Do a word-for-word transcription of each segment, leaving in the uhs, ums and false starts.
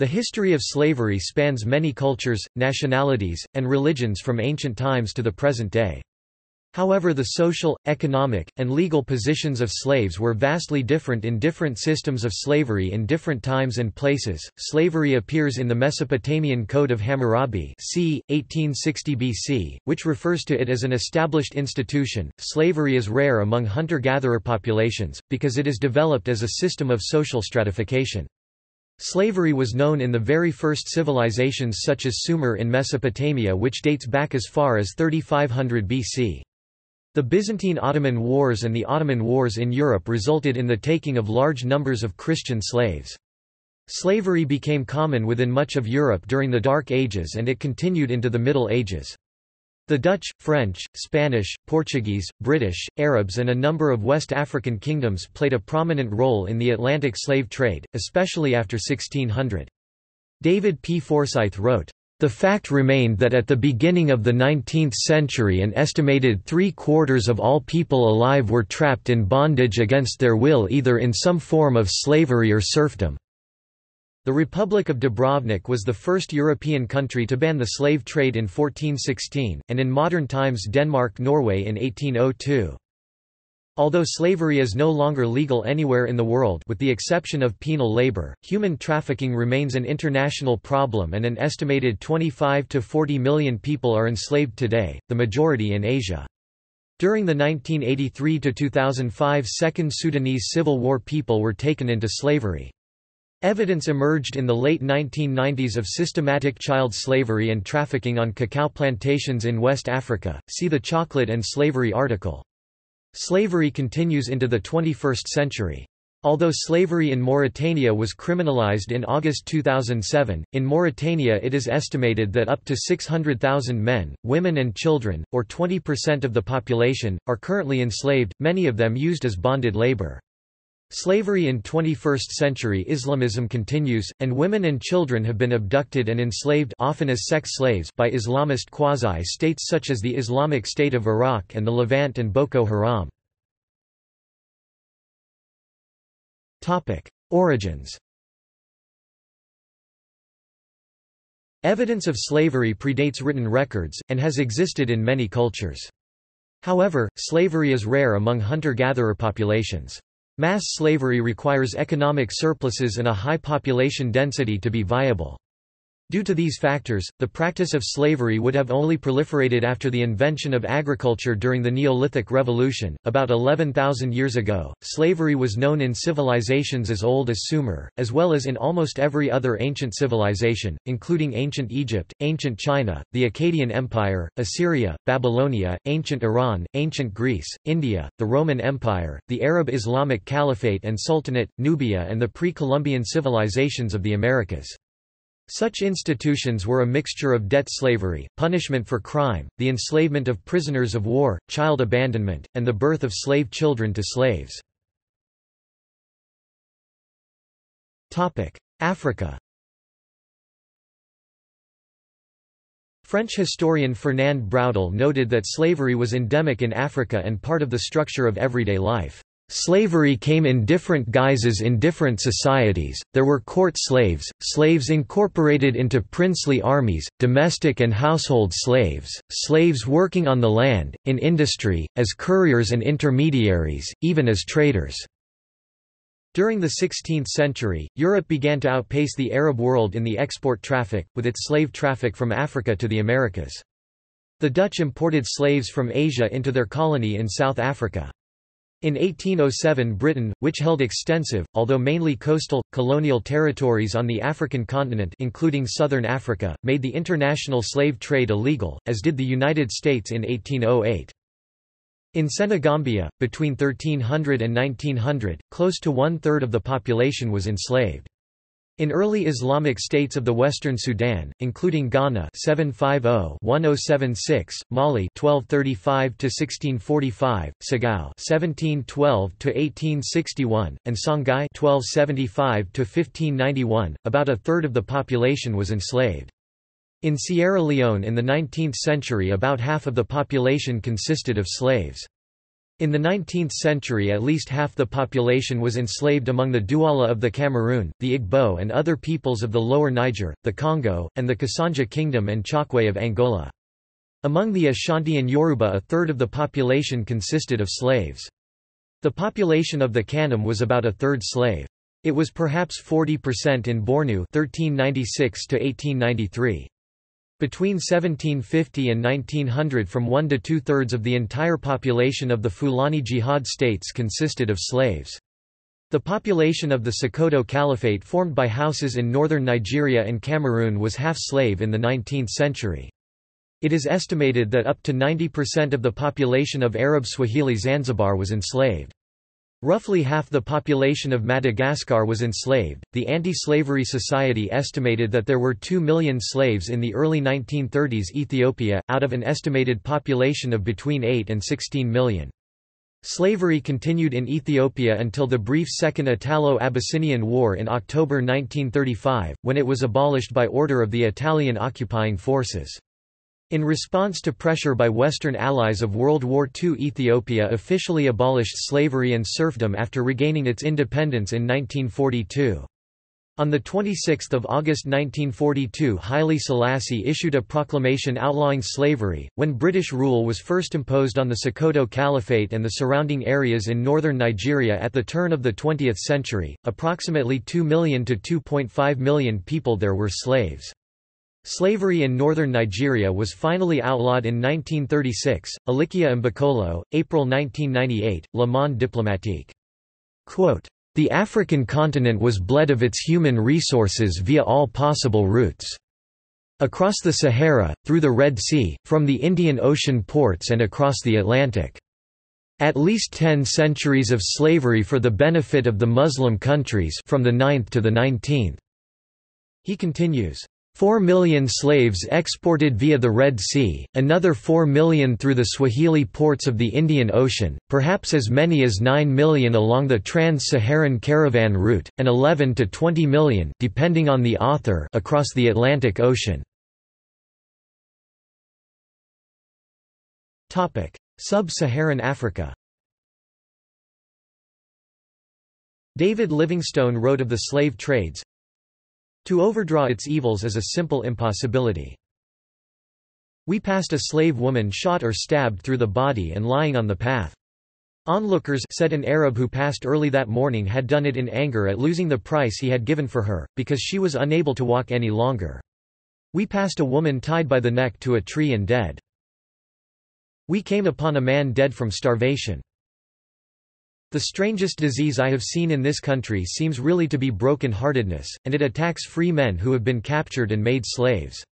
The history of slavery spans many cultures, nationalities, and religions from ancient times to the present day. However, the social, economic, and legal positions of slaves were vastly different in different systems of slavery in different times and places. Slavery appears in the Mesopotamian Code of Hammurabi, c. eighteen sixty B C, which refers to it as an established institution. Slavery is rare among hunter-gatherer populations because it is developed as a system of social stratification. Slavery was known in the very first civilizations such as Sumer in Mesopotamia, which dates back as far as thirty-five hundred B C. The Byzantine-Ottoman Wars and the Ottoman Wars in Europe resulted in the taking of large numbers of Christian slaves. Slavery became common within much of Europe during the Dark Ages, and it continued into the Middle Ages. The Dutch, French, Spanish, Portuguese, British, Arabs, and a number of West African kingdoms played a prominent role in the Atlantic slave trade, especially after sixteen hundred. David P. Forsyth wrote, "The fact remained that at the beginning of the nineteenth century an estimated three-quarters of all people alive were trapped in bondage against their will, either in some form of slavery or serfdom." The Republic of Dubrovnik was the first European country to ban the slave trade in fourteen sixteen, and in modern times Denmark-Norway in eighteen oh two. Although slavery is no longer legal anywhere in the world with the exception of penal labor, human trafficking remains an international problem, and an estimated twenty-five to forty million people are enslaved today, the majority in Asia. During the nineteen eighty-three to two thousand five Second Sudanese Civil War, people were taken into slavery. Evidence emerged in the late nineteen nineties of systematic child slavery and trafficking on cacao plantations in West Africa. See the Chocolate and Slavery article. Slavery continues into the twenty-first century. Although slavery in Mauritania was criminalized in August two thousand seven, in Mauritania it is estimated that up to six hundred thousand men, women, and children, or twenty percent of the population, are currently enslaved, many of them used as bonded labor. Slavery in twenty-first century Islamism continues, and women and children have been abducted and enslaved, often as sex slaves, by Islamist quasi-states such as the Islamic State of Iraq and the Levant and Boko Haram. Topic: Origins. Evidence of slavery predates written records and has existed in many cultures. However, slavery is rare among hunter-gatherer populations. Mass slavery requires economic surpluses and a high population density to be viable. Due to these factors, the practice of slavery would have only proliferated after the invention of agriculture during the Neolithic Revolution, about eleven thousand years ago. Slavery was known in civilizations as old as Sumer, as well as in almost every other ancient civilization, including ancient Egypt, ancient China, the Akkadian Empire, Assyria, Babylonia, ancient Iran, ancient Greece, India, the Roman Empire, the Arab Islamic Caliphate and Sultanate, Nubia, and the pre-Columbian civilizations of the Americas. Such institutions were a mixture of debt slavery, punishment for crime, the enslavement of prisoners of war, child abandonment, and the birth of slave children to slaves. Africa. French historian Fernand Braudel noted that slavery was endemic in Africa and part of the structure of everyday life. Slavery came in different guises in different societies. There were court slaves, slaves incorporated into princely armies, domestic and household slaves, slaves working on the land, in industry, as couriers and intermediaries, even as traders. During the sixteenth century, Europe began to outpace the Arab world in the export traffic, with its slave traffic from Africa to the Americas. The Dutch imported slaves from Asia into their colony in South Africa. In eighteen oh seven, Britain, which held extensive, although mainly coastal, colonial territories on the African continent including southern Africa, made the international slave trade illegal, as did the United States in eighteen oh eight. In Senegambia, between thirteen hundred and nineteen hundred, close to one-third of the population was enslaved. In early Islamic states of the Western Sudan, including Ghana seven fifty to ten seventy-six, Mali twelve thirty-five to sixteen forty-five, Sagao seventeen twelve to eighteen sixty-one, and Songhai twelve seventy-five to fifteen ninety-one, about a third of the population was enslaved. In Sierra Leone in the nineteenth century, about half of the population consisted of slaves. In the nineteenth century, at least half the population was enslaved among the Duala of the Cameroon, the Igbo and other peoples of the Lower Niger, the Congo, and the Kasanja Kingdom and Chokwe of Angola. Among the Ashanti and Yoruba, a third of the population consisted of slaves. The population of the Kanem was about a third slave. It was perhaps forty percent in Bornu thirteen ninety-six to eighteen ninety-three. Between seventeen fifty and nineteen hundred, from one to two-thirds of the entire population of the Fulani Jihad states consisted of slaves. The population of the Sokoto Caliphate formed by houses in northern Nigeria and Cameroon was half-slave in the nineteenth century. It is estimated that up to ninety percent of the population of Arab Swahili Zanzibar was enslaved. Roughly half the population of Madagascar was enslaved. The Anti-Slavery Society estimated that there were two million slaves in the early nineteen thirties Ethiopia, out of an estimated population of between eight and sixteen million. Slavery continued in Ethiopia until the brief Second Italo-Abyssinian War in October nineteen thirty-five, when it was abolished by order of the Italian occupying forces. In response to pressure by Western allies of World War Two, Ethiopia officially abolished slavery and serfdom after regaining its independence in nineteen forty-two. On the twenty-sixth of August nineteen forty-two, Haile Selassie issued a proclamation outlawing slavery. When British rule was first imposed on the Sokoto Caliphate and the surrounding areas in northern Nigeria at the turn of the twentieth century, approximately two million to two point five million people there were slaves. Slavery in northern Nigeria was finally outlawed in nineteen thirty-six, Alikia Mbokolo, April nineteen ninety-eight, Le Monde Diplomatique. Quote, "The African continent was bled of its human resources via all possible routes. Across the Sahara, through the Red Sea, from the Indian Ocean ports and across the Atlantic. At least ten centuries of slavery for the benefit of the Muslim countries from the ninth to the nineteenth. He continues. Four million slaves exported via the Red Sea, another four million through the Swahili ports of the Indian Ocean, perhaps as many as nine million along the Trans-Saharan caravan route, and eleven to twenty million, depending on the author, across the Atlantic Ocean." Sub-Saharan Africa. David Livingstone wrote of the slave trades, "To overdraw its evils is a simple impossibility. We passed a slave woman shot or stabbed through the body and lying on the path. Onlookers said an Arab who passed early that morning had done it in anger at losing the price he had given for her, because she was unable to walk any longer. We passed a woman tied by the neck to a tree and dead. We came upon a man dead from starvation. The strangest disease I have seen in this country seems really to be broken-heartedness, and it attacks free men who have been captured and made slaves."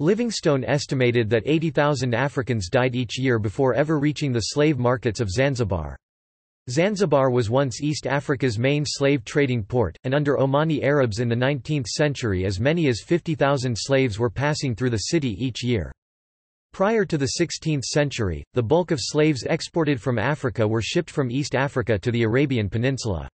Livingstone estimated that eighty thousand Africans died each year before ever reaching the slave markets of Zanzibar. Zanzibar was once East Africa's main slave trading port, and under Omani Arabs in the nineteenth century as many as fifty thousand slaves were passing through the city each year. Prior to the sixteenth century, the bulk of slaves exported from Africa were shipped from East Africa to the Arabian Peninsula.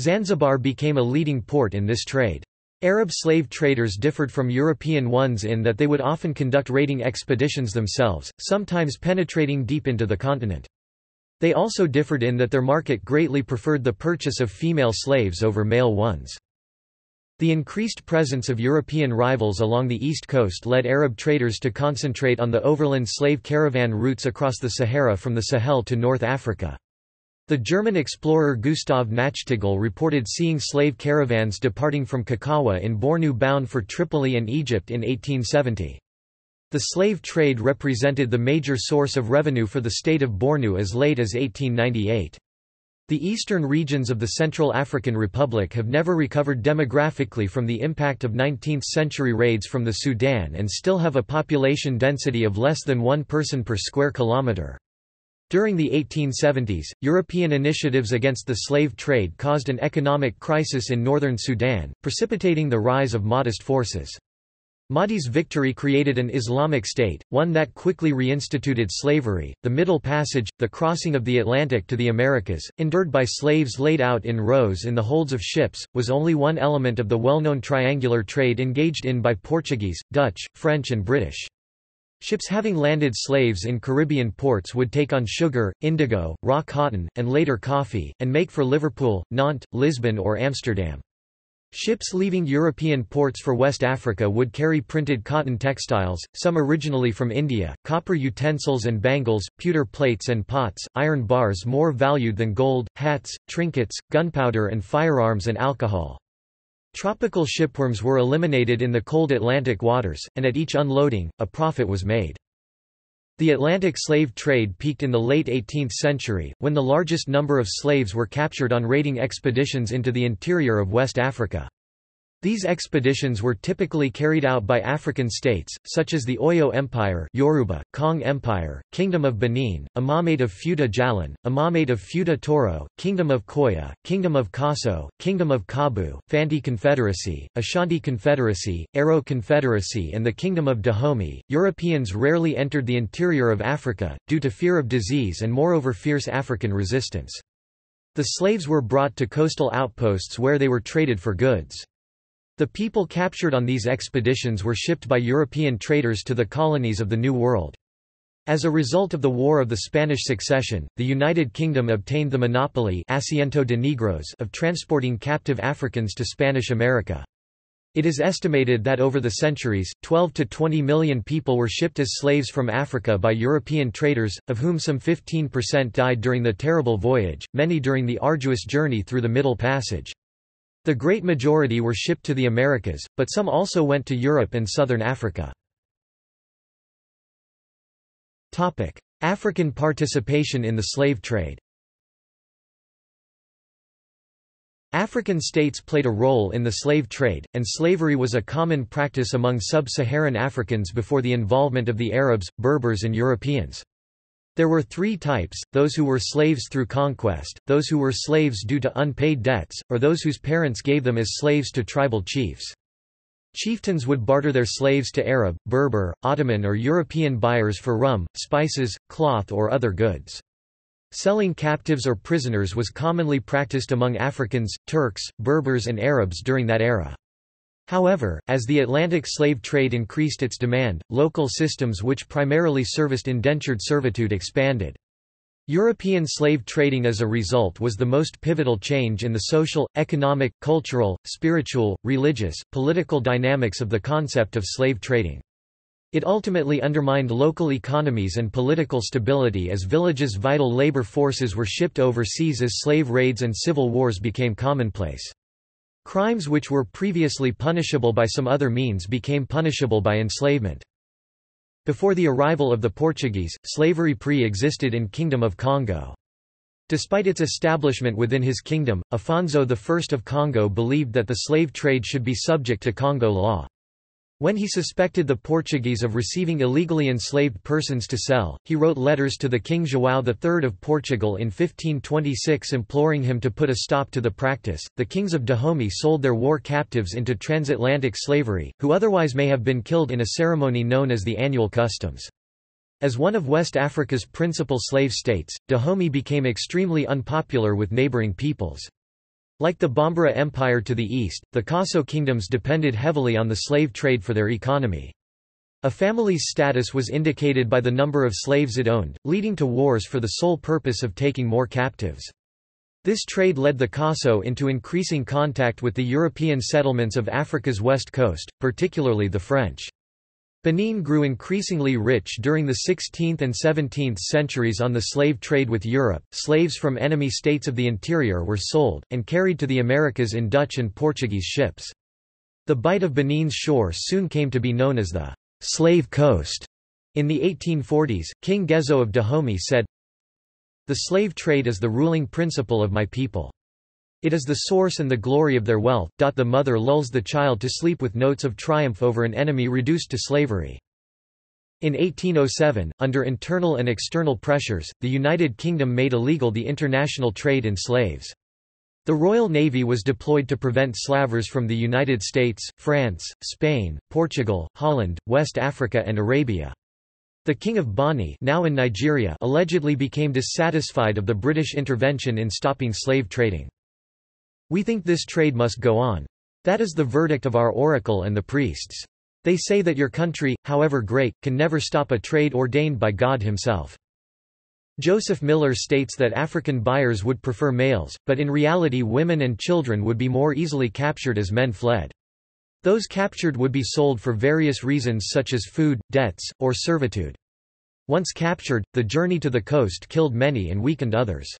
Zanzibar became a leading port in this trade. Arab slave traders differed from European ones in that they would often conduct raiding expeditions themselves, sometimes penetrating deep into the continent. They also differed in that their market greatly preferred the purchase of female slaves over male ones. The increased presence of European rivals along the east coast led Arab traders to concentrate on the overland slave caravan routes across the Sahara from the Sahel to North Africa. The German explorer Gustav Nachtigal reported seeing slave caravans departing from Kakawa in Bornu bound for Tripoli and Egypt in eighteen seventy. The slave trade represented the major source of revenue for the state of Bornu as late as eighteen ninety-eight. The eastern regions of the Central African Republic have never recovered demographically from the impact of nineteenth-century raids from the Sudan and still have a population density of less than one person per square kilometre. During the eighteen seventies, European initiatives against the slave trade caused an economic crisis in northern Sudan, precipitating the rise of Mahdist forces. Mahdi's victory created an Islamic state, one that quickly reinstituted slavery. The Middle Passage, the crossing of the Atlantic to the Americas, endured by slaves laid out in rows in the holds of ships, was only one element of the well-known triangular trade engaged in by Portuguese, Dutch, French, and British. Ships having landed slaves in Caribbean ports would take on sugar, indigo, raw cotton, and later coffee, and make for Liverpool, Nantes, Lisbon or Amsterdam. Ships leaving European ports for West Africa would carry printed cotton textiles, some originally from India, copper utensils and bangles, pewter plates and pots, iron bars more valued than gold, hats, trinkets, gunpowder and firearms and alcohol. Tropical shipworms were eliminated in the cold Atlantic waters, and at each unloading, a profit was made. The Atlantic slave trade peaked in the late eighteenth century, when the largest number of slaves were captured on raiding expeditions into the interior of West Africa. These expeditions were typically carried out by African states, such as the Oyo Empire Yoruba, Kong Empire, Kingdom of Benin, Imamate of Fouta Jalan, Imamate of Fouta Toro, Kingdom of Koya, Kingdom of Kaso, Kingdom of Kabu, Fanti Confederacy, Ashanti Confederacy, Aro Confederacy and the Kingdom of Dahomey. Europeans rarely entered the interior of Africa, due to fear of disease and moreover fierce African resistance. The slaves were brought to coastal outposts where they were traded for goods. The people captured on these expeditions were shipped by European traders to the colonies of the New World. As a result of the War of the Spanish Succession, the United Kingdom obtained the monopoly Asiento de Negros of transporting captive Africans to Spanish America. It is estimated that over the centuries, twelve to twenty million people were shipped as slaves from Africa by European traders, of whom some fifteen percent died during the terrible voyage, many during the arduous journey through the Middle Passage. The great majority were shipped to the Americas, but some also went to Europe and southern Africa. Topic: African participation in the slave trade. African states played a role in the slave trade, and slavery was a common practice among sub-Saharan Africans before the involvement of the Arabs, Berbers and Europeans. There were three types, those who were slaves through conquest, those who were slaves due to unpaid debts, or those whose parents gave them as slaves to tribal chiefs. Chieftains would barter their slaves to Arab, Berber, Ottoman or European buyers for rum, spices, cloth or other goods. Selling captives or prisoners was commonly practiced among Africans, Turks, Berbers and Arabs during that era. However, as the Atlantic slave trade increased its demand, local systems which primarily serviced indentured servitude expanded. European slave trading as a result was the most pivotal change in the social, economic, cultural, spiritual, religious, political dynamics of the concept of slave trading. It ultimately undermined local economies and political stability as villages' vital labor forces were shipped overseas as slave raids and civil wars became commonplace. Crimes which were previously punishable by some other means became punishable by enslavement. Before the arrival of the Portuguese, slavery pre-existed in Kingdom of Congo. Despite its establishment within his kingdom, Afonso the First of Congo believed that the slave trade should be subject to Congo law. When he suspected the Portuguese of receiving illegally enslaved persons to sell, he wrote letters to the King João the Third of Portugal in fifteen twenty-six imploring him to put a stop to the practice. The kings of Dahomey sold their war captives into transatlantic slavery, who otherwise may have been killed in a ceremony known as the annual customs. As one of West Africa's principal slave states, Dahomey became extremely unpopular with neighboring peoples. Like the Bambara Empire to the east, the Kaso kingdoms depended heavily on the slave trade for their economy. A family's status was indicated by the number of slaves it owned, leading to wars for the sole purpose of taking more captives. This trade led the Kaso into increasing contact with the European settlements of Africa's west coast, particularly the French. Benin grew increasingly rich during the sixteenth and seventeenth centuries on the slave trade with Europe. Slaves from enemy states of the interior were sold, and carried to the Americas in Dutch and Portuguese ships. The Bight of Benin's shore soon came to be known as the Slave Coast. In the eighteen forties, King Gezo of Dahomey said, "The slave trade is the ruling principle of my people. It is the source and the glory of their wealth. The mother lulls the child to sleep with notes of triumph over an enemy reduced to slavery." In eighteen oh seven, under internal and external pressures, the United Kingdom made illegal the international trade in slaves. The Royal Navy was deployed to prevent slavers from the United States, France, Spain, Portugal, Holland, West Africa and Arabia. The King of Bonny, now in Nigeria, allegedly became dissatisfied of the British intervention in stopping slave trading. "We think this trade must go on. That is the verdict of our oracle and the priests. They say that your country, however great, can never stop a trade ordained by God himself. Joseph Miller states that African buyers would prefer males, but in reality women and children would be more easily captured as men fled. Those captured would be sold for various reasons such as food, debts, or servitude. Once captured, the journey to the coast killed many and weakened others.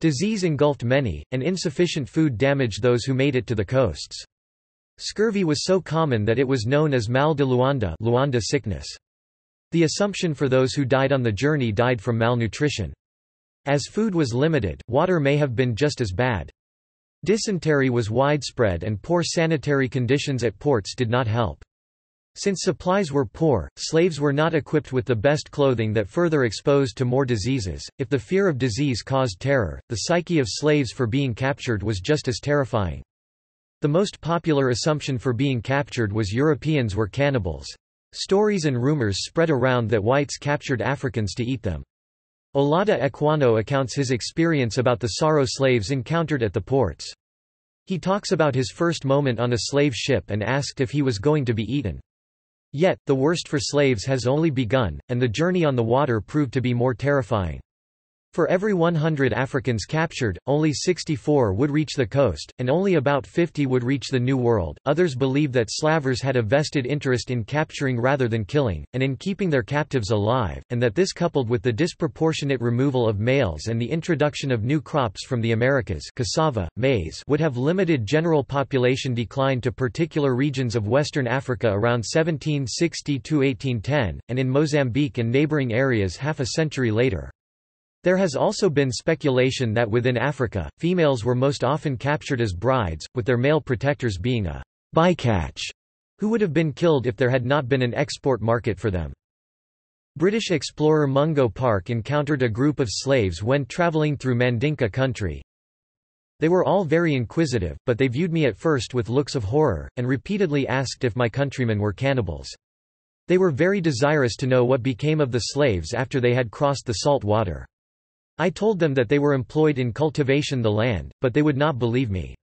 Disease engulfed many, and insufficient food damaged those who made it to the coasts. Scurvy was so common that it was known as mal de Luanda, Luanda sickness. The assumption for those who died on the journey died from malnutrition. As food was limited, water may have been just as bad. Dysentery was widespread and poor sanitary conditions at ports did not help. Since supplies were poor, slaves were not equipped with the best clothing that further exposed to more diseases. If the fear of disease caused terror, the psyche of slaves for being captured was just as terrifying. The most popular assumption for being captured was Europeans were cannibals. Stories and rumors spread around that whites captured Africans to eat them. Olaudah Equiano accounts his experience about the sorrow slaves encountered at the ports. He talks about his first moment on a slave ship and asked if he was going to be eaten. Yet, the worst for slaves has only begun, and the journey on the water proved to be more terrifying. For every one hundred Africans captured, only sixty-four would reach the coast, and only about fifty would reach the New World. Others believe that slavers had a vested interest in capturing rather than killing, and in keeping their captives alive, and that this, coupled with the disproportionate removal of males and the introduction of new crops from the Americas, cassava, maize, would have limited general population decline to particular regions of Western Africa around seventeen sixty to eighteen ten, and in Mozambique and neighboring areas half a century later. There has also been speculation that within Africa, females were most often captured as brides, with their male protectors being a bycatch, who would have been killed if there had not been an export market for them. British explorer Mungo Park encountered a group of slaves when travelling through Mandinka country. They were all very inquisitive, but they viewed me at first with looks of horror, and repeatedly asked if my countrymen were cannibals. They were very desirous to know what became of the slaves after they had crossed the salt water. I told them that they were employed in cultivation the land, but they would not believe me.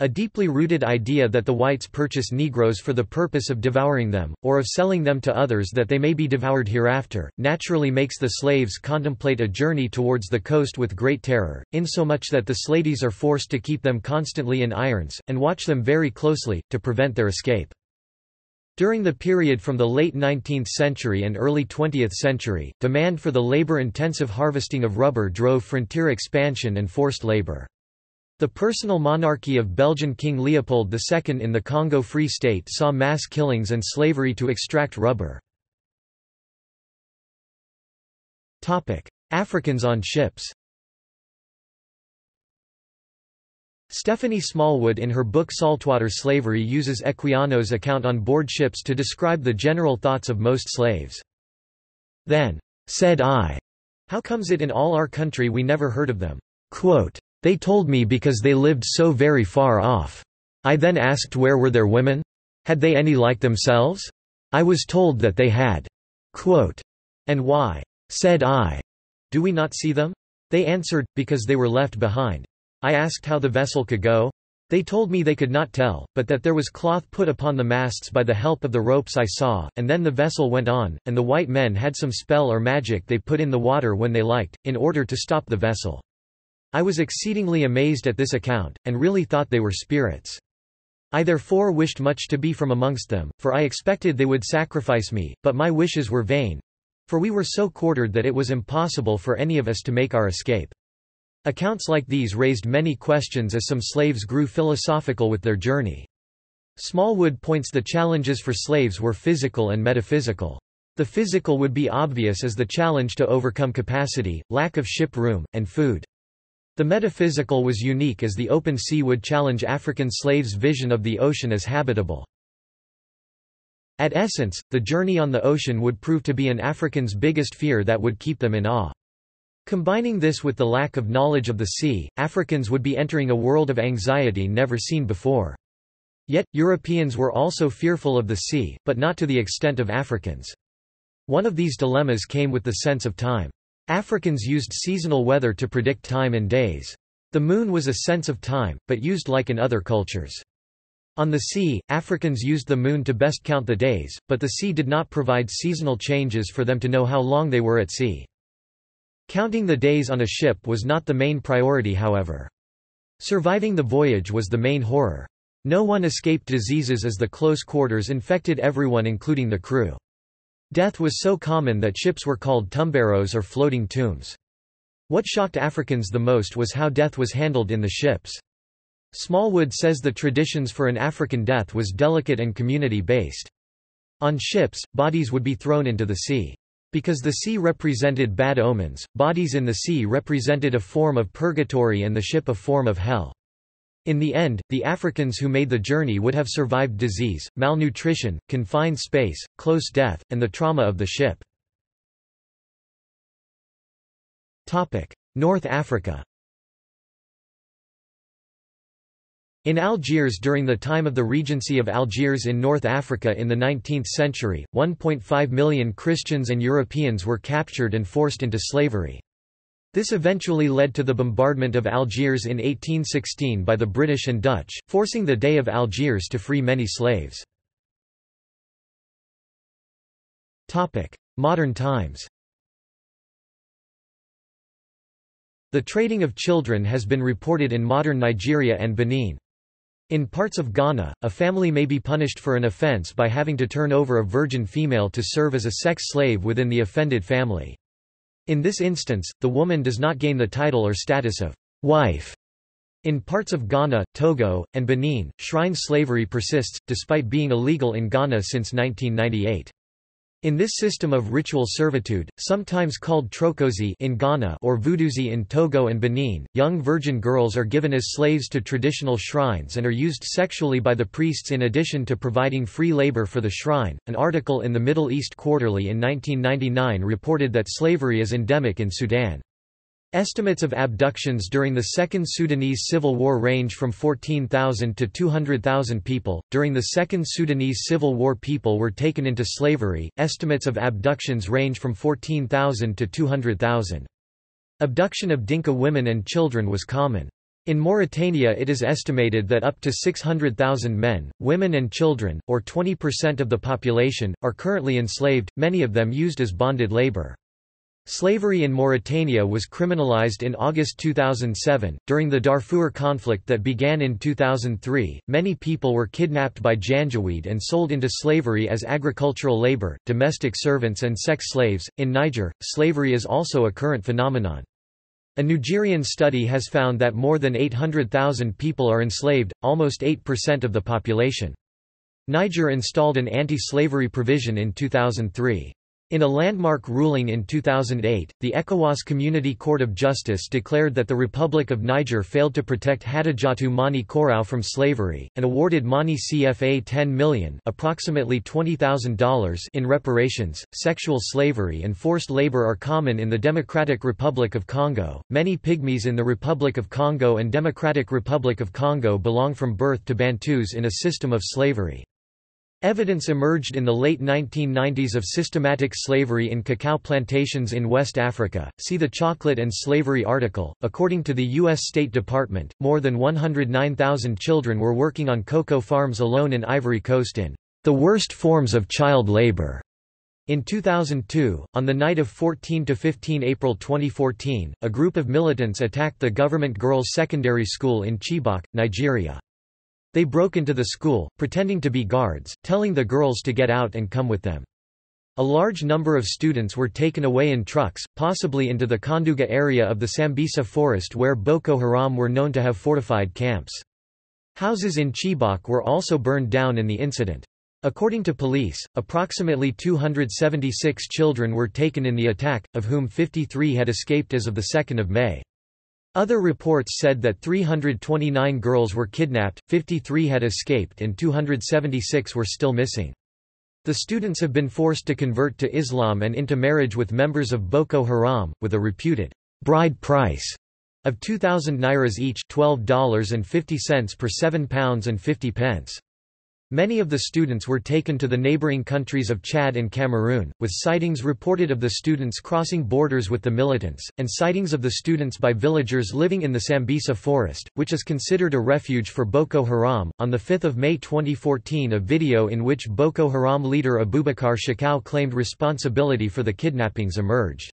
A deeply rooted idea that the whites purchase Negroes for the purpose of devouring them, or of selling them to others that they may be devoured hereafter, naturally makes the slaves contemplate a journey towards the coast with great terror, insomuch that the slaves are forced to keep them constantly in irons, and watch them very closely, to prevent their escape. During the period from the late nineteenth century and early twentieth century, demand for the labor-intensive harvesting of rubber drove frontier expansion and forced labor. The personal monarchy of Belgian King Leopold the Second in the Congo Free State saw mass killings and slavery to extract rubber. Africans on ships. Stephanie Smallwood in her book Saltwater Slavery uses Equiano's account on board ships to describe the general thoughts of most slaves. Then, said I, how comes it in all our country we never heard of them? Quote, they told me because they lived so very far off. I then asked where were their women? Had they any like themselves? I was told that they had. Quote, and why, said I, do we not see them? They answered, because they were left behind. I asked how the vessel could go. They told me they could not tell, but that there was cloth put upon the masts by the help of the ropes I saw, and then the vessel went on, and the white men had some spell or magic they put in the water when they liked, in order to stop the vessel. I was exceedingly amazed at this account, and really thought they were spirits. I therefore wished much to be from amongst them, for I expected they would sacrifice me, but my wishes were vain, for we were so quartered that it was impossible for any of us to make our escape. Accounts like these raised many questions as some slaves grew philosophical with their journey. Smallwood points the challenges for slaves were physical and metaphysical. The physical would be obvious as the challenge to overcome capacity, lack of ship room, and food. The metaphysical was unique as the open sea would challenge African slaves' vision of the ocean as habitable. At essence, the journey on the ocean would prove to be an African's biggest fear that would keep them in awe. Combining this with the lack of knowledge of the sea, Africans would be entering a world of anxiety never seen before. Yet, Europeans were also fearful of the sea, but not to the extent of Africans. One of these dilemmas came with the sense of time. Africans used seasonal weather to predict time and days. The moon was a sense of time, but used like in other cultures. On the sea, Africans used the moon to best count the days, but the sea did not provide seasonal changes for them to know how long they were at sea. Counting the days on a ship was not the main priority, however. Surviving the voyage was the main horror. No one escaped diseases as the close quarters infected everyone, including the crew. Death was so common that ships were called tumbarrows or floating tombs. What shocked Africans the most was how death was handled in the ships. Smallwood says the traditions for an African death was delicate and community-based. On ships, bodies would be thrown into the sea. Because the sea represented bad omens, bodies in the sea represented a form of purgatory and the ship a form of hell. In the end, the Africans who made the journey would have survived disease, malnutrition, confined space, close death, and the trauma of the ship. North Africa. In Algiers during the time of the Regency of Algiers in North Africa in the nineteenth century, one point five million Christians and Europeans were captured and forced into slavery. This eventually led to the bombardment of Algiers in eighteen sixteen by the British and Dutch, forcing the Dey of Algiers to free many slaves. Modern times. The trading of children has been reported in modern Nigeria and Benin. In parts of Ghana, a family may be punished for an offense by having to turn over a virgin female to serve as a sex slave within the offended family. In this instance, the woman does not gain the title or status of wife. In parts of Ghana, Togo, and Benin, shrine slavery persists, despite being illegal in Ghana since nineteen ninety-eight. In this system of ritual servitude, sometimes called trokosi in Ghana or vuduzi in Togo and Benin, young virgin girls are given as slaves to traditional shrines and are used sexually by the priests in addition to providing free labor for the shrine. An article in the Middle East Quarterly in nineteen ninety-nine reported that slavery is endemic in Sudan. Estimates of abductions during the Second Sudanese Civil War range from fourteen thousand to two hundred thousand people. During the Second Sudanese Civil War, people were taken into slavery. Estimates of abductions range from fourteen thousand to two hundred thousand. Abduction of Dinka women and children was common. In Mauritania, it is estimated that up to six hundred thousand men, women, and children, or twenty percent of the population, are currently enslaved, many of them used as bonded labor. Slavery in Mauritania was criminalized in August two thousand seven. During the Darfur conflict that began in two thousand three, many people were kidnapped by Janjaweed and sold into slavery as agricultural labor, domestic servants, and sex slaves. In Niger, slavery is also a current phenomenon. A Nigerian study has found that more than eight hundred thousand people are enslaved, almost eight percent of the population. Niger installed an anti-slavery provision in two thousand three. In a landmark ruling in two thousand eight, the ECOWAS Community Court of Justice declared that the Republic of Niger failed to protect Hadejatu Mani Korau from slavery, and awarded Mani C F A ten million dollars, approximately twenty thousand dollars, in reparations. Sexual slavery and forced labor are common in the Democratic Republic of Congo. Many Pygmies in the Republic of Congo and Democratic Republic of Congo belong from birth to Bantus in a system of slavery. Evidence emerged in the late nineteen nineties of systematic slavery in cacao plantations in West Africa. See the Chocolate and Slavery article. According to the U S State Department, more than one hundred nine thousand children were working on cocoa farms alone in Ivory Coast in the worst forms of child labor. In two thousand two, on the night of fourteen to fifteen April twenty fourteen, a group of militants attacked the government girls' secondary school in Chibok, Nigeria. They broke into the school, pretending to be guards, telling the girls to get out and come with them. A large number of students were taken away in trucks, possibly into the Kanduga area of the Sambisa forest where Boko Haram were known to have fortified camps. Houses in Chibok were also burned down in the incident. According to police, approximately two hundred seventy-six children were taken in the attack, of whom fifty-three had escaped as of the second of May. Other reports said that three hundred twenty-nine girls were kidnapped, fifty-three had escaped, and two hundred seventy-six were still missing. The students have been forced to convert to Islam and into marriage with members of Boko Haram, with a reputed bride price of two thousand nairas each, twelve dollars and fifty cents per seven pounds and fifty pence. Many of the students were taken to the neighboring countries of Chad and Cameroon, with sightings reported of the students crossing borders with the militants, and sightings of the students by villagers living in the Sambisa forest, which is considered a refuge for Boko Haram. On the fifth of May twenty fourteen, a video in which Boko Haram leader Abubakar Shekau claimed responsibility for the kidnappings emerged.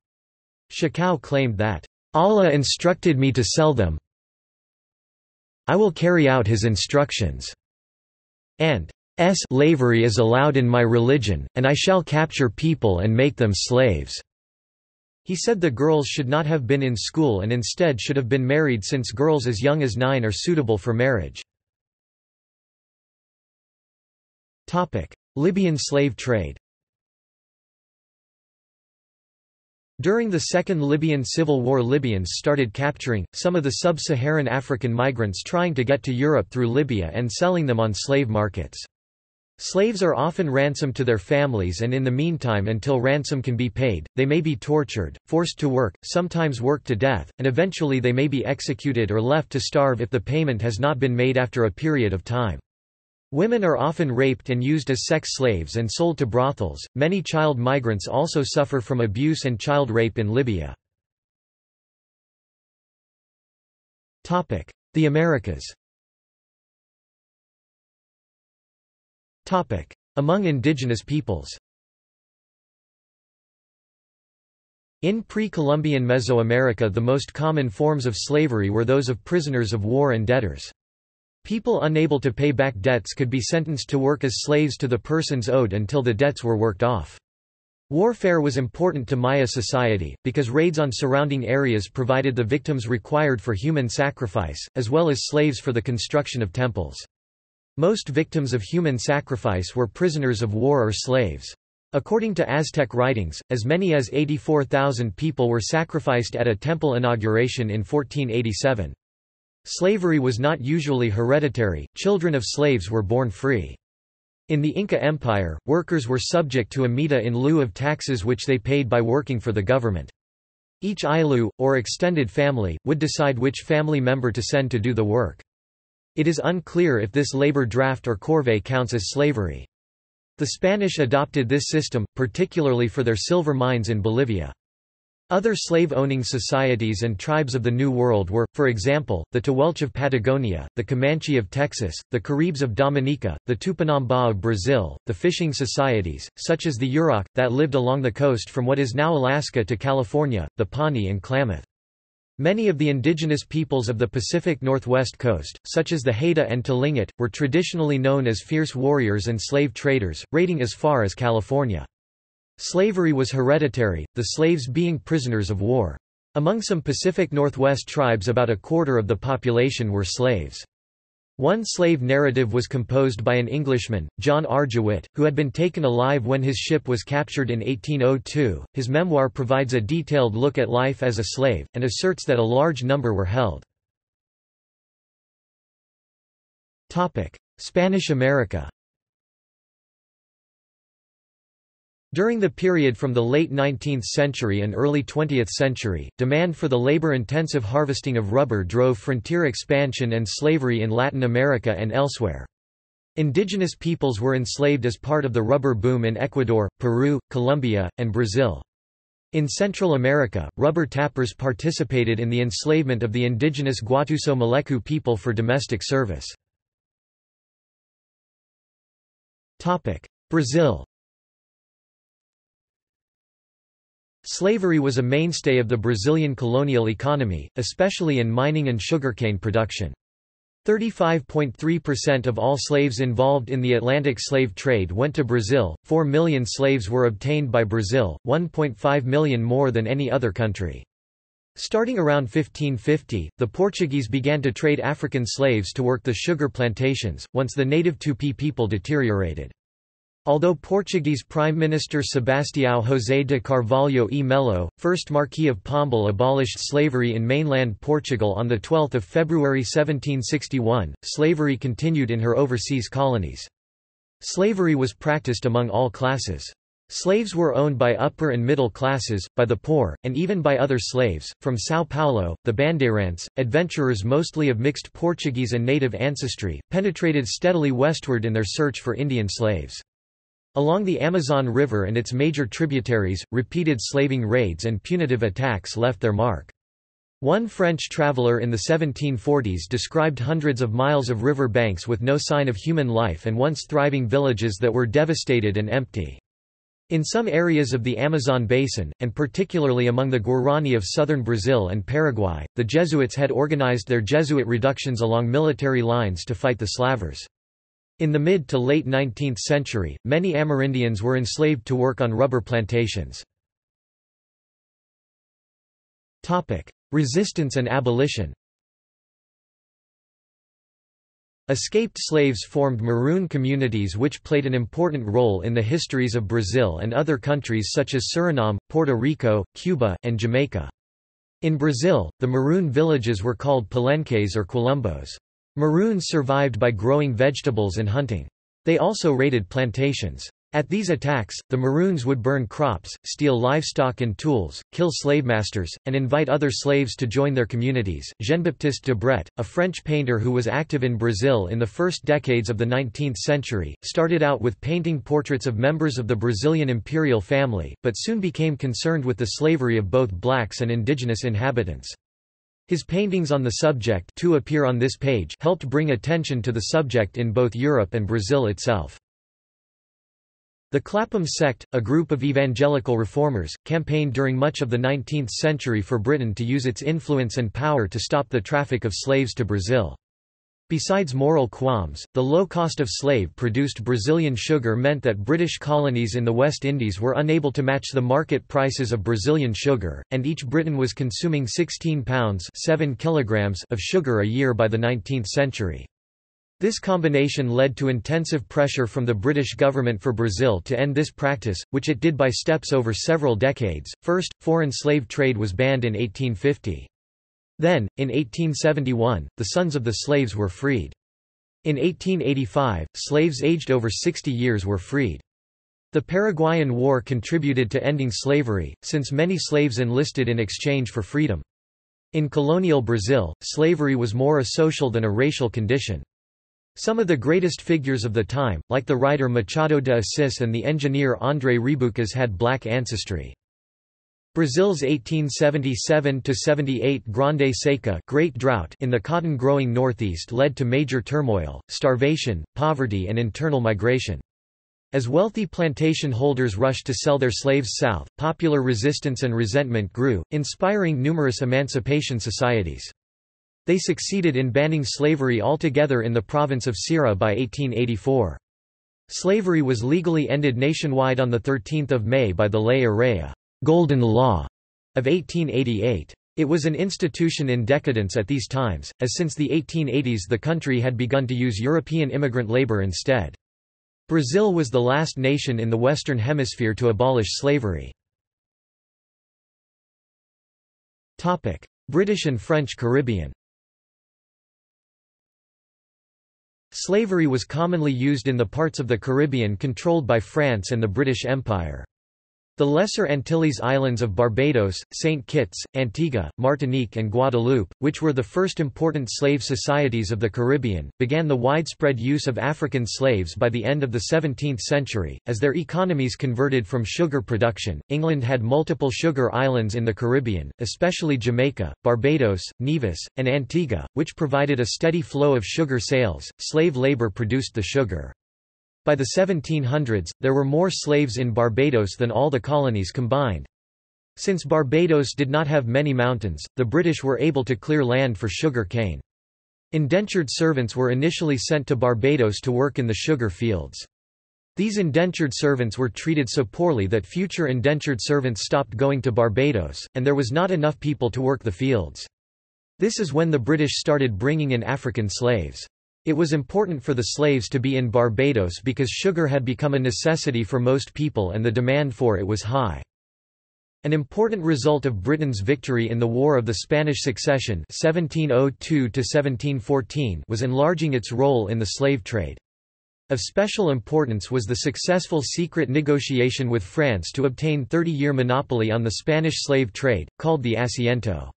Shekau claimed that Allah instructed me to sell them. I will carry out his instructions. And slavery is allowed in my religion, and I shall capture people and make them slaves." He said the girls should not have been in school and instead should have been married, since girls as young as nine are suitable for marriage. Libyan slave trade. During the Second Libyan Civil War, Libyans started capturing some of the sub-Saharan African migrants trying to get to Europe through Libya and selling them on slave markets. Slaves are often ransomed to their families, and in the meantime, until ransom can be paid, they may be tortured, forced to work, sometimes worked to death, and eventually they may be executed or left to starve if the payment has not been made after a period of time. Women are often raped and used as sex slaves and sold to brothels. Many child migrants also suffer from abuse and child rape in Libya. Topic: The Americas. Topic: Among indigenous peoples. In pre-Columbian Mesoamerica, the most common forms of slavery were those of prisoners of war and debtors. People unable to pay back debts could be sentenced to work as slaves to the persons owed until the debts were worked off. Warfare was important to Maya society, because raids on surrounding areas provided the victims required for human sacrifice, as well as slaves for the construction of temples. Most victims of human sacrifice were prisoners of war or slaves. According to Aztec writings, as many as eighty-four thousand people were sacrificed at a temple inauguration in fourteen eighty-seven. Slavery was not usually hereditary, children of slaves were born free. In the Inca Empire, workers were subject to a mita in lieu of taxes which they paid by working for the government. Each Ilu, or extended family, would decide which family member to send to do the work. It is unclear if this labor draft or corvée counts as slavery. The Spanish adopted this system, particularly for their silver mines in Bolivia. Other slave-owning societies and tribes of the New World were, for example, the Tehuelche of Patagonia, the Comanche of Texas, the Caribs of Dominica, the Tupinambá of Brazil, the fishing societies, such as the Yurok, that lived along the coast from what is now Alaska to California, the Pawnee and Klamath. Many of the indigenous peoples of the Pacific Northwest coast, such as the Haida and Tlingit, were traditionally known as fierce warriors and slave traders, raiding as far as California. Slavery was hereditary, the slaves being prisoners of war. Among some Pacific Northwest tribes, about a quarter of the population were slaves. One slave narrative was composed by an Englishman, John Arjewitt, who had been taken alive when his ship was captured in eighteen oh two. His memoir provides a detailed look at life as a slave, and asserts that a large number were held. Spanish America. During the period from the late nineteenth century and early twentieth century, demand for the labor-intensive harvesting of rubber drove frontier expansion and slavery in Latin America and elsewhere. Indigenous peoples were enslaved as part of the rubber boom in Ecuador, Peru, Colombia, and Brazil. In Central America, rubber tappers participated in the enslavement of the indigenous Guatuso Malecu people for domestic service. Brazil. Slavery was a mainstay of the Brazilian colonial economy, especially in mining and sugarcane production. thirty-five point three percent of all slaves involved in the Atlantic slave trade went to Brazil. four million slaves were obtained by Brazil, one point five million more than any other country. Starting around fifteen fifty, the Portuguese began to trade African slaves to work the sugar plantations, once the native Tupi people deteriorated. Although Portuguese Prime Minister Sebastião José de Carvalho e Melo, first Marquis of Pombal, abolished slavery in mainland Portugal on the twelfth of February seventeen sixty-one, slavery continued in her overseas colonies. Slavery was practiced among all classes. Slaves were owned by upper and middle classes, by the poor, and even by other slaves. From Sao Paulo, the bandeirantes, adventurers mostly of mixed Portuguese and native ancestry, penetrated steadily westward in their search for Indian slaves. Along the Amazon River and its major tributaries, repeated slaving raids and punitive attacks left their mark. One French traveller in the seventeen forties described hundreds of miles of river banks with no sign of human life and once thriving villages that were devastated and empty. In some areas of the Amazon basin, and particularly among the Guarani of southern Brazil and Paraguay, the Jesuits had organized their Jesuit reductions along military lines to fight the slavers. In the mid to late nineteenth century, many Amerindians were enslaved to work on rubber plantations. Resistance and abolition. Escaped slaves formed maroon communities which played an important role in the histories of Brazil and other countries such as Suriname, Puerto Rico, Cuba, and Jamaica. In Brazil, the maroon villages were called palenques or quilombos. Maroons survived by growing vegetables and hunting. They also raided plantations. At these attacks, the maroons would burn crops, steal livestock and tools, kill slavemasters, and invite other slaves to join their communities. Jean-Baptiste Debret, a French painter who was active in Brazil in the first decades of the nineteenth century, started out with painting portraits of members of the Brazilian imperial family, but soon became concerned with the slavery of both blacks and indigenous inhabitants. His paintings on the subject, two appear on this page, helped bring attention to the subject in both Europe and Brazil itself. The Clapham sect, a group of evangelical reformers, campaigned during much of the nineteenth century for Britain to use its influence and power to stop the traffic of slaves to Brazil. Besides moral qualms, the low cost of slave-produced Brazilian sugar meant that British colonies in the West Indies were unable to match the market prices of Brazilian sugar, and each Briton was consuming sixteen pounds (seven kilograms) of sugar a year by the nineteenth century. This combination led to intensive pressure from the British government for Brazil to end this practice, which it did by steps over several decades. First, foreign slave trade was banned in eighteen fifty. Then, in eighteen seventy-one, the sons of the slaves were freed. In eighteen eighty-five, slaves aged over sixty years were freed. The Paraguayan War contributed to ending slavery, since many slaves enlisted in exchange for freedom. In colonial Brazil, slavery was more a social than a racial condition. Some of the greatest figures of the time, like the writer Machado de Assis and the engineer André Rebouças, had black ancestry. Brazil's eighteen seventy-seven to seventy-eight Grande Seca (Great Drought) in the cotton-growing northeast led to major turmoil, starvation, poverty and internal migration. As wealthy plantation holders rushed to sell their slaves south, popular resistance and resentment grew, inspiring numerous emancipation societies. They succeeded in banning slavery altogether in the province of Ceará by eighteen eighty-four. Slavery was legally ended nationwide on the thirteenth of May by the Lei Areia Golden Law of eighteen eighty-eight. It was an institution in decadence at these times, as since the eighteen eighties the country had begun to use European immigrant labor instead. Brazil was the last nation in the Western Hemisphere to abolish slavery. Topic: British and French Caribbean. Slavery was commonly used in the parts of the Caribbean controlled by France and the British Empire. The Lesser Antilles Islands of Barbados, Saint Kitts, Antigua, Martinique and Guadeloupe, which were the first important slave societies of the Caribbean, began the widespread use of African slaves by the end of the seventeenth century, as their economies converted from sugar production. England had multiple sugar islands in the Caribbean, especially Jamaica, Barbados, Nevis, and Antigua, which provided a steady flow of sugar sales. Slave labor produced the sugar. By the seventeen hundreds, there were more slaves in Barbados than all the colonies combined. Since Barbados did not have many mountains, the British were able to clear land for sugar cane. Indentured servants were initially sent to Barbados to work in the sugar fields. These indentured servants were treated so poorly that future indentured servants stopped going to Barbados, and there was not enough people to work the fields. This is when the British started bringing in African slaves. It was important for the slaves to be in Barbados because sugar had become a necessity for most people and the demand for it was high. An important result of Britain's victory in the War of the Spanish Succession (seventeen oh two to seventeen fourteen) was enlarging its role in the slave trade. Of special importance was the successful secret negotiation with France to obtain thirty-year monopoly on the Spanish slave trade, called the Asiento.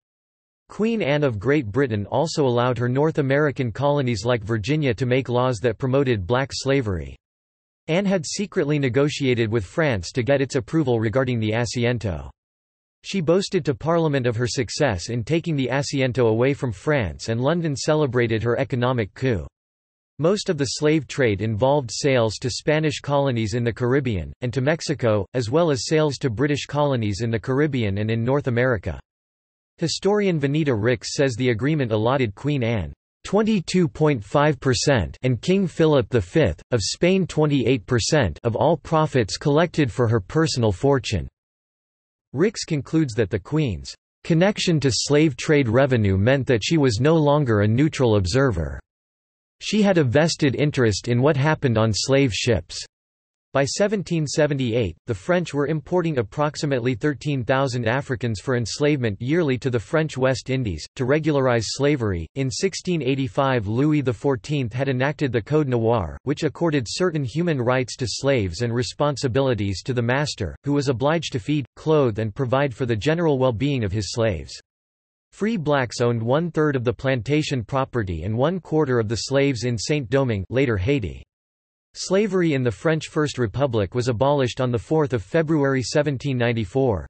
Queen Anne of Great Britain also allowed her North American colonies like Virginia to make laws that promoted black slavery. Anne had secretly negotiated with France to get its approval regarding the Asiento. She boasted to Parliament of her success in taking the Asiento away from France, and London celebrated her economic coup. Most of the slave trade involved sales to Spanish colonies in the Caribbean, and to Mexico, as well as sales to British colonies in the Caribbean and in North America. Historian Vanita Ricks says the agreement allotted Queen Anne twenty-two point five percent and King Philip the Fifth, of Spain twenty-eight percent of all profits collected for her personal fortune. Ricks concludes that the Queen's connection to slave trade revenue meant that she was no longer a neutral observer. She had a vested interest in what happened on slave ships. By seventeen seventy-eight, the French were importing approximately thirteen thousand Africans for enslavement yearly to the French West Indies, to regularize slavery. In sixteen eighty-five, Louis the Fourteenth had enacted the Code Noir, which accorded certain human rights to slaves and responsibilities to the master, who was obliged to feed, clothe, and provide for the general well-being of his slaves. Free blacks owned one-third of the plantation property and one-quarter of the slaves in Saint-Domingue, later Haiti. Slavery in the French First Republic was abolished on the fourth of February seventeen ninety-four.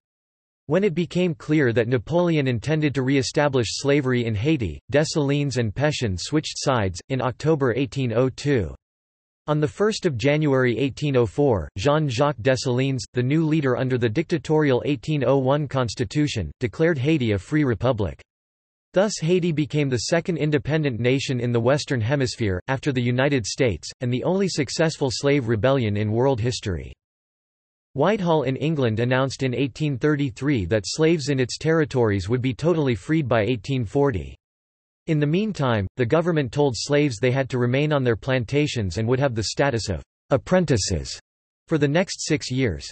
When it became clear that Napoleon intended to re-establish slavery in Haiti, Dessalines and Pétion switched sides, in October eighteen oh two. On the first of January eighteen oh four, Jean-Jacques Dessalines, the new leader under the dictatorial eighteen oh one constitution, declared Haiti a free republic. Thus Haiti became the second independent nation in the Western Hemisphere, after the United States, and the only successful slave rebellion in world history. Whitehall in England announced in eighteen thirty-three that slaves in its territories would be totally freed by eighteen forty. In the meantime, the government told slaves they had to remain on their plantations and would have the status of apprentices for the next six years.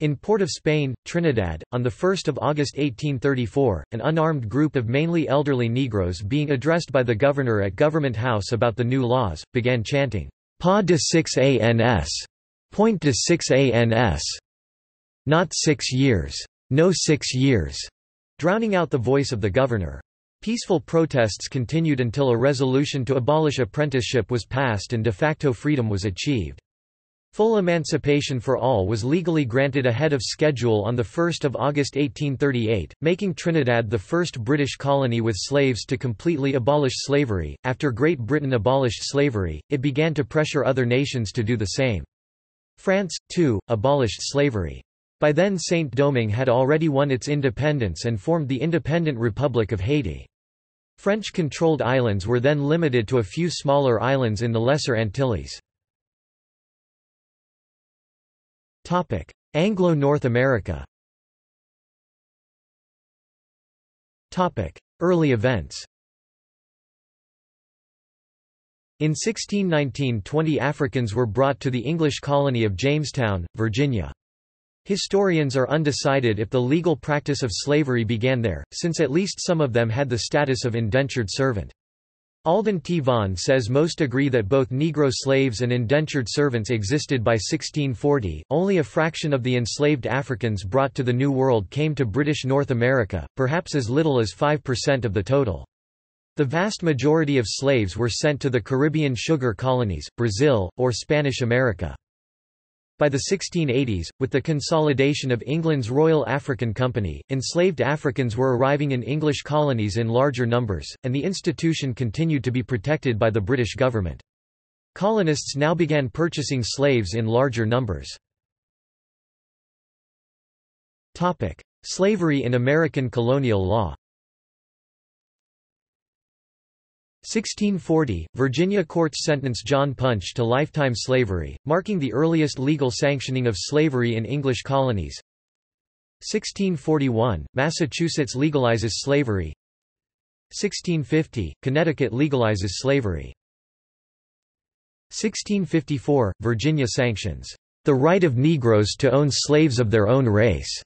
In Port of Spain, Trinidad, on the first of August eighteen thirty-four, an unarmed group of mainly elderly Negroes being addressed by the governor at Government House about the new laws, began chanting, "Pa de six ans. Point de six ans. Not six years. No six years," drowning out the voice of the governor. Peaceful protests continued until a resolution to abolish apprenticeship was passed and de facto freedom was achieved. Full emancipation for all was legally granted ahead of schedule on the first of August eighteen thirty-eight, making Trinidad the first British colony with slaves to completely abolish slavery. After Great Britain abolished slavery, it began to pressure other nations to do the same. France, too, abolished slavery. By then Saint-Domingue had already won its independence and formed the independent Republic of Haiti. French-controlled islands were then limited to a few smaller islands in the Lesser Antilles. Anglo-North America. Early events. In sixteen nineteen, twenty Africans were brought to the English colony of Jamestown, Virginia. Historians are undecided if the legal practice of slavery began there, since at least some of them had the status of indentured servant. Alden T. Vaughan says most agree that both Negro slaves and indentured servants existed by sixteen forty. Only a fraction of the enslaved Africans brought to the New World came to British North America, perhaps as little as five percent of the total. The vast majority of slaves were sent to the Caribbean sugar colonies, Brazil, or Spanish America. By the sixteen eighties, with the consolidation of England's Royal African Company, enslaved Africans were arriving in English colonies in larger numbers, and the institution continued to be protected by the British government. Colonists now began purchasing slaves in larger numbers. Topic: Slavery in American colonial law. sixteen forty, Virginia courts sentenced John Punch to lifetime slavery, marking the earliest legal sanctioning of slavery in English colonies. sixteen forty-one, Massachusetts legalizes slavery. sixteen fifty, Connecticut legalizes slavery. sixteen fifty-four, Virginia sanctions the right of Negroes to own slaves of their own race.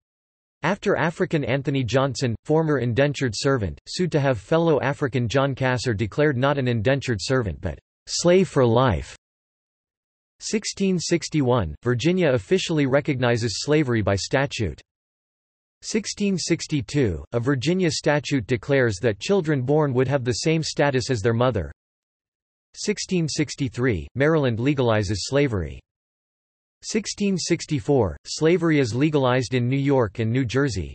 After African Anthony Johnson, former indentured servant, sued to have fellow African John Casor declared not an indentured servant but slave for life. sixteen sixty-one – Virginia officially recognizes slavery by statute. sixteen sixty-two – A Virginia statute declares that children born would have the same status as their mother. sixteen sixty-three – Maryland legalizes slavery. sixteen sixty-four – Slavery is legalized in New York and New Jersey.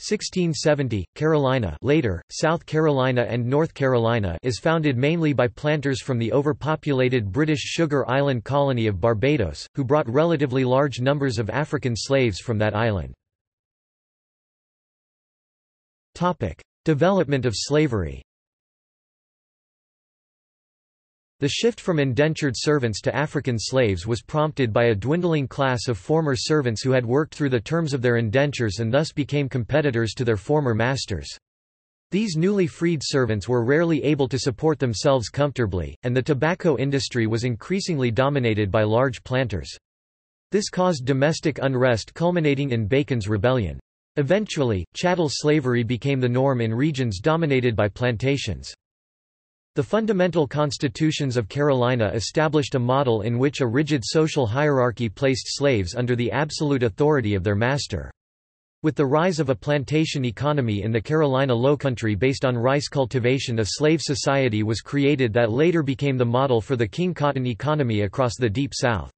sixteen seventy – Carolina, later South Carolina and North Carolina, is founded mainly by planters from the overpopulated British Sugar Island colony of Barbados, who brought relatively large numbers of African slaves from that island. Topic: Development of slavery. The shift from indentured servants to African slaves was prompted by a dwindling class of former servants who had worked through the terms of their indentures and thus became competitors to their former masters. These newly freed servants were rarely able to support themselves comfortably, and the tobacco industry was increasingly dominated by large planters. This caused domestic unrest culminating in Bacon's Rebellion. Eventually, chattel slavery became the norm in regions dominated by plantations. The fundamental constitutions of Carolina established a model in which a rigid social hierarchy placed slaves under the absolute authority of their master. With the rise of a plantation economy in the Carolina Lowcountry based on rice cultivation, a slave society was created that later became the model for the King Cotton economy across the Deep South.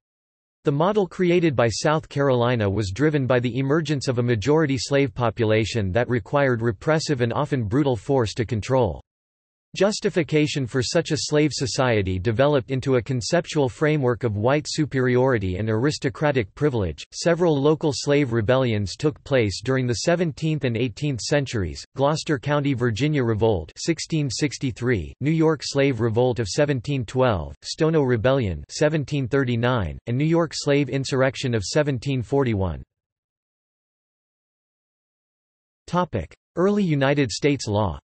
The model created by South Carolina was driven by the emergence of a majority slave population that required repressive and often brutal force to control. Justification for such a slave society developed into a conceptual framework of white superiority and aristocratic privilege. Several local slave rebellions took place during the seventeenth and eighteenth centuries: Gloucester County Virginia Revolt (sixteen sixty-three), New York Slave Revolt of seventeen twelve, Stono Rebellion (seventeen thirty-nine), and New York Slave Insurrection of seventeen forty-one. Topic: Early United States law.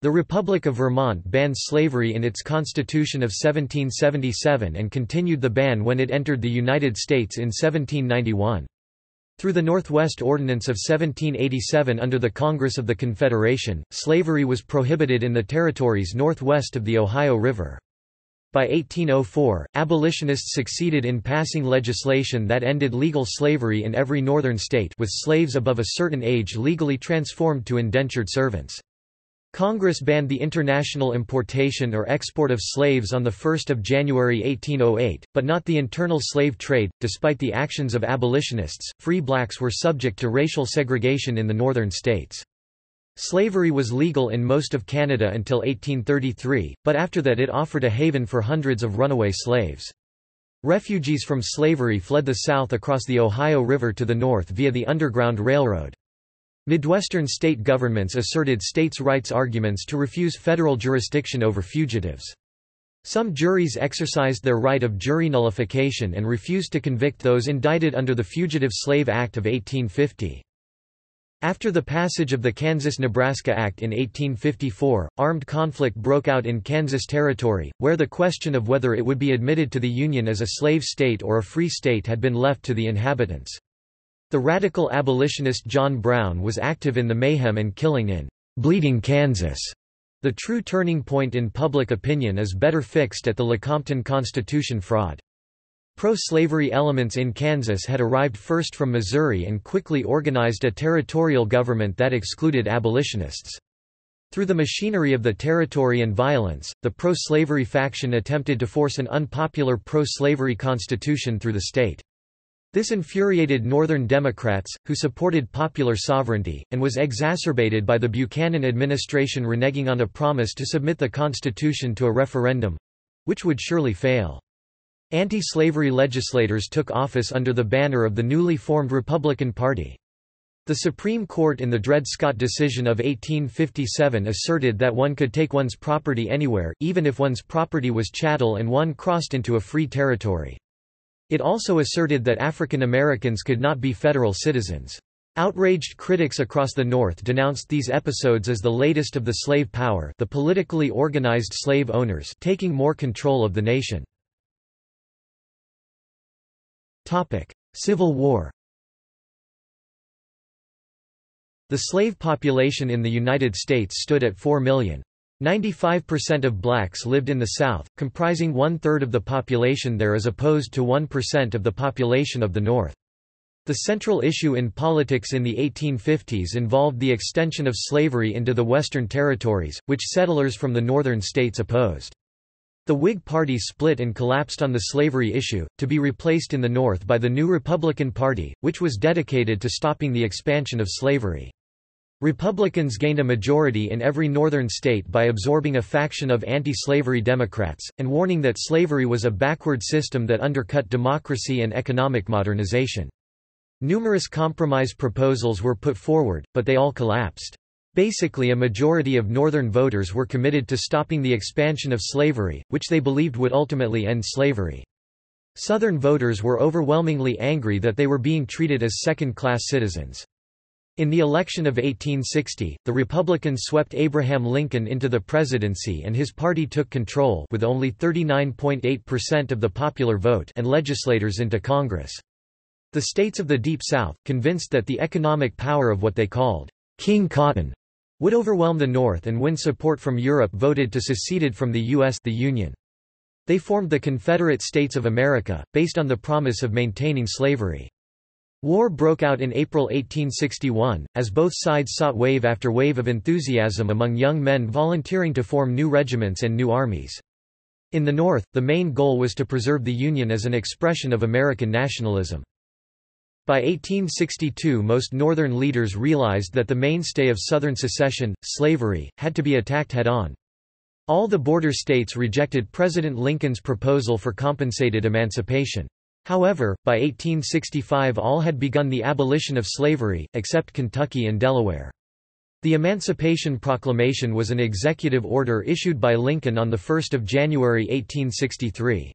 The Republic of Vermont banned slavery in its Constitution of seventeen seventy-seven and continued the ban when it entered the United States in seventeen ninety-one. Through the Northwest Ordinance of seventeen eighty-seven under the Congress of the Confederation, slavery was prohibited in the territories northwest of the Ohio River. By eighteen oh four, abolitionists succeeded in passing legislation that ended legal slavery in every northern state, with slaves above a certain age legally transformed to indentured servants. Congress banned the international importation or export of slaves on the first of January eighteen oh eight, but not the internal slave trade. Despite the actions of abolitionists, free blacks were subject to racial segregation in the northern states. Slavery was legal in most of Canada until eighteen thirty-three, but after that it offered a haven for hundreds of runaway slaves. Refugees from slavery fled the South across the Ohio River to the north via the Underground Railroad. Midwestern state governments asserted states' rights arguments to refuse federal jurisdiction over fugitives. Some juries exercised their right of jury nullification and refused to convict those indicted under the Fugitive Slave Act of eighteen fifty. After the passage of the Kansas-Nebraska Act in eighteen fifty-four, armed conflict broke out in Kansas Territory, where the question of whether it would be admitted to the Union as a slave state or a free state had been left to the inhabitants. The radical abolitionist John Brown was active in the mayhem and killing in Bleeding Kansas. The true turning point in public opinion is better fixed at the Lecompton Constitution fraud. Pro-slavery elements in Kansas had arrived first from Missouri and quickly organized a territorial government that excluded abolitionists. Through the machinery of the territory and violence, the pro-slavery faction attempted to force an unpopular pro-slavery constitution through the state. This infuriated Northern Democrats, who supported popular sovereignty, and was exacerbated by the Buchanan administration reneging on a promise to submit the Constitution to a referendum—which would surely fail. Anti-slavery legislators took office under the banner of the newly formed Republican Party. The Supreme Court in the Dred Scott decision of eighteen fifty-seven asserted that one could take one's property anywhere, even if one's property was chattel and one crossed into a free territory. It also asserted that African Americans could not be federal citizens. Outraged critics across the North denounced these episodes as the latest of the slave power, the politically organized slave owners taking more control of the nation. Topic: Civil War. The slave population in the United States stood at four million. ninety-five percent of blacks lived in the South, comprising one-third of the population there as opposed to one percent of the population of the North. The central issue in politics in the eighteen fifties involved the extension of slavery into the Western territories, which settlers from the northern states opposed. The Whig Party split and collapsed on the slavery issue, to be replaced in the North by the new Republican Party, which was dedicated to stopping the expansion of slavery. Republicans gained a majority in every northern state by absorbing a faction of anti-slavery Democrats, and warning that slavery was a backward system that undercut democracy and economic modernization. Numerous compromise proposals were put forward, but they all collapsed. Basically, a majority of northern voters were committed to stopping the expansion of slavery, which they believed would ultimately end slavery. Southern voters were overwhelmingly angry that they were being treated as second-class citizens. In the election of eighteen sixty, the Republicans swept Abraham Lincoln into the presidency and his party took control with only thirty-nine point eight percent of the popular vote and legislators into Congress. The states of the Deep South, convinced that the economic power of what they called King Cotton would overwhelm the North and win support from Europe, voted to secede from the U S the Union. They formed the Confederate States of America, based on the promise of maintaining slavery. War broke out in April eighteen sixty-one, as both sides sought wave after wave of enthusiasm among young men volunteering to form new regiments and new armies. In the North, the main goal was to preserve the Union as an expression of American nationalism. By eighteen sixty-two, most Northern leaders realized that the mainstay of Southern secession, slavery, had to be attacked head-on. All the border states rejected President Lincoln's proposal for compensated emancipation. However, by eighteen sixty-five all had begun the abolition of slavery, except Kentucky and Delaware. The Emancipation Proclamation was an executive order issued by Lincoln on the first of January eighteen sixty-three.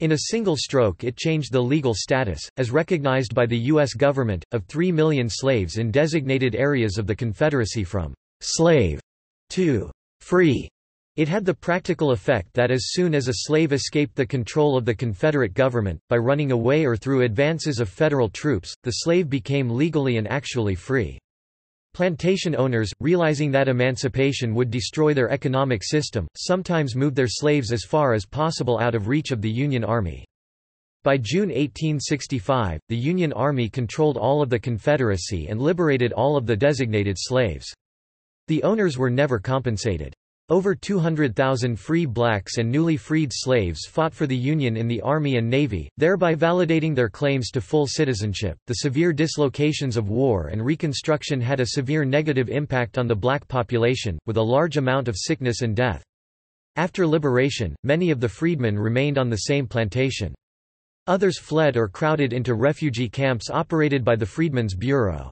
In a single stroke it changed the legal status, as recognized by the U S government, of three million slaves in designated areas of the Confederacy from «slave» to «free». It had the practical effect that as soon as a slave escaped the control of the Confederate government, by running away or through advances of federal troops, the slave became legally and actually free. Plantation owners, realizing that emancipation would destroy their economic system, sometimes moved their slaves as far as possible out of reach of the Union Army. By June eighteen sixty-five, the Union Army controlled all of the Confederacy and liberated all of the designated slaves. The owners were never compensated. Over two hundred thousand free blacks and newly freed slaves fought for the Union in the Army and Navy, thereby validating their claims to full citizenship. The severe dislocations of war and Reconstruction had a severe negative impact on the black population, with a large amount of sickness and death. After liberation, many of the freedmen remained on the same plantation. Others fled or crowded into refugee camps operated by the Freedmen's Bureau.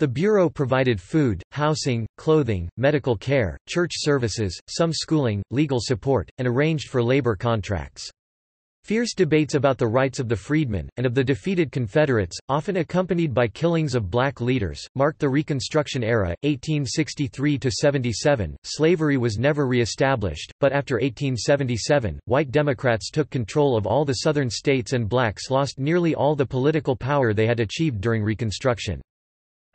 The Bureau provided food, housing, clothing, medical care, church services, some schooling, legal support, and arranged for labor contracts. Fierce debates about the rights of the freedmen, and of the defeated Confederates, often accompanied by killings of black leaders, marked the Reconstruction era, eighteen sixty-three to seventy-seven. Slavery was never re-established, but after eighteen seventy-seven, white Democrats took control of all the Southern states and blacks lost nearly all the political power they had achieved during Reconstruction.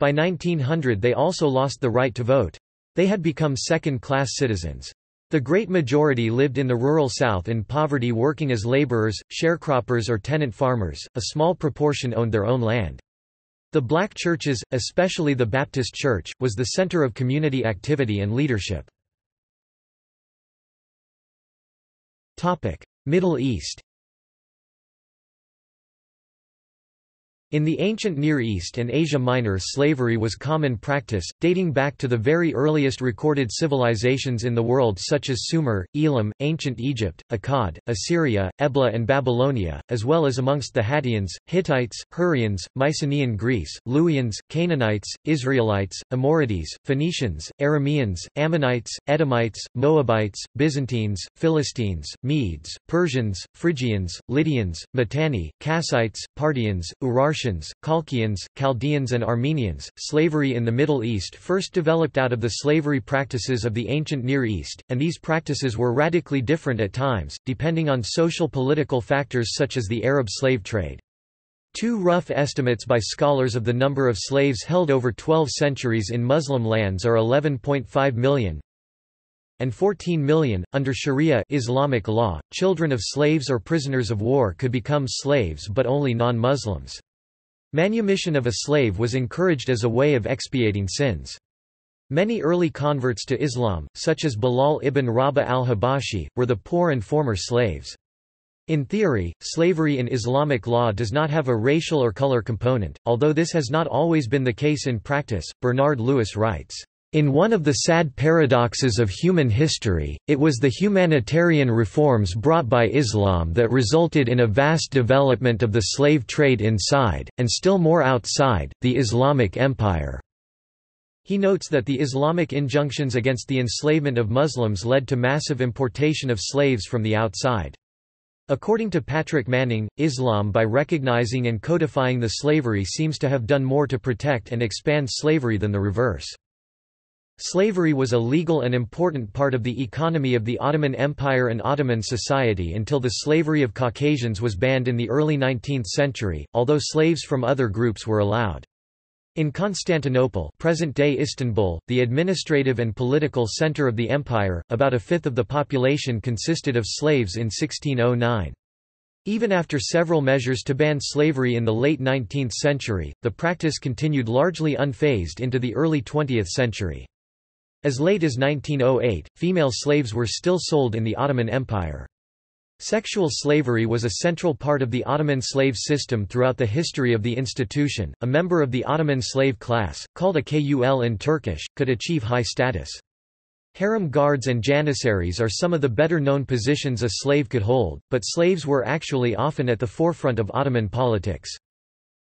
By nineteen hundred they also lost the right to vote. They had become second-class citizens. The great majority lived in the rural South in poverty, working as laborers, sharecroppers, or tenant farmers. A small proportion owned their own land. The black churches, especially the Baptist Church, was the center of community activity and leadership. Topic: Middle East. In the ancient Near East and Asia Minor, slavery was common practice, dating back to the very earliest recorded civilizations in the world, such as Sumer, Elam, ancient Egypt, Akkad, Assyria, Ebla and Babylonia, as well as amongst the Hattians, Hittites, Hurrians, Mycenaean Greece, Luwians, Canaanites, Israelites, Amorites, Phoenicians, Arameans, Ammonites, Edomites, Moabites, Byzantines, Philistines, Medes, Persians, Phrygians, Lydians, Mitanni, Kassites, Parthians, Urartians, Colchians, Chaldeans and Armenians. Slavery in the Middle East first developed out of the slavery practices of the ancient Near East, and these practices were radically different at times, depending on social-political factors such as the Arab slave trade. Two rough estimates by scholars of the number of slaves held over twelve centuries in Muslim lands are eleven point five million and fourteen million. Under Sharia Islamic law, children of slaves or prisoners of war could become slaves but only non-Muslims. Manumission of a slave was encouraged as a way of expiating sins. Many early converts to Islam, such as Bilal ibn Rabah al-Habashi, were the poor and former slaves. In theory, slavery in Islamic law does not have a racial or color component, although this has not always been the case in practice. Bernard Lewis writes, "In one of the sad paradoxes of human history, it was the humanitarian reforms brought by Islam that resulted in a vast development of the slave trade inside, and still more outside, the Islamic Empire." He notes that the Islamic injunctions against the enslavement of Muslims led to massive importation of slaves from the outside. According to Patrick Manning, Islam, by recognizing and codifying the slavery, seems to have done more to protect and expand slavery than the reverse. Slavery was a legal and important part of the economy of the Ottoman Empire and Ottoman society until the slavery of Caucasians was banned in the early nineteenth century, although slaves from other groups were allowed. In Constantinople, present-day Istanbul, the administrative and political center of the empire, about a fifth of the population consisted of slaves in sixteen oh nine. Even after several measures to ban slavery in the late nineteenth century, the practice continued largely unfazed into the early twentieth century. As late as nineteen oh eight, female slaves were still sold in the Ottoman Empire. Sexual slavery was a central part of the Ottoman slave system throughout the history of the institution. A member of the Ottoman slave class, called a kul in Turkish, could achieve high status. Harem guards and janissaries are some of the better known positions a slave could hold, but slaves were actually often at the forefront of Ottoman politics.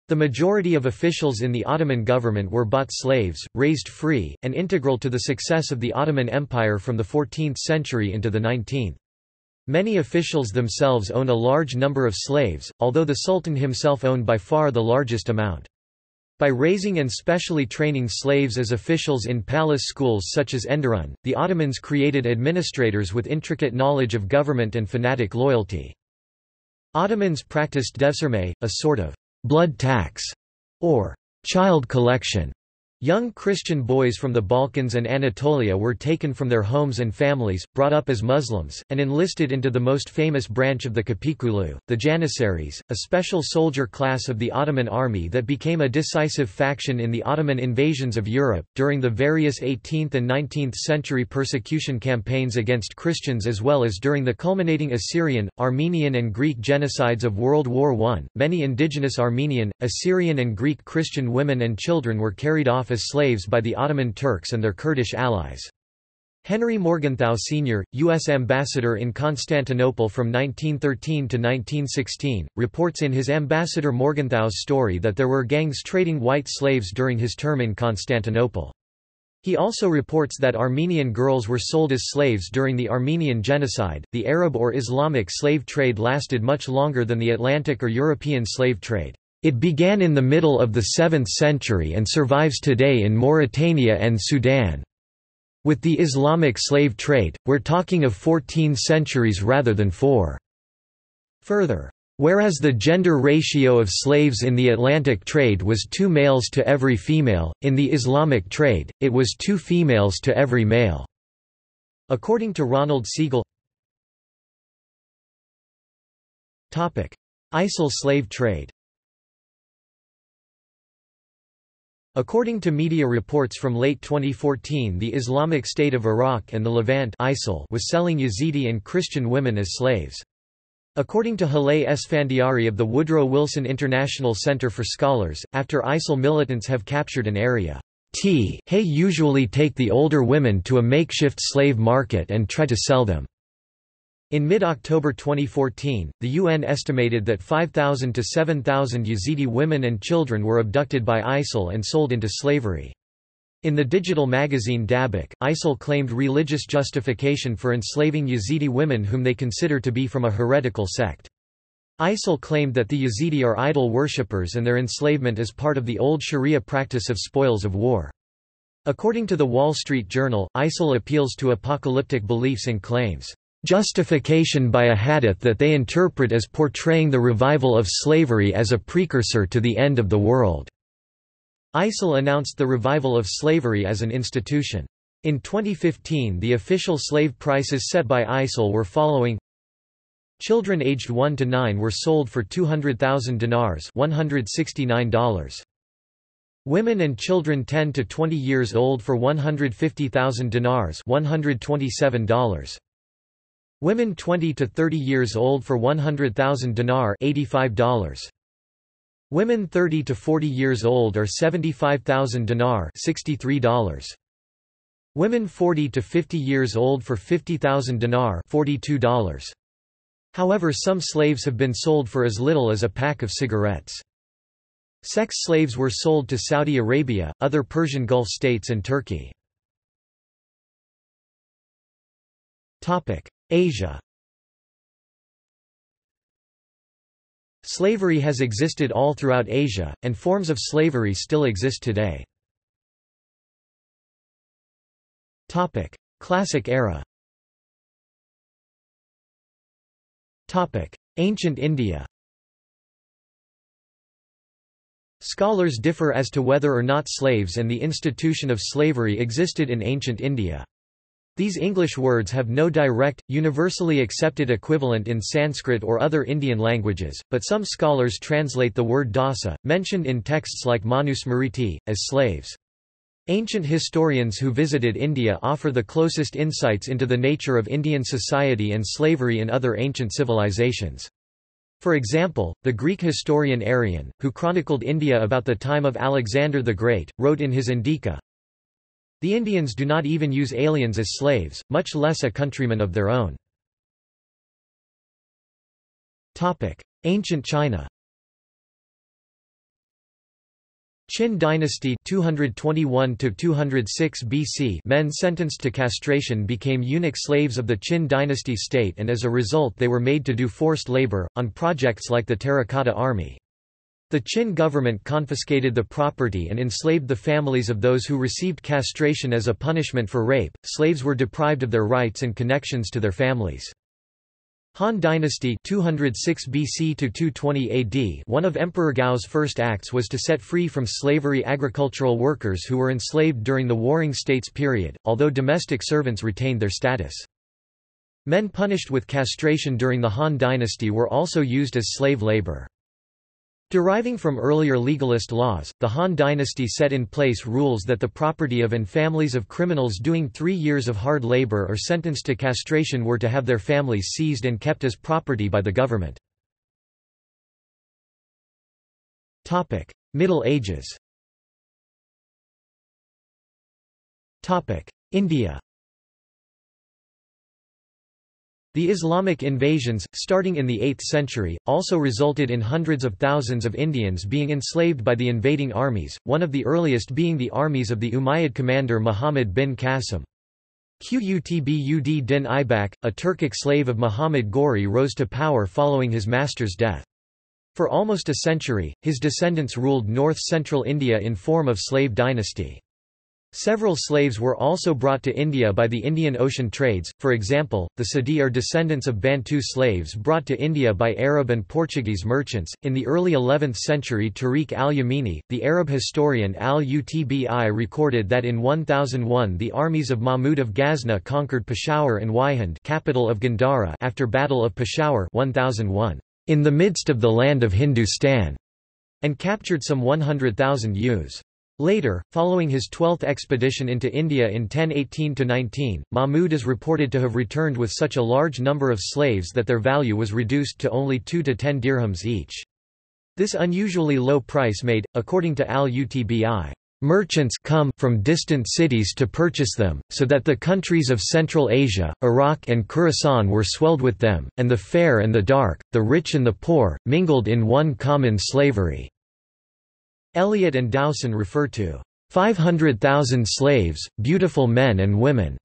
The majority of officials in the Ottoman government were bought slaves, raised free, and integral to the success of the Ottoman Empire from the fourteenth century into the nineteenth. Many officials themselves own a large number of slaves, although the Sultan himself owned by far the largest amount. By raising and specially training slaves as officials in palace schools such as Enderun, the Ottomans created administrators with intricate knowledge of government and fanatic loyalty. Ottomans practiced devsirme, a sort of blood tax, or child collection. Young Christian boys from the Balkans and Anatolia were taken from their homes and families, brought up as Muslims, and enlisted into the most famous branch of the Kapikulu, the Janissaries, a special soldier class of the Ottoman army that became a decisive faction in the Ottoman invasions of Europe. During the various eighteenth and nineteenth century persecution campaigns against Christians, as well as during the culminating Assyrian, Armenian, and Greek genocides of World War One, many indigenous Armenian, Assyrian, and Greek Christian women and children were carried off as slaves by the Ottoman Turks and their Kurdish allies. Henry Morgenthau Senior, U S ambassador in Constantinople from nineteen thirteen to nineteen sixteen, reports in his Ambassador Morgenthau's Story that there were gangs trading white slaves during his term in Constantinople. He also reports that Armenian girls were sold as slaves during the Armenian genocide. The Arab or Islamic slave trade lasted much longer than the Atlantic or European slave trade. It began in the middle of the seventh century and survives today in Mauritania and Sudan. With the Islamic slave trade, we're talking of fourteen centuries rather than four. Further, whereas the gender ratio of slaves in the Atlantic trade was two males to every female, in the Islamic trade, it was two females to every male. According to Ronald Siegel. I S I L slave trade. According to media reports from late twenty fourteen, the Islamic State of Iraq and the Levant I S I L was selling Yazidi and Christian women as slaves. According to Haleh Esfandiari of the Woodrow Wilson International Center for Scholars, after I S I L militants have captured an area, they usually take the older women to a makeshift slave market and try to sell them. In mid-October twenty fourteen, the U N estimated that five thousand to seven thousand Yazidi women and children were abducted by I S I L and sold into slavery. In the digital magazine Dabak, I S I L claimed religious justification for enslaving Yazidi women whom they consider to be from a heretical sect. I S I L claimed that the Yazidi are idol worshippers and their enslavement is part of the old Sharia practice of spoils of war. According to the Wall Street Journal, I S I L appeals to apocalyptic beliefs and claims justification by a hadith that they interpret as portraying the revival of slavery as a precursor to the end of the world. I S I L announced the revival of slavery as an institution. In twenty fifteen, the official slave prices set by I S I L were following: children aged one to nine were sold for two hundred thousand dinars, one hundred sixty-nine dollars. Women and children ten to twenty years old for one hundred fifty thousand dinars, one hundred twenty-seven dollars. Women twenty to thirty years old for one hundred thousand dinar, eighty-five dollars. Women thirty to forty years old or seventy-five thousand dinar, sixty-three dollars. Women forty to fifty years old for fifty thousand dinar, forty-two dollars. However, some slaves have been sold for as little as a pack of cigarettes. Sex slaves were sold to Saudi Arabia, other Persian Gulf states and Turkey. Asia. Slavery has existed all throughout Asia, and forms of slavery still exist today. Classic era. Ancient India. Scholars differ as to whether or not slaves and the institution of slavery existed in ancient India. These English words have no direct, universally accepted equivalent in Sanskrit or other Indian languages, but some scholars translate the word dasa, mentioned in texts like Manusmriti, as slaves. Ancient historians who visited India offer the closest insights into the nature of Indian society and slavery in other ancient civilizations. For example, the Greek historian Arrian, who chronicled India about the time of Alexander the Great, wrote in his Indica, "The Indians do not even use aliens as slaves, much less a countryman of their own." Ancient China. Qin dynasty two twenty-one to two oh six B C men sentenced to castration became eunuch slaves of the Qin dynasty state, and as a result they were made to do forced labor, on projects like the Terracotta Army. The Qin government confiscated the property and enslaved the families of those who received castration as a punishment for rape. Slaves were deprived of their rights and connections to their families. Han dynasty two oh six B C to two twenty A D One of Emperor Gao's first acts was to set free from slavery agricultural workers who were enslaved during the Warring States period, although domestic servants retained their status. Men punished with castration during the Han dynasty were also used as slave labor. Deriving from earlier legalist laws, the Han dynasty set in place rules that the property of and families of criminals doing three years of hard labor or sentenced to castration were to have their families seized and kept as property by the government. Middle Ages. India. The Islamic invasions, starting in the eighth century, also resulted in hundreds of thousands of Indians being enslaved by the invading armies, one of the earliest being the armies of the Umayyad commander Muhammad bin Qasim. Qutb ud-Din Ibak, a Turkic slave of Muhammad Ghori, rose to power following his master's death. For almost a century, his descendants ruled north-central India in form of slave dynasty. Several slaves were also brought to India by the Indian Ocean trades, for example, the Sidi are descendants of Bantu slaves brought to India by Arab and Portuguese merchants. In the early eleventh century, Tariq al-Yamini, the Arab historian al-Utbi, recorded that in one thousand one the armies of Mahmud of Ghazni conquered Peshawar and Wyhind, capital of Gandhara, after Battle of Peshawar one thousand one, in the midst of the land of Hindustan, and captured some one hundred thousand youths. Later, following his twelfth expedition into India in ten eighteen to nineteen, Mahmud is reported to have returned with such a large number of slaves that their value was reduced to only two to ten dirhams each. This unusually low price made, according to al-Utbi, merchants come from distant cities to purchase them, so that the countries of Central Asia, Iraq and Khorasan were swelled with them, and the fair and the dark, the rich and the poor, mingled in one common slavery. Eliot and Dowson refer to five hundred thousand slaves, beautiful men and women.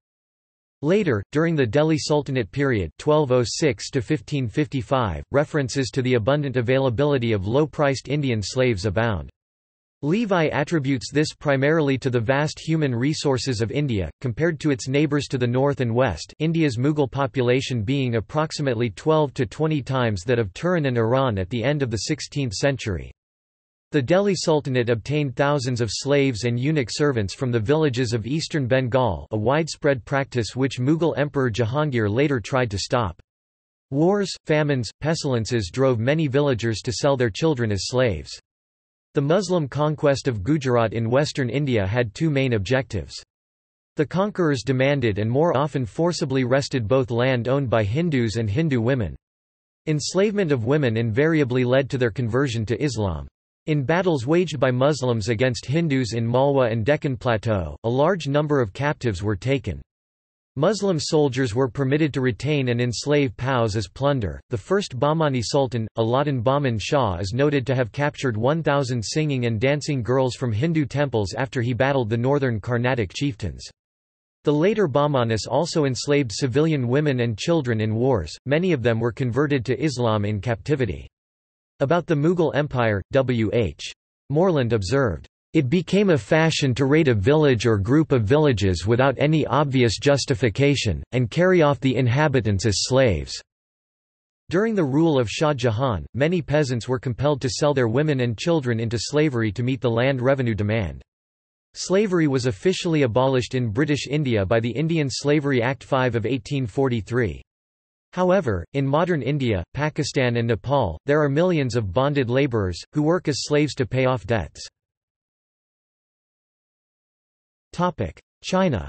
Later, during the Delhi Sultanate period twelve oh six to fifteen fifty-five, references to the abundant availability of low-priced Indian slaves abound. Levi attributes this primarily to the vast human resources of India, compared to its neighbours to the north and west, India's Mughal population being approximately twelve to twenty times that of Turin and Iran at the end of the sixteenth century. The Delhi Sultanate obtained thousands of slaves and eunuch servants from the villages of eastern Bengal, a widespread practice which Mughal Emperor Jahangir later tried to stop. Wars, famines, pestilences drove many villagers to sell their children as slaves. The Muslim conquest of Gujarat in western India had two main objectives. The conquerors demanded and more often forcibly wrested both land owned by Hindus and Hindu women. Enslavement of women invariably led to their conversion to Islam. In battles waged by Muslims against Hindus in Malwa and Deccan Plateau, a large number of captives were taken. Muslim soldiers were permitted to retain and enslave POWs as plunder. The first Bahmani Sultan, Alauddin Bahman Shah, is noted to have captured one thousand singing and dancing girls from Hindu temples after he battled the northern Carnatic chieftains. The later Bahmanis also enslaved civilian women and children in wars, many of them were converted to Islam in captivity. About the Mughal Empire, W H Moreland observed, "It became a fashion to raid a village or group of villages without any obvious justification, and carry off the inhabitants as slaves." During the rule of Shah Jahan, many peasants were compelled to sell their women and children into slavery to meet the land revenue demand. Slavery was officially abolished in British India by the Indian Slavery Act five of eighteen forty-three. However, in modern India, Pakistan and Nepal, there are millions of bonded labourers, who work as slaves to pay off debts. China.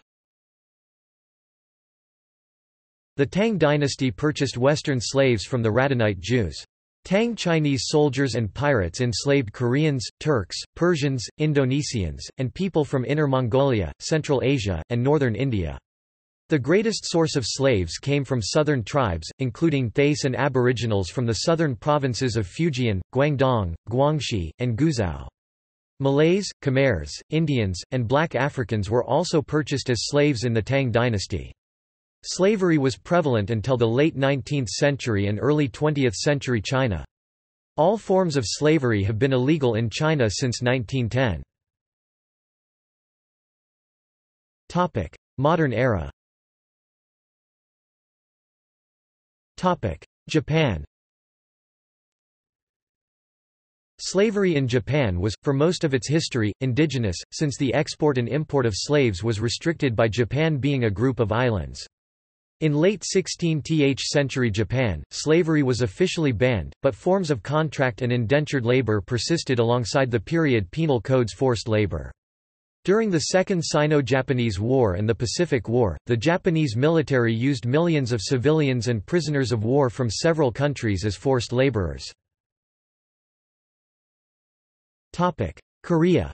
The Tang dynasty purchased Western slaves from the Radhanite Jews. Tang Chinese soldiers and pirates enslaved Koreans, Turks, Persians, Indonesians, and people from Inner Mongolia, Central Asia, and northern India. The greatest source of slaves came from southern tribes, including Thais and aboriginals from the southern provinces of Fujian, Guangdong, Guangxi, and Guizhou. Malays, Khmers, Indians, and black Africans were also purchased as slaves in the Tang dynasty. Slavery was prevalent until the late nineteenth century and early twentieth century China. All forms of slavery have been illegal in China since nineteen ten. Topic: Modern era. Topic: Japan. Slavery in Japan was, for most of its history, indigenous, since the export and import of slaves was restricted by Japan being a group of islands. In late sixteenth century Japan, slavery was officially banned, but forms of contract and indentured labor persisted alongside the period penal codes forced labor. During the Second Sino-Japanese War and the Pacific War, the Japanese military used millions of civilians and prisoners of war from several countries as forced laborers. Korea.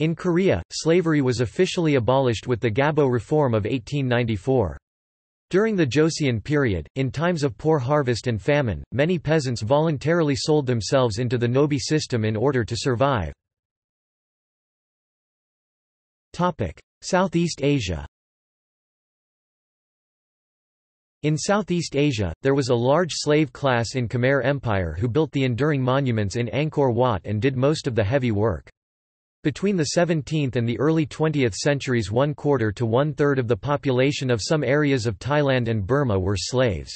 In Korea, slavery was officially abolished with the Gabo Reform of eighteen ninety-four. During the Joseon period, in times of poor harvest and famine, many peasants voluntarily sold themselves into the nobi system in order to survive. Southeast Asia. In Southeast Asia, there was a large slave class in Khmer Empire who built the enduring monuments in Angkor Wat and did most of the heavy work. Between the seventeenth and the early twentieth centuries, one quarter to one-third of the population of some areas of Thailand and Burma were slaves.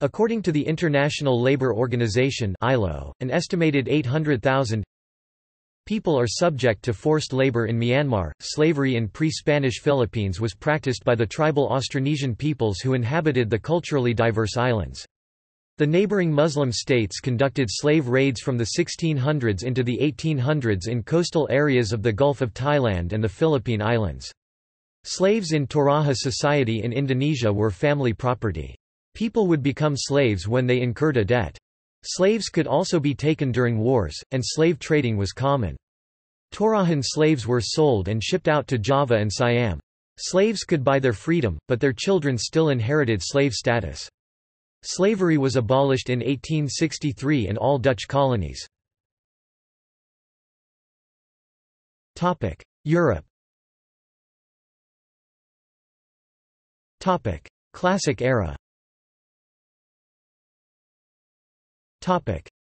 According to the International Labour Organization (I L O), an estimated eight hundred thousand people are subject to forced labor in Myanmar. Slavery in pre-Spanish Philippines was practiced by the tribal Austronesian peoples who inhabited the culturally diverse islands. The neighboring Muslim states conducted slave raids from the sixteen hundreds into the eighteen hundreds in coastal areas of the Gulf of Thailand and the Philippine Islands. Slaves in Toraja society in Indonesia were family property. People would become slaves when they incurred a debt. Slaves could also be taken during wars, and slave trading was common. Torajan slaves were sold and shipped out to Java and Siam. Slaves could buy their freedom, but their children still inherited slave status. Slavery was abolished in eighteen sixty-three in all Dutch colonies. Europe. Classic era.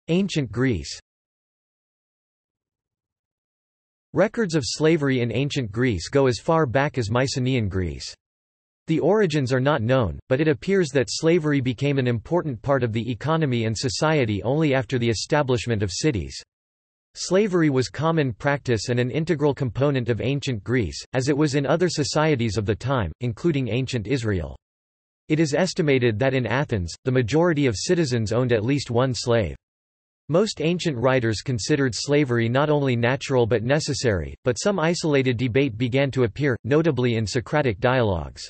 Ancient Greece. Records of slavery in ancient Greece go as far back as Mycenaean Greece. The origins are not known, but it appears that slavery became an important part of the economy and society only after the establishment of cities. Slavery was common practice and an integral component of ancient Greece, as it was in other societies of the time, including ancient Israel. It is estimated that in Athens, the majority of citizens owned at least one slave. Most ancient writers considered slavery not only natural but necessary, but some isolated debate began to appear, notably in Socratic dialogues.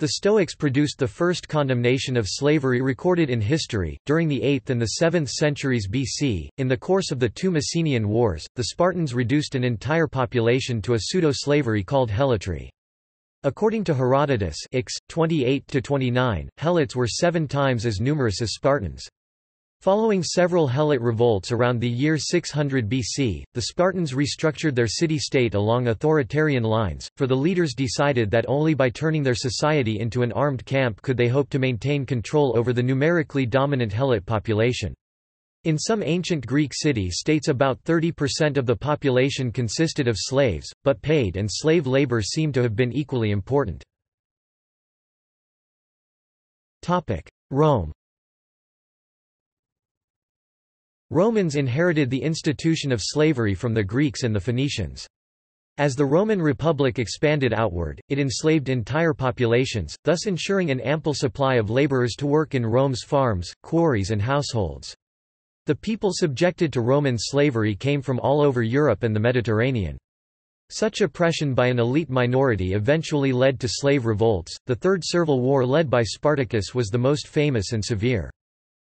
The Stoics produced the first condemnation of slavery recorded in history. During the eighth and the seventh centuries B C, in the course of the two Messenian Wars, the Spartans reduced an entire population to a pseudo-slavery called helotry. According to Herodotus, twenty-eight to twenty-nine, helots were seven times as numerous as Spartans. Following several Helot revolts around the year six hundred B C, the Spartans restructured their city-state along authoritarian lines, for the leaders decided that only by turning their society into an armed camp could they hope to maintain control over the numerically dominant Helot population. In some ancient Greek city-states about thirty percent of the population consisted of slaves, but paid and slave labor seem to have been equally important. Rome. Romans inherited the institution of slavery from the Greeks and the Phoenicians. As the Roman Republic expanded outward, it enslaved entire populations, thus ensuring an ample supply of laborers to work in Rome's farms, quarries and households. The people subjected to Roman slavery came from all over Europe and the Mediterranean. Such oppression by an elite minority eventually led to slave revolts. The Third Servile War led by Spartacus was the most famous and severe.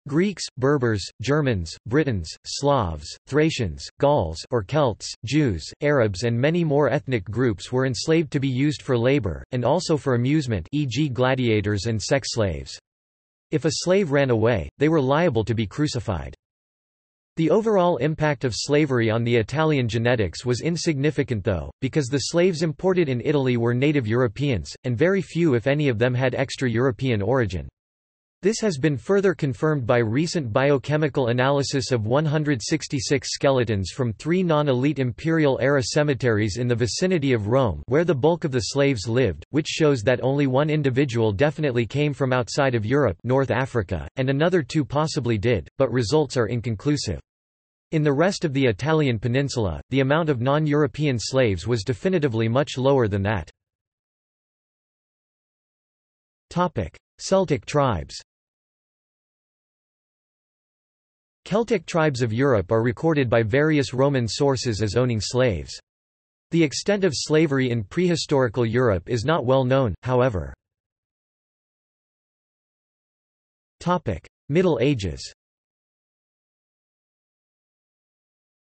Greeks, Berbers, Germans, Britons, Slavs, Thracians, Gauls or Celts, Jews, Arabs and many more ethnic groups were enslaved to be used for labor, and also for amusement, for example gladiators and sex slaves. If a slave ran away, they were liable to be crucified. The overall impact of slavery on the Italian genetics was insignificant though, because the slaves imported in Italy were native Europeans, and very few if any of them had extra-European origin. This has been further confirmed by recent biochemical analysis of one hundred sixty-six skeletons from three non-elite imperial-era cemeteries in the vicinity of Rome where the bulk of the slaves lived, which shows that only one individual definitely came from outside of Europe, North Africa, and another two possibly did, but results are inconclusive. In the rest of the Italian peninsula, the amount of non-European slaves was definitively much lower than that. Celtic tribes. Celtic tribes of Europe are recorded by various Roman sources as owning slaves. The extent of slavery in prehistorical Europe is not well known, however. Middle Ages.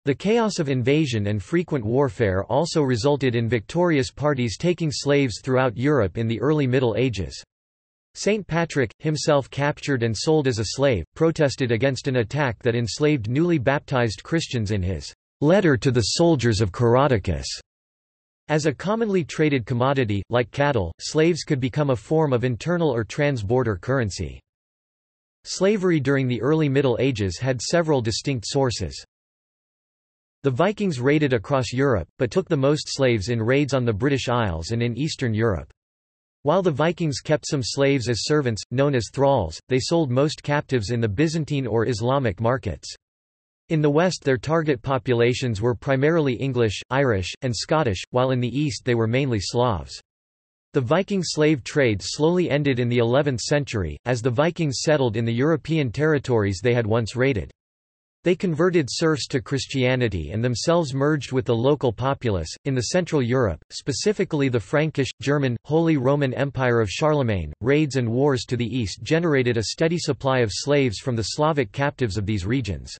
The chaos of invasion and frequent warfare also resulted in victorious parties taking slaves throughout Europe in the early Middle Ages. Saint Patrick, himself captured and sold as a slave, protested against an attack that enslaved newly baptized Christians in his "Letter to the Soldiers of Caroticus." As a commonly traded commodity, like cattle, slaves could become a form of internal or trans-border currency. Slavery during the early Middle Ages had several distinct sources. The Vikings raided across Europe, but took the most slaves in raids on the British Isles and in Eastern Europe. While the Vikings kept some slaves as servants, known as thralls, they sold most captives in the Byzantine or Islamic markets. In the West their target populations were primarily English, Irish, and Scottish, while in the East they were mainly Slavs. The Viking slave trade slowly ended in the eleventh century, as the Vikings settled in the European territories they had once raided. They converted serfs to Christianity and themselves merged with the local populace. In the Central Europe, specifically the Frankish, German, Holy Roman Empire of Charlemagne, raids and wars to the east generated a steady supply of slaves from the Slavic captives of these regions.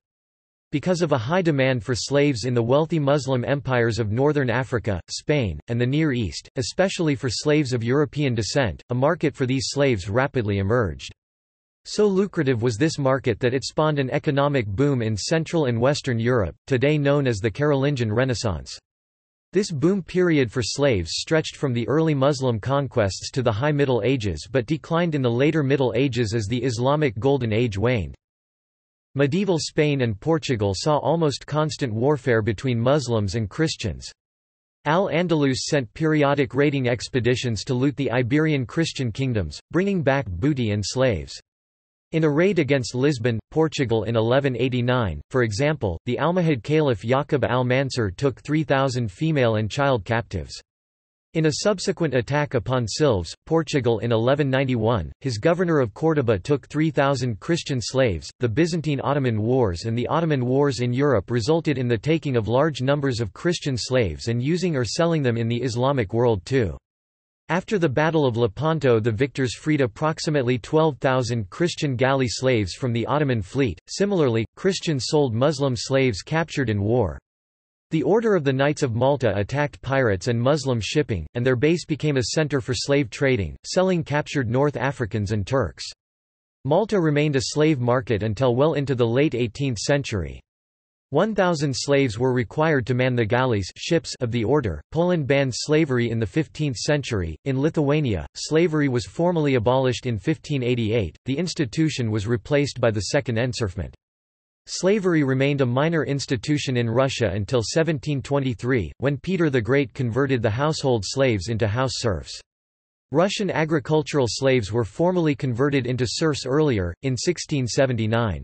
Because of a high demand for slaves in the wealthy Muslim empires of northern Africa, Spain, and the Near East, especially for slaves of European descent, a market for these slaves rapidly emerged. So lucrative was this market that it spawned an economic boom in Central and Western Europe, today known as the Carolingian Renaissance. This boom period for slaves stretched from the early Muslim conquests to the High Middle Ages but declined in the later Middle Ages as the Islamic Golden Age waned. Medieval Spain and Portugal saw almost constant warfare between Muslims and Christians. Al-Andalus sent periodic raiding expeditions to loot the Iberian Christian kingdoms, bringing back booty and slaves. In a raid against Lisbon, Portugal in eleven eighty-nine, for example, the Almohad Caliph Yaqub al-Mansur took three thousand female and child captives. In a subsequent attack upon Silves, Portugal in eleven ninety-one, his governor of Córdoba took three thousand Christian slaves. The Byzantine-Ottoman Wars and the Ottoman Wars in Europe resulted in the taking of large numbers of Christian slaves and using or selling them in the Islamic world too. After the Battle of Lepanto, the victors freed approximately twelve thousand Christian galley slaves from the Ottoman fleet. Similarly, Christians sold Muslim slaves captured in war. The Order of the Knights of Malta attacked pirates and Muslim shipping, and their base became a center for slave trading, selling captured North Africans and Turks. Malta remained a slave market until well into the late eighteenth century. one thousand slaves were required to man the galleys ships of the order. Poland banned slavery in the fifteenth century. In Lithuania, slavery was formally abolished in fifteen eighty-eight. The institution was replaced by the Second Encirclement. Slavery remained a minor institution in Russia until seventeen twenty-three, when Peter the Great converted the household slaves into house serfs. Russian agricultural slaves were formally converted into serfs earlier, in sixteen seventy-nine.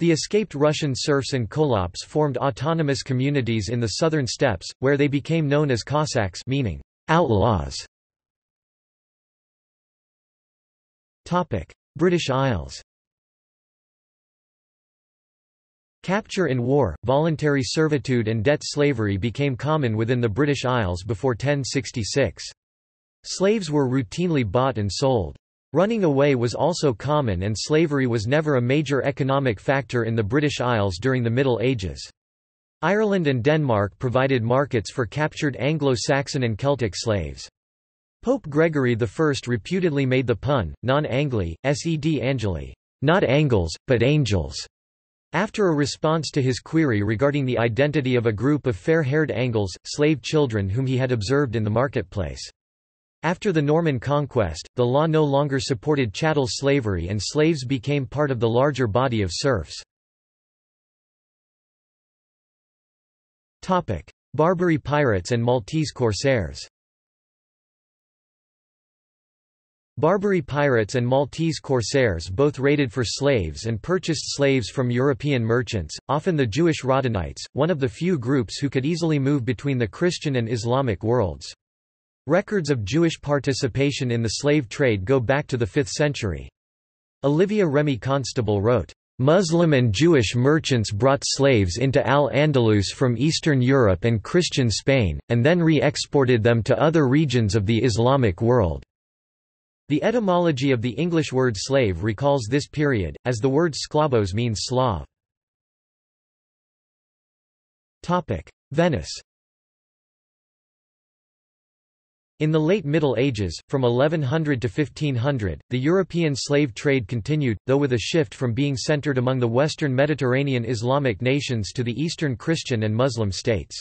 The escaped Russian serfs and kolops formed autonomous communities in the southern steppes, where they became known as Cossacks, meaning outlaws. Topic: British Isles. Capture in war, voluntary servitude and debt slavery became common within the British Isles before ten sixty-six. Slaves were routinely bought and sold. Running away was also common, and slavery was never a major economic factor in the British Isles during the Middle Ages. Ireland and Denmark provided markets for captured Anglo-Saxon and Celtic slaves. Pope Gregory the First reputedly made the pun, non angli, sed angeli, not angles, but angels. After a response to his query regarding the identity of a group of fair-haired Angles, slave children whom he had observed in the marketplace. After the Norman conquest, the law no longer supported chattel slavery and slaves became part of the larger body of serfs. Barbary pirates and Maltese corsairs. Barbary pirates and Maltese corsairs both raided for slaves and purchased slaves from European merchants, often the Jewish Radhanites, one of the few groups who could easily move between the Christian and Islamic worlds. Records of Jewish participation in the slave trade go back to the fifth century. Olivia Remy Constable wrote, "Muslim and Jewish merchants brought slaves into Al-Andalus from Eastern Europe and Christian Spain, and then re-exported them to other regions of the Islamic world." The etymology of the English word slave recalls this period, as the word sklavos means Slav. Venice. In the late Middle Ages, from eleven hundred to fifteen hundred, the European slave trade continued, though with a shift from being centered among the western Mediterranean Islamic nations to the eastern Christian and Muslim states.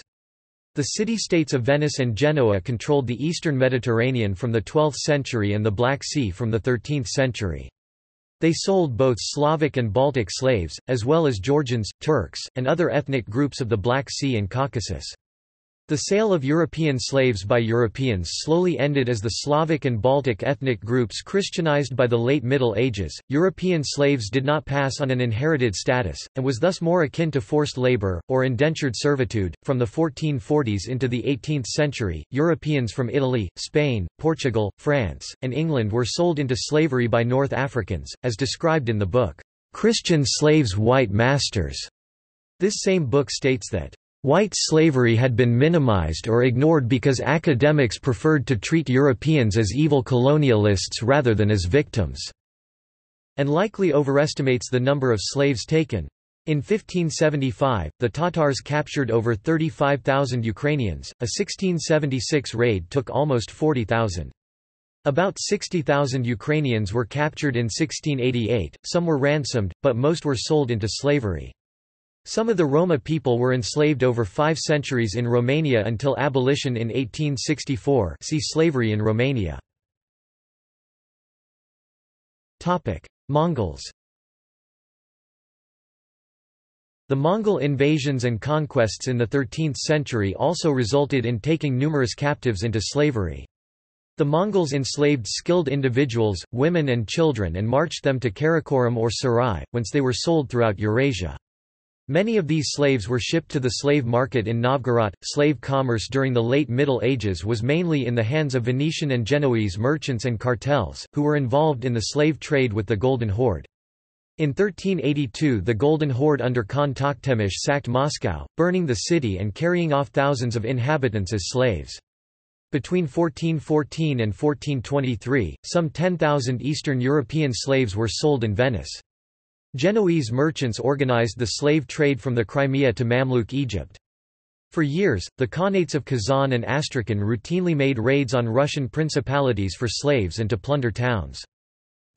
The city-states of Venice and Genoa controlled the eastern Mediterranean from the twelfth century and the Black Sea from the thirteenth century. They sold both Slavic and Baltic slaves, as well as Georgians, Turks, and other ethnic groups of the Black Sea and Caucasus. The sale of European slaves by Europeans slowly ended as the Slavic and Baltic ethnic groups Christianized by the late Middle Ages. European slaves did not pass on an inherited status, and was thus more akin to forced labor, or indentured servitude. From the fourteen forties into the eighteenth century, Europeans from Italy, Spain, Portugal, France, and England were sold into slavery by North Africans, as described in the book, Christian Slaves' White Masters. This same book states that white slavery had been minimized or ignored because academics preferred to treat Europeans as evil colonialists rather than as victims, and likely overestimates the number of slaves taken. In fifteen seventy-five, the Tatars captured over thirty-five thousand Ukrainians. A sixteen seventy-six raid took almost forty thousand. About sixty thousand Ukrainians were captured in sixteen eighty-eight, some were ransomed, but most were sold into slavery. Some of the Roma people were enslaved over five centuries in Romania until abolition in eighteen sixty-four. See slavery in Romania. Topic: Mongols. The Mongol invasions and conquests in the thirteenth century also resulted in taking numerous captives into slavery. The Mongols enslaved skilled individuals, women and children and marched them to Karakorum or Sarai, whence they were sold throughout Eurasia. Many of these slaves were shipped to the slave market in Novgorod. Slave commerce during the late Middle Ages was mainly in the hands of Venetian and Genoese merchants and cartels, who were involved in the slave trade with the Golden Horde. In thirteen eighty-two the Golden Horde under Khan Tokhtemysh sacked Moscow, burning the city and carrying off thousands of inhabitants as slaves. Between fourteen fourteen and fourteen twenty-three, some ten thousand Eastern European slaves were sold in Venice. Genoese merchants organized the slave trade from the Crimea to Mamluk Egypt. For years, the Khanates of Kazan and Astrakhan routinely made raids on Russian principalities for slaves and to plunder towns.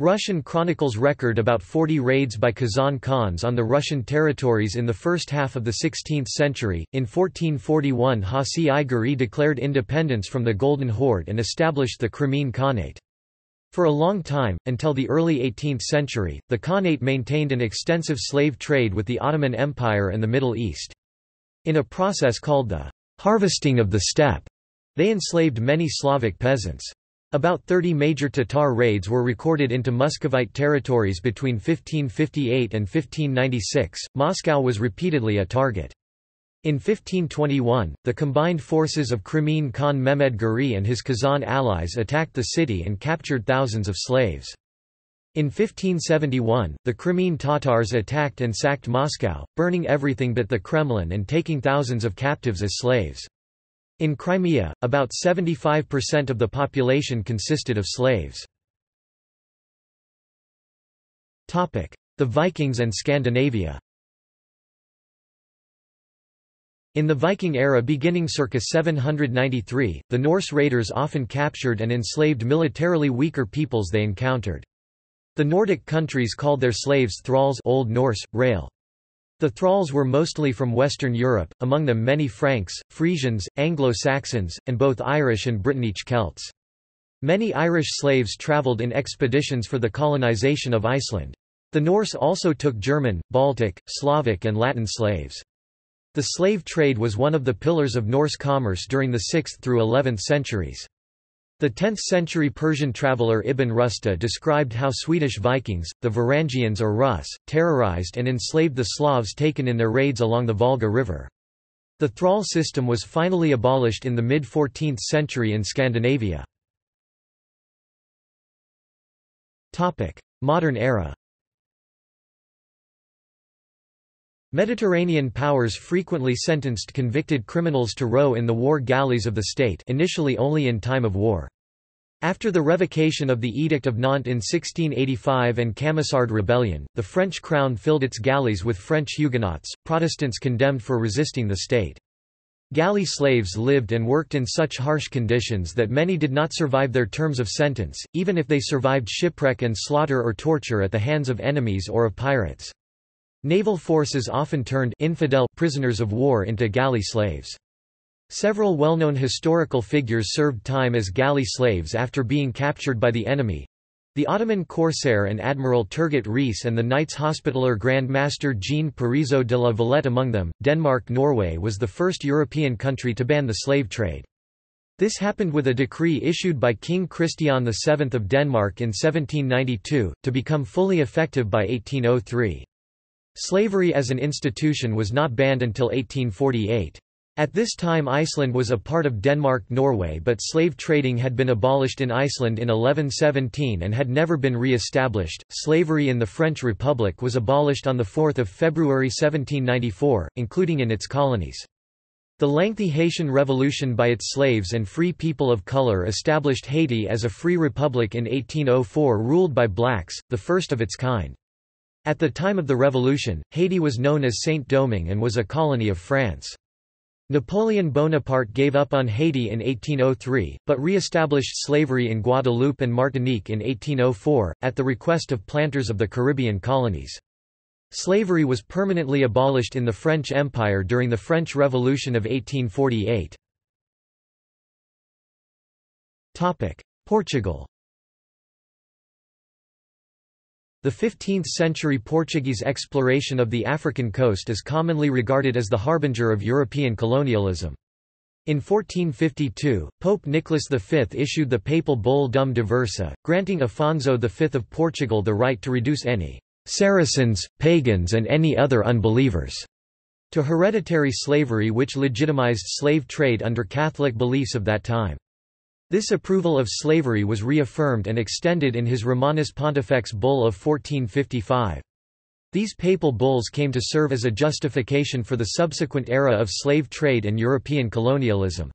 Russian chronicles record about forty raids by Kazan Khans on the Russian territories in the first half of the sixteenth century. In fourteen forty-one, Hasi-Aiguri declared independence from the Golden Horde and established the Crimean Khanate. For a long time, until the early eighteenth century, the Khanate maintained an extensive slave trade with the Ottoman Empire and the Middle East. In a process called the harvesting of the steppe, they enslaved many Slavic peasants. About thirty major Tatar raids were recorded into Muscovite territories between fifteen fifty-eight and fifteen ninety-six. Moscow was repeatedly a target. In fifteen twenty-one, the combined forces of Crimean Khan Mehmed Guri and his Kazan allies attacked the city and captured thousands of slaves. In fifteen seventy-one, the Crimean Tatars attacked and sacked Moscow, burning everything but the Kremlin and taking thousands of captives as slaves. In Crimea, about seventy-five percent of the population consisted of slaves. Topic: The Vikings and Scandinavia. In the Viking era beginning circa seven hundred ninety-three, the Norse raiders often captured and enslaved militarily weaker peoples they encountered. The Nordic countries called their slaves thralls, Old Norse, rail. The thralls were mostly from Western Europe, among them many Franks, Frisians, Anglo-Saxons, and both Irish and Brittany Celts. Many Irish slaves travelled in expeditions for the colonisation of Iceland. The Norse also took German, Baltic, Slavic and Latin slaves. The slave trade was one of the pillars of Norse commerce during the sixth through eleventh centuries. The tenth century Persian traveller Ibn Rushd described how Swedish Vikings, the Varangians or Rus, terrorized and enslaved the Slavs taken in their raids along the Volga River. The thrall system was finally abolished in the mid fourteenth century in Scandinavia. Modern era. Mediterranean powers frequently sentenced convicted criminals to row in the war galleys of the state, initially only in time of war. After the revocation of the Edict of Nantes in sixteen eighty-five and Camisard Rebellion, the French crown filled its galleys with French Huguenots, Protestants condemned for resisting the state. Galley slaves lived and worked in such harsh conditions that many did not survive their terms of sentence, even if they survived shipwreck and slaughter or torture at the hands of enemies or of pirates. Naval forces often turned infidel prisoners of war into galley slaves. Several well-known historical figures served time as galley slaves after being captured by the enemy. The Ottoman corsair and admiral Turgut Reis and the Knights Hospitaller Grand Master Jean Parizo de la Valette among them. Denmark-Norway was the first European country to ban the slave trade. This happened with a decree issued by King Christian the seventh of Denmark in seventeen ninety-two, to become fully effective by eighteen oh three. Slavery as an institution was not banned until eighteen forty-eight. At this time Iceland was a part of Denmark-Norway, but slave trading had been abolished in Iceland in eleven seventeen and had never been re-established. Slavery in the French Republic was abolished on the fourth of February seventeen ninety-four, including in its colonies. The lengthy Haitian Revolution by its slaves and free people of color established Haiti as a free republic in eighteen oh four, ruled by blacks, the first of its kind. At the time of the revolution, Haiti was known as Saint-Domingue and was a colony of France. Napoleon Bonaparte gave up on Haiti in eighteen oh three, but re-established slavery in Guadeloupe and Martinique in eighteen oh four, at the request of planters of the Caribbean colonies. Slavery was permanently abolished in the French Empire during the French Revolution of eighteen forty-eight. Portugal. The fifteenth-century Portuguese exploration of the African coast is commonly regarded as the harbinger of European colonialism. In fourteen fifty-two, Pope Nicholas the Fifth issued the papal bull Dum Diversa, granting Afonso the Fifth of Portugal the right to reduce any Saracens, pagans and any other unbelievers to hereditary slavery, which legitimized slave trade under Catholic beliefs of that time. This approval of slavery was reaffirmed and extended in his Romanus Pontifex bull of fourteen fifty-five. These papal bulls came to serve as a justification for the subsequent era of slave trade and European colonialism.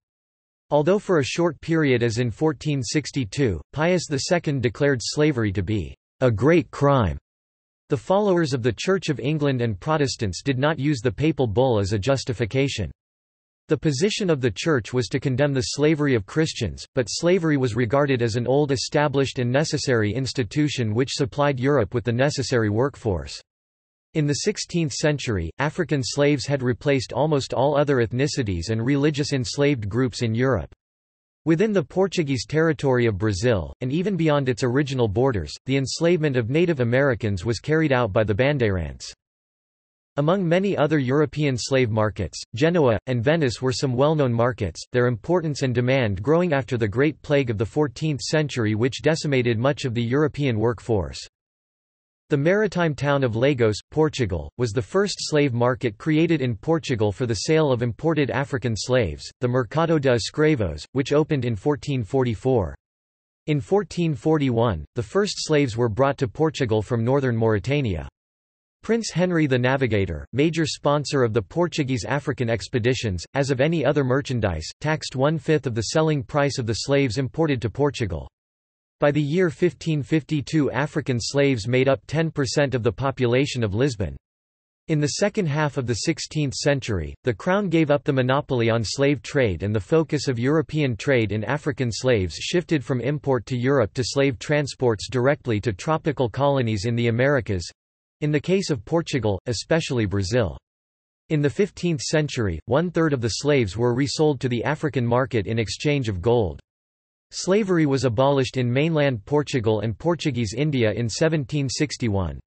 Although for a short period, as in fourteen sixty-two, Pius the Second declared slavery to be a great crime, the followers of the Church of England and Protestants did not use the papal bull as a justification. The position of the Church was to condemn the slavery of Christians, but slavery was regarded as an old established and necessary institution which supplied Europe with the necessary workforce. In the sixteenth century, African slaves had replaced almost all other ethnicities and religious enslaved groups in Europe. Within the Portuguese territory of Brazil, and even beyond its original borders, the enslavement of Native Americans was carried out by the Bandeirantes. Among many other European slave markets, Genoa and Venice were some well-known markets, their importance and demand growing after the Great Plague of the fourteenth century, which decimated much of the European workforce. The maritime town of Lagos, Portugal, was the first slave market created in Portugal for the sale of imported African slaves, the Mercado de Escravos, which opened in fourteen forty-four. In fourteen forty-one, the first slaves were brought to Portugal from northern Mauritania. Prince Henry the Navigator, major sponsor of the Portuguese African expeditions, as of any other merchandise, taxed one-fifth of the selling price of the slaves imported to Portugal. By the year fifteen fifty-two, African slaves made up ten percent of the population of Lisbon. In the second half of the sixteenth century, the Crown gave up the monopoly on slave trade and the focus of European trade in African slaves shifted from import to Europe to slave transports directly to tropical colonies in the Americas—in the case of Portugal, especially Brazil. In the fifteenth century, one-third of the slaves were resold to the African market in exchange of gold. Slavery was abolished in mainland Portugal and Portuguese India in seventeen sixty-one.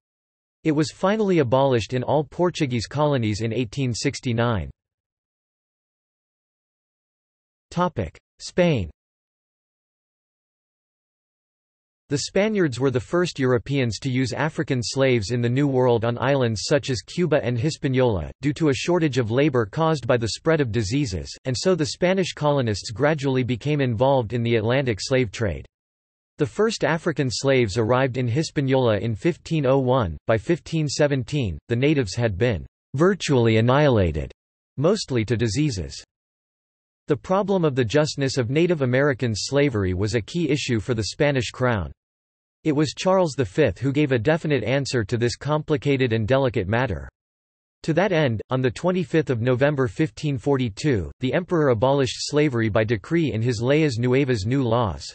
It was finally abolished in all Portuguese colonies in eighteen sixty-nine. Spain. The Spaniards were the first Europeans to use African slaves in the New World on islands such as Cuba and Hispaniola, due to a shortage of labor caused by the spread of diseases, and so the Spanish colonists gradually became involved in the Atlantic slave trade. The first African slaves arrived in Hispaniola in fifteen oh one. By fifteen seventeen, the natives had been virtually annihilated, mostly to diseases. The problem of the justness of Native American slavery was a key issue for the Spanish crown. It was Charles the Fifth who gave a definite answer to this complicated and delicate matter. To that end, on the twenty-fifth of November fifteen forty-two, the emperor abolished slavery by decree in his Leyes Nuevas New Laws.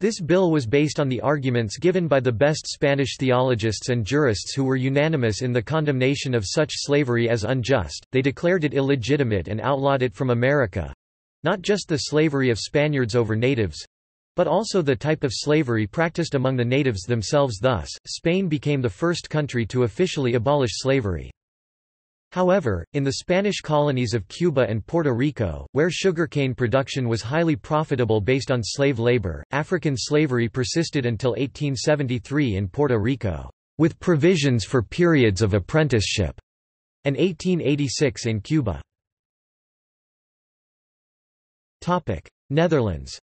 This bill was based on the arguments given by the best Spanish theologists and jurists who were unanimous in the condemnation of such slavery as unjust. They declared it illegitimate and outlawed it from America. Not just the slavery of Spaniards over natives, but also the type of slavery practiced among the natives themselves. Thus, Spain became the first country to officially abolish slavery. However, in the Spanish colonies of Cuba and Puerto Rico, where sugarcane production was highly profitable based on slave labor, African slavery persisted until eighteen seventy-three in Puerto Rico, with provisions for periods of apprenticeship, and eighteen eighty-six in Cuba. Netherlands.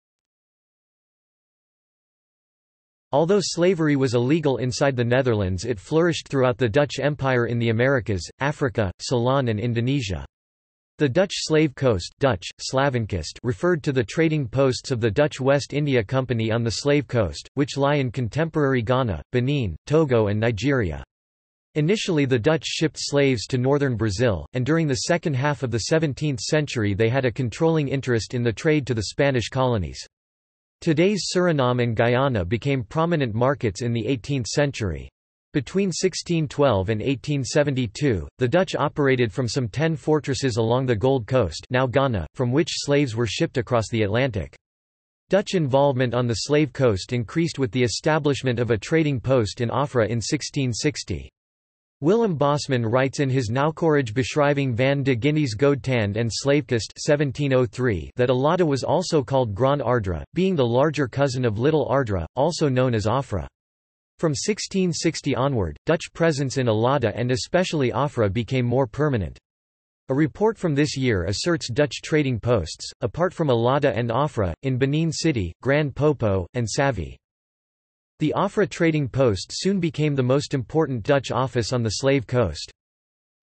Although slavery was illegal inside the Netherlands, it flourished throughout the Dutch Empire in the Americas, Africa, Ceylon and Indonesia. The Dutch slave coast, Dutch, Slavenkust, referred to the trading posts of the Dutch West India Company on the slave coast, which lie in contemporary Ghana, Benin, Togo and Nigeria. Initially the Dutch shipped slaves to northern Brazil, and during the second half of the seventeenth century they had a controlling interest in the trade to the Spanish colonies. Today's Suriname and Guyana became prominent markets in the eighteenth century. Between sixteen twelve and eighteen seventy-two, the Dutch operated from some ten fortresses along the Gold Coast, now Ghana, from which slaves were shipped across the Atlantic. Dutch involvement on the slave coast increased with the establishment of a trading post in Afra in sixteen sixty. Willem Bosman writes in his Nauwkorrige Beschrijving van de Guinea's Goedtand en Slavekust seventeen oh three that Olaudah was also called Gran Ardra, being the larger cousin of Little Ardra, also known as Afra. From sixteen sixty onward, Dutch presence in Olaudah and especially Afra became more permanent. A report from this year asserts Dutch trading posts, apart from Olaudah and Afra, in Benin City, Grand Popo, and Savi. The Afra trading post soon became the most important Dutch office on the slave coast.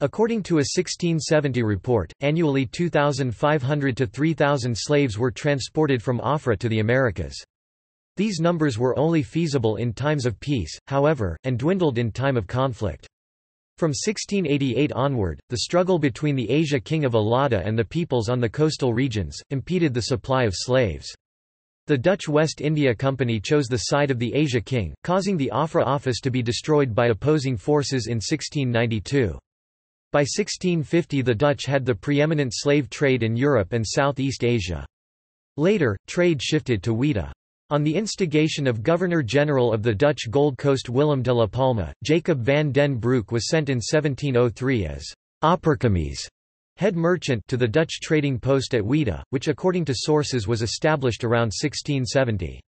According to a sixteen seventy report, annually two thousand five hundred to three thousand slaves were transported from Afra to the Americas. These numbers were only feasible in times of peace, however, and dwindled in time of conflict. From sixteen eighty-eight onward, the struggle between the Asia king of Olaudah and the peoples on the coastal regions impeded the supply of slaves. The Dutch West India Company chose the side of the Asia king, causing the Afra office to be destroyed by opposing forces in sixteen ninety-two. By sixteen fifty, the Dutch had the preeminent slave trade in Europe and Southeast Asia. Later, trade shifted to Ouida. On the instigation of Governor-General of the Dutch Gold Coast Willem de la Palma, Jacob van den Broek was sent in seventeen oh three as Oppercommies, head merchant, to the Dutch trading post at Ouida, which according to sources was established around sixteen seventy.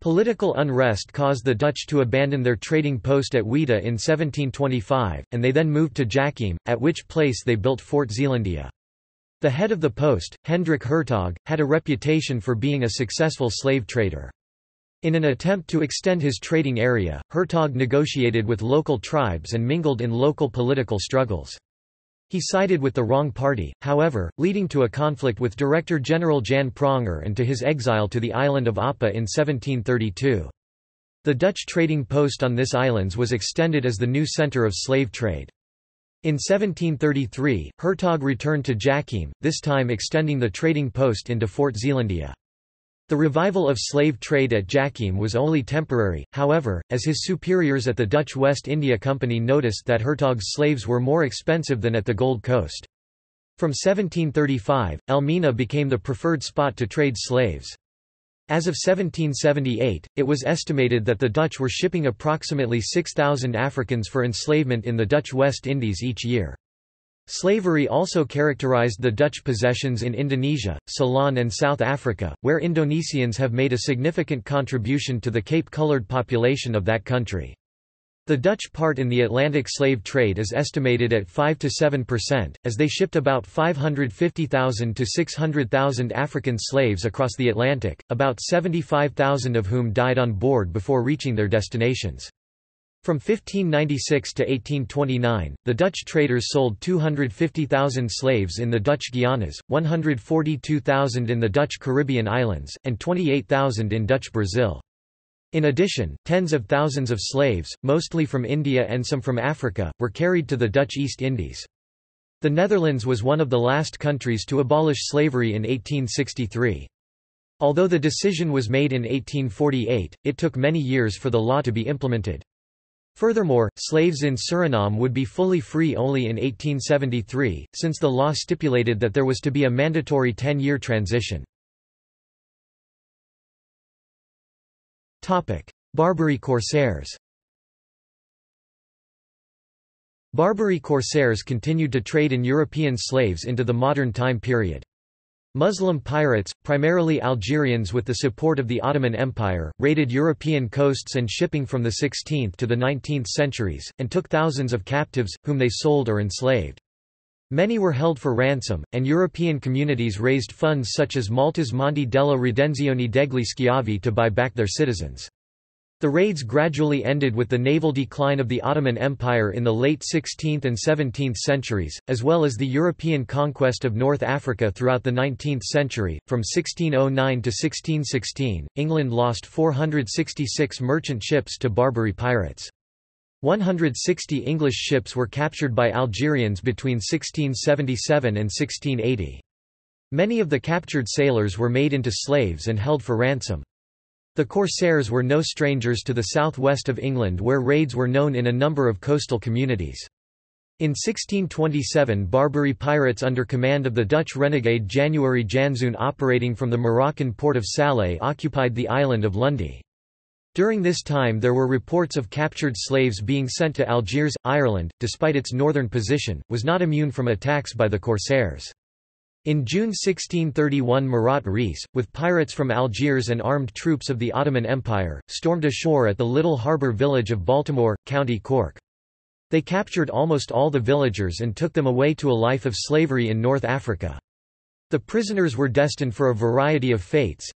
Political unrest caused the Dutch to abandon their trading post at Ouida in seventeen twenty-five, and they then moved to Jacquim, at which place they built Fort Zeelandia. The head of the post, Hendrik Hertog, had a reputation for being a successful slave trader. In an attempt to extend his trading area, Hertog negotiated with local tribes and mingled in local political struggles. He sided with the wrong party, however, leading to a conflict with Director-General Jan Pronger and to his exile to the island of Appa in seventeen thirty-two. The Dutch trading post on this island was extended as the new center of slave trade. In seventeen thirty-three, Hertog returned to Jacquim, this time extending the trading post into Fort Zeelandia. The revival of slave trade at Jacquim was only temporary, however, as his superiors at the Dutch West India Company noticed that Hertog's slaves were more expensive than at the Gold Coast. From seventeen thirty-five, Elmina became the preferred spot to trade slaves. As of seventeen seventy-eight, it was estimated that the Dutch were shipping approximately six thousand Africans for enslavement in the Dutch West Indies each year. Slavery also characterized the Dutch possessions in Indonesia, Ceylon and South Africa, where Indonesians have made a significant contribution to the Cape Coloured population of that country. The Dutch part in the Atlantic slave trade is estimated at five to seven percent, as they shipped about five hundred fifty thousand to six hundred thousand African slaves across the Atlantic, about seventy-five thousand of whom died on board before reaching their destinations. From fifteen ninety-six to eighteen twenty-nine, the Dutch traders sold two hundred fifty thousand slaves in the Dutch Guianas, one hundred forty-two thousand in the Dutch Caribbean islands, and twenty-eight thousand in Dutch Brazil. In addition, tens of thousands of slaves, mostly from India and some from Africa, were carried to the Dutch East Indies. The Netherlands was one of the last countries to abolish slavery in eighteen sixty-three. Although the decision was made in eighteen forty-eight, it took many years for the law to be implemented. Furthermore, slaves in Suriname would be fully free only in eighteen seventy-three, since the law stipulated that there was to be a mandatory ten-year transition. Barbary corsairs. Barbary corsairs continued to trade in European slaves into the modern time period. Muslim pirates, primarily Algerians with the support of the Ottoman Empire, raided European coasts and shipping from the sixteenth to the nineteenth centuries, and took thousands of captives, whom they sold or enslaved. Many were held for ransom, and European communities raised funds such as Malta's Monte della Redenzione degli Schiavi to buy back their citizens. The raids gradually ended with the naval decline of the Ottoman Empire in the late sixteenth and seventeenth centuries, as well as the European conquest of North Africa throughout the nineteenth century. From sixteen oh nine to sixteen sixteen, England lost four hundred sixty-six merchant ships to Barbary pirates. one hundred sixty English ships were captured by Algerians between sixteen seventy-seven and sixteen eighty. Many of the captured sailors were made into slaves and held for ransom. The corsairs were no strangers to the southwest of England, where raids were known in a number of coastal communities. In sixteen twenty-seven, Barbary pirates under command of the Dutch renegade January Janszoon, operating from the Moroccan port of Salé, occupied the island of Lundy. During this time there were reports of captured slaves being sent to Algiers. Ireland, despite its northern position, was not immune from attacks by the corsairs. In June sixteen thirty-one, Marat Reis, with pirates from Algiers and armed troops of the Ottoman Empire, stormed ashore at the little harbour village of Baltimore, County Cork. They captured almost all the villagers and took them away to a life of slavery in North Africa. The prisoners were destined for a variety of fates.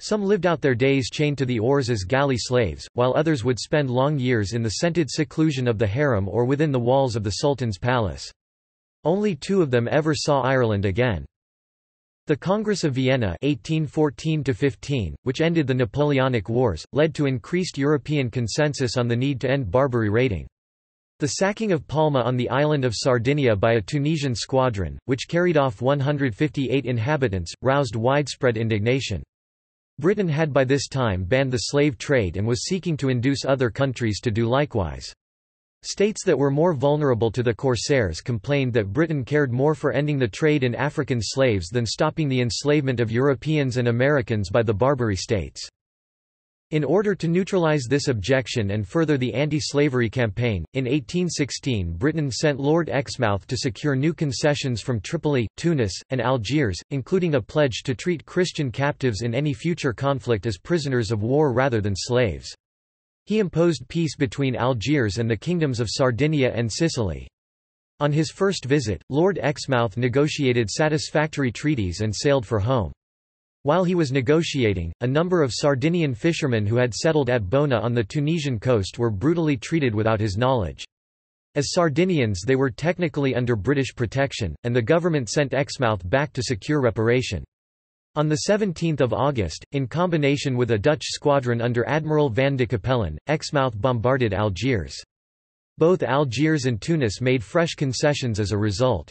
Some lived out their days chained to the oars as galley slaves, while others would spend long years in the scented seclusion of the harem or within the walls of the Sultan's palace. Only two of them ever saw Ireland again. The Congress of Vienna eighteen fourteen to fifteen, which ended the Napoleonic Wars, led to increased European consensus on the need to end Barbary raiding. The sacking of Palma on the island of Sardinia by a Tunisian squadron, which carried off one hundred fifty-eight inhabitants, roused widespread indignation. Britain had by this time banned the slave trade and was seeking to induce other countries to do likewise. States that were more vulnerable to the corsairs complained that Britain cared more for ending the trade in African slaves than stopping the enslavement of Europeans and Americans by the Barbary states. In order to neutralize this objection and further the anti-slavery campaign, in eighteen sixteen Britain sent Lord Exmouth to secure new concessions from Tripoli, Tunis, and Algiers, including a pledge to treat Christian captives in any future conflict as prisoners of war rather than slaves. He imposed peace between Algiers and the kingdoms of Sardinia and Sicily. On his first visit, Lord Exmouth negotiated satisfactory treaties and sailed for home. While he was negotiating, a number of Sardinian fishermen who had settled at Bona on the Tunisian coast were brutally treated without his knowledge. As Sardinians they were technically under British protection, and the government sent Exmouth back to secure reparation. On seventeenth of August, in combination with a Dutch squadron under Admiral van de Capellen, Exmouth bombarded Algiers. Both Algiers and Tunis made fresh concessions as a result.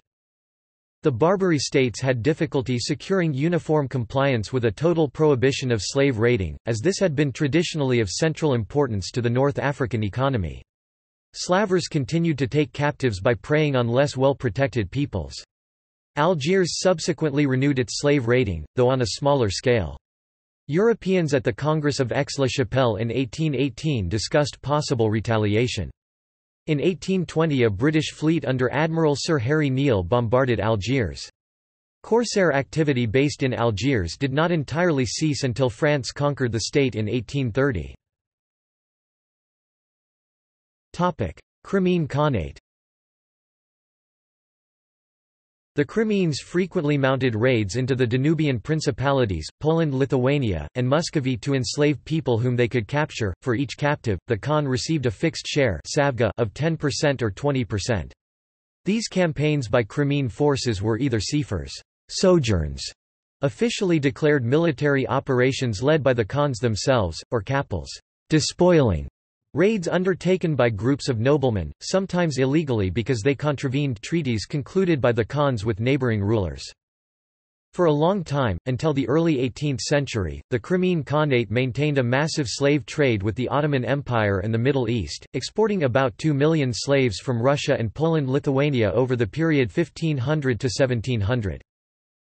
The Barbary states had difficulty securing uniform compliance with a total prohibition of slave raiding, as this had been traditionally of central importance to the North African economy. Slavers continued to take captives by preying on less well-protected peoples. Algiers subsequently renewed its slave raiding, though on a smaller scale. Europeans at the Congress of Aix-la-Chapelle in eighteen eighteen discussed possible retaliation. In eighteen twenty a British fleet under Admiral Sir Harry Neale bombarded Algiers. Corsair activity based in Algiers did not entirely cease until France conquered the state in eighteen thirty. Crimean Khanate. The Crimeans frequently mounted raids into the Danubian principalities, Poland, Lithuania, and Muscovy to enslave people whom they could capture. For each captive, the Khan received a fixed share of ten percent or twenty percent. These campaigns by Crimean forces were either seifers, sojourns, officially declared military operations led by the Khans themselves, or kapels, despoiling. Raids undertaken by groups of noblemen, sometimes illegally because they contravened treaties concluded by the Khans with neighboring rulers. For a long time, until the early eighteenth century, the Crimean Khanate maintained a massive slave trade with the Ottoman Empire and the Middle East, exporting about two million slaves from Russia and Poland-Lithuania over the period fifteen hundred to seventeen hundred.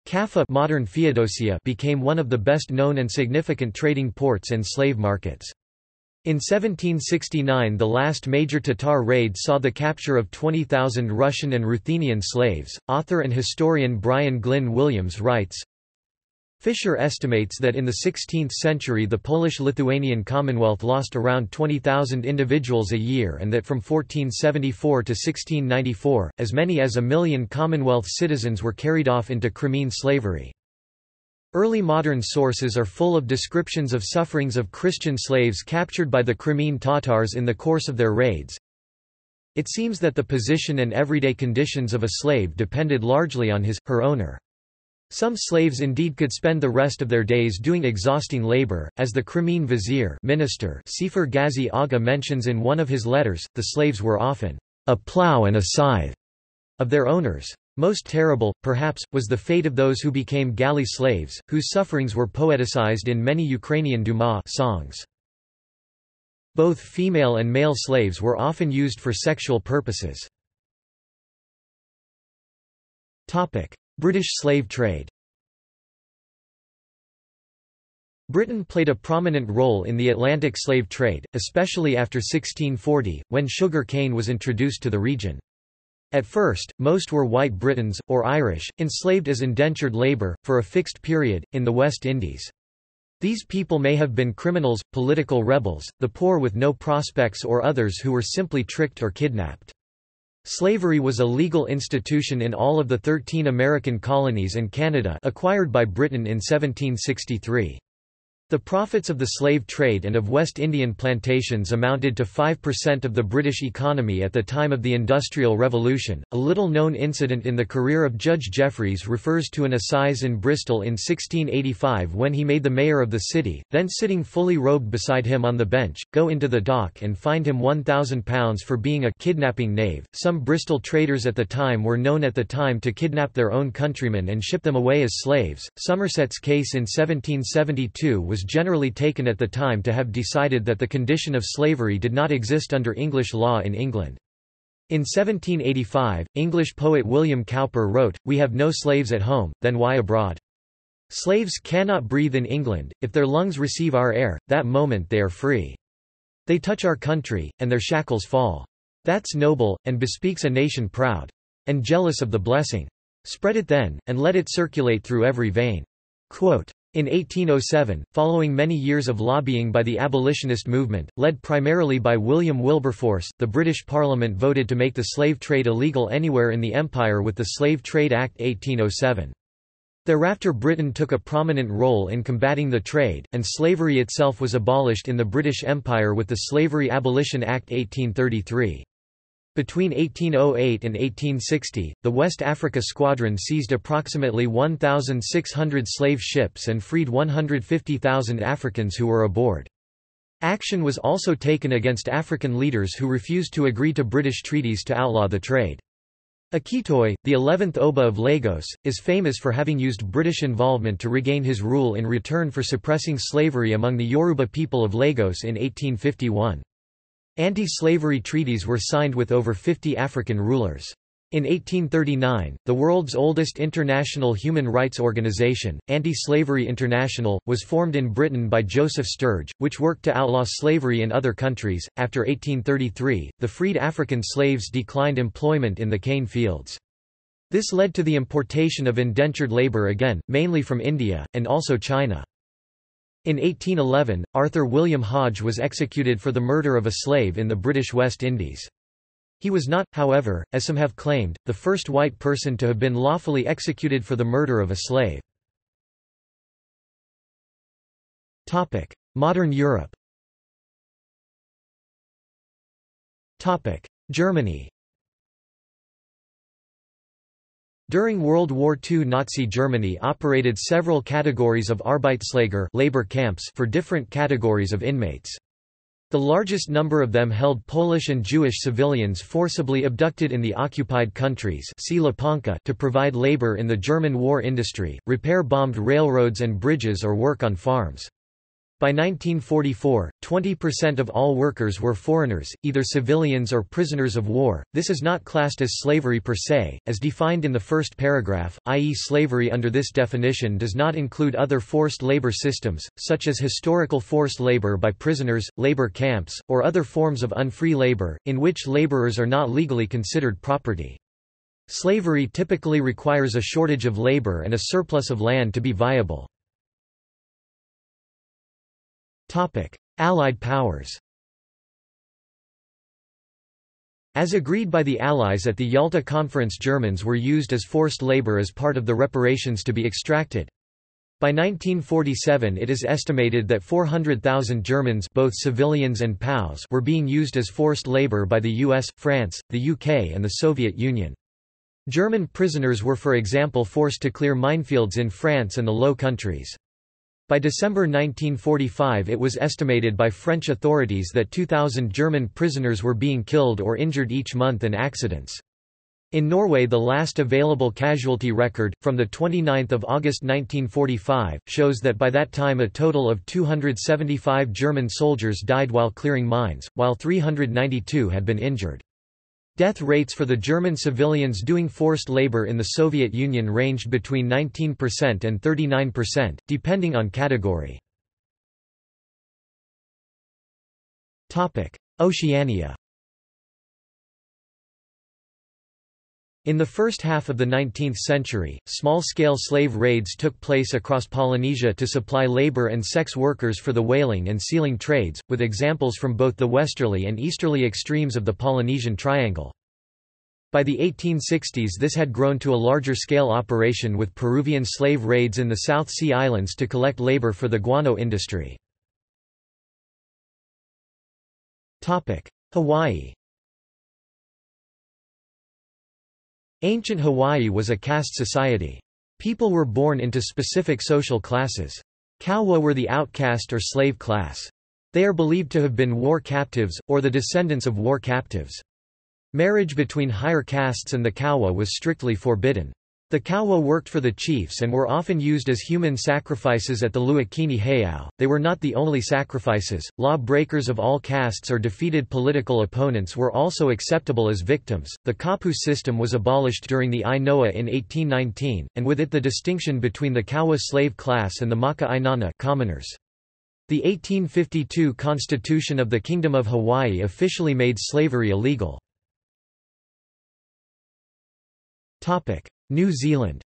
Kaffa, modern Feodosia, became one of the best-known and significant trading ports and slave markets. In seventeen sixty-nine the last major Tatar raid saw the capture of twenty thousand Russian and Ruthenian slaves. Author and historian Brian Glynn Williams writes, Fisher estimates that in the sixteenth century the Polish-Lithuanian Commonwealth lost around twenty thousand individuals a year, and that from fourteen seventy-four to sixteen ninety-four, as many as a million Commonwealth citizens were carried off into Crimean slavery. Early modern sources are full of descriptions of sufferings of Christian slaves captured by the Crimean Tatars in the course of their raids. It seems that the position and everyday conditions of a slave depended largely on his, her owner. Some slaves indeed could spend the rest of their days doing exhausting labor, as the Crimean vizier minister Sefer Ghazi Aga mentions in one of his letters. The slaves were often a plow and a scythe of their owners. Most terrible, perhaps, was the fate of those who became galley slaves, whose sufferings were poeticized in many Ukrainian Duma songs. Both female and male slaves were often used for sexual purposes. British slave trade. Britain played a prominent role in the Atlantic slave trade, especially after sixteen forty, when sugar cane was introduced to the region. At first, most were white Britons, or Irish, enslaved as indentured labour, for a fixed period, in the West Indies. These people may have been criminals, political rebels, the poor with no prospects, or others who were simply tricked or kidnapped. Slavery was a legal institution in all of the thirteen American colonies and Canada, acquired by Britain in seventeen sixty-three. The profits of the slave trade and of West Indian plantations amounted to five percent of the British economy at the time of the Industrial Revolution. A little-known incident in the career of Judge Jeffreys refers to an assize in Bristol in sixteen eighty-five when he made the mayor of the city, then sitting fully robed beside him on the bench, go into the dock and fined him one thousand pounds for being a kidnapping knave. Some Bristol traders at the time were known at the time to kidnap their own countrymen and ship them away as slaves. Somerset's case in seventeen seventy-two was generally taken at the time to have decided that the condition of slavery did not exist under English law in England. In seventeen eighty-five, English poet William Cowper wrote, "We have no slaves at home, then why abroad? Slaves cannot breathe in England, if their lungs receive our air, that moment they are free. They touch our country, and their shackles fall. That's noble, and bespeaks a nation proud and jealous of the blessing. Spread it then, and let it circulate through every vein." Quote. In eighteen oh seven, following many years of lobbying by the abolitionist movement, led primarily by William Wilberforce, the British Parliament voted to make the slave trade illegal anywhere in the Empire with the Slave Trade Act eighteen oh seven. Thereafter, Britain took a prominent role in combating the trade, and slavery itself was abolished in the British Empire with the Slavery Abolition Act eighteen thirty-three. Between eighteen oh eight and eighteen sixty, the West Africa Squadron seized approximately one thousand six hundred slave ships and freed one hundred fifty thousand Africans who were aboard. Action was also taken against African leaders who refused to agree to British treaties to outlaw the trade. Akitoy, the eleventh Oba of Lagos, is famous for having used British involvement to regain his rule in return for suppressing slavery among the Yoruba people of Lagos in eighteen fifty-one. Anti-slavery treaties were signed with over fifty African rulers. In eighteen thirty-nine, the world's oldest international human rights organization, Anti-Slavery International, was formed in Britain by Joseph Sturge, which worked to outlaw slavery in other countries. After eighteen thirty-three, the freed African slaves declined employment in the cane fields. This led to the importation of indentured labor again, mainly from India, and also China. In eighteen eleven, Arthur William Hodge was executed for the murder of a slave in the British West Indies. He was not, however, as some have claimed, the first white person to have been lawfully executed for the murder of a slave. Topic: Modern Europe. Topic: Germany. During World War Two, Nazi Germany operated several categories of Arbeitslager labor camps for different categories of inmates. The largest number of them held Polish and Jewish civilians forcibly abducted in the occupied countries to provide labor in the German war industry, repair bombed railroads and bridges, or work on farms. By nineteen forty-four, twenty percent of all workers were foreigners, either civilians or prisoners of war. This is not classed as slavery per se, as defined in the first paragraph, that is slavery under this definition does not include other forced labor systems, such as historical forced labor by prisoners, labor camps, or other forms of unfree labor, in which laborers are not legally considered property. Slavery typically requires a shortage of labor and a surplus of land to be viable. Allied powers. As agreed by the Allies at the Yalta Conference, Germans were used as forced labor as part of the reparations to be extracted. By nineteen forty-seven, it is estimated that four hundred thousand Germans, both civilians and P O Ws, were being used as forced labor by the U S, France, the U K and the Soviet Union. German prisoners were, for example, forced to clear minefields in France and the Low Countries. By December nineteen forty-five, it was estimated by French authorities that two thousand German prisoners were being killed or injured each month in accidents. In Norway, the last available casualty record, from the twenty-ninth of August nineteen forty-five, shows that by that time a total of two hundred seventy-five German soldiers died while clearing mines, while three hundred ninety-two had been injured. Death rates for the German civilians doing forced labor in the Soviet Union ranged between nineteen percent and thirty-nine percent, depending on category. Oceania. In the first half of the nineteenth century, small-scale slave raids took place across Polynesia to supply labor and sex workers for the whaling and sealing trades, with examples from both the westerly and easterly extremes of the Polynesian Triangle. By the eighteen sixties this had grown to a larger-scale operation with Peruvian slave raids in the South Sea Islands to collect labor for the guano industry. Hawaii. Ancient Hawaii was a caste society. People were born into specific social classes. Kaua were the outcast or slave class. They are believed to have been war captives, or the descendants of war captives. Marriage between higher castes and the Kaua was strictly forbidden. The Kaua worked for the chiefs and were often used as human sacrifices at the Luakini Heiau. They were not the only sacrifices. Law breakers of all castes or defeated political opponents were also acceptable as victims. The kapu system was abolished during the Ainoa in eighteen nineteen, and with it the distinction between the Kaua slave class and the Maka Inanna commoners. The eighteen fifty-two Constitution of the Kingdom of Hawaii officially made slavery illegal. Topic: New Zealand.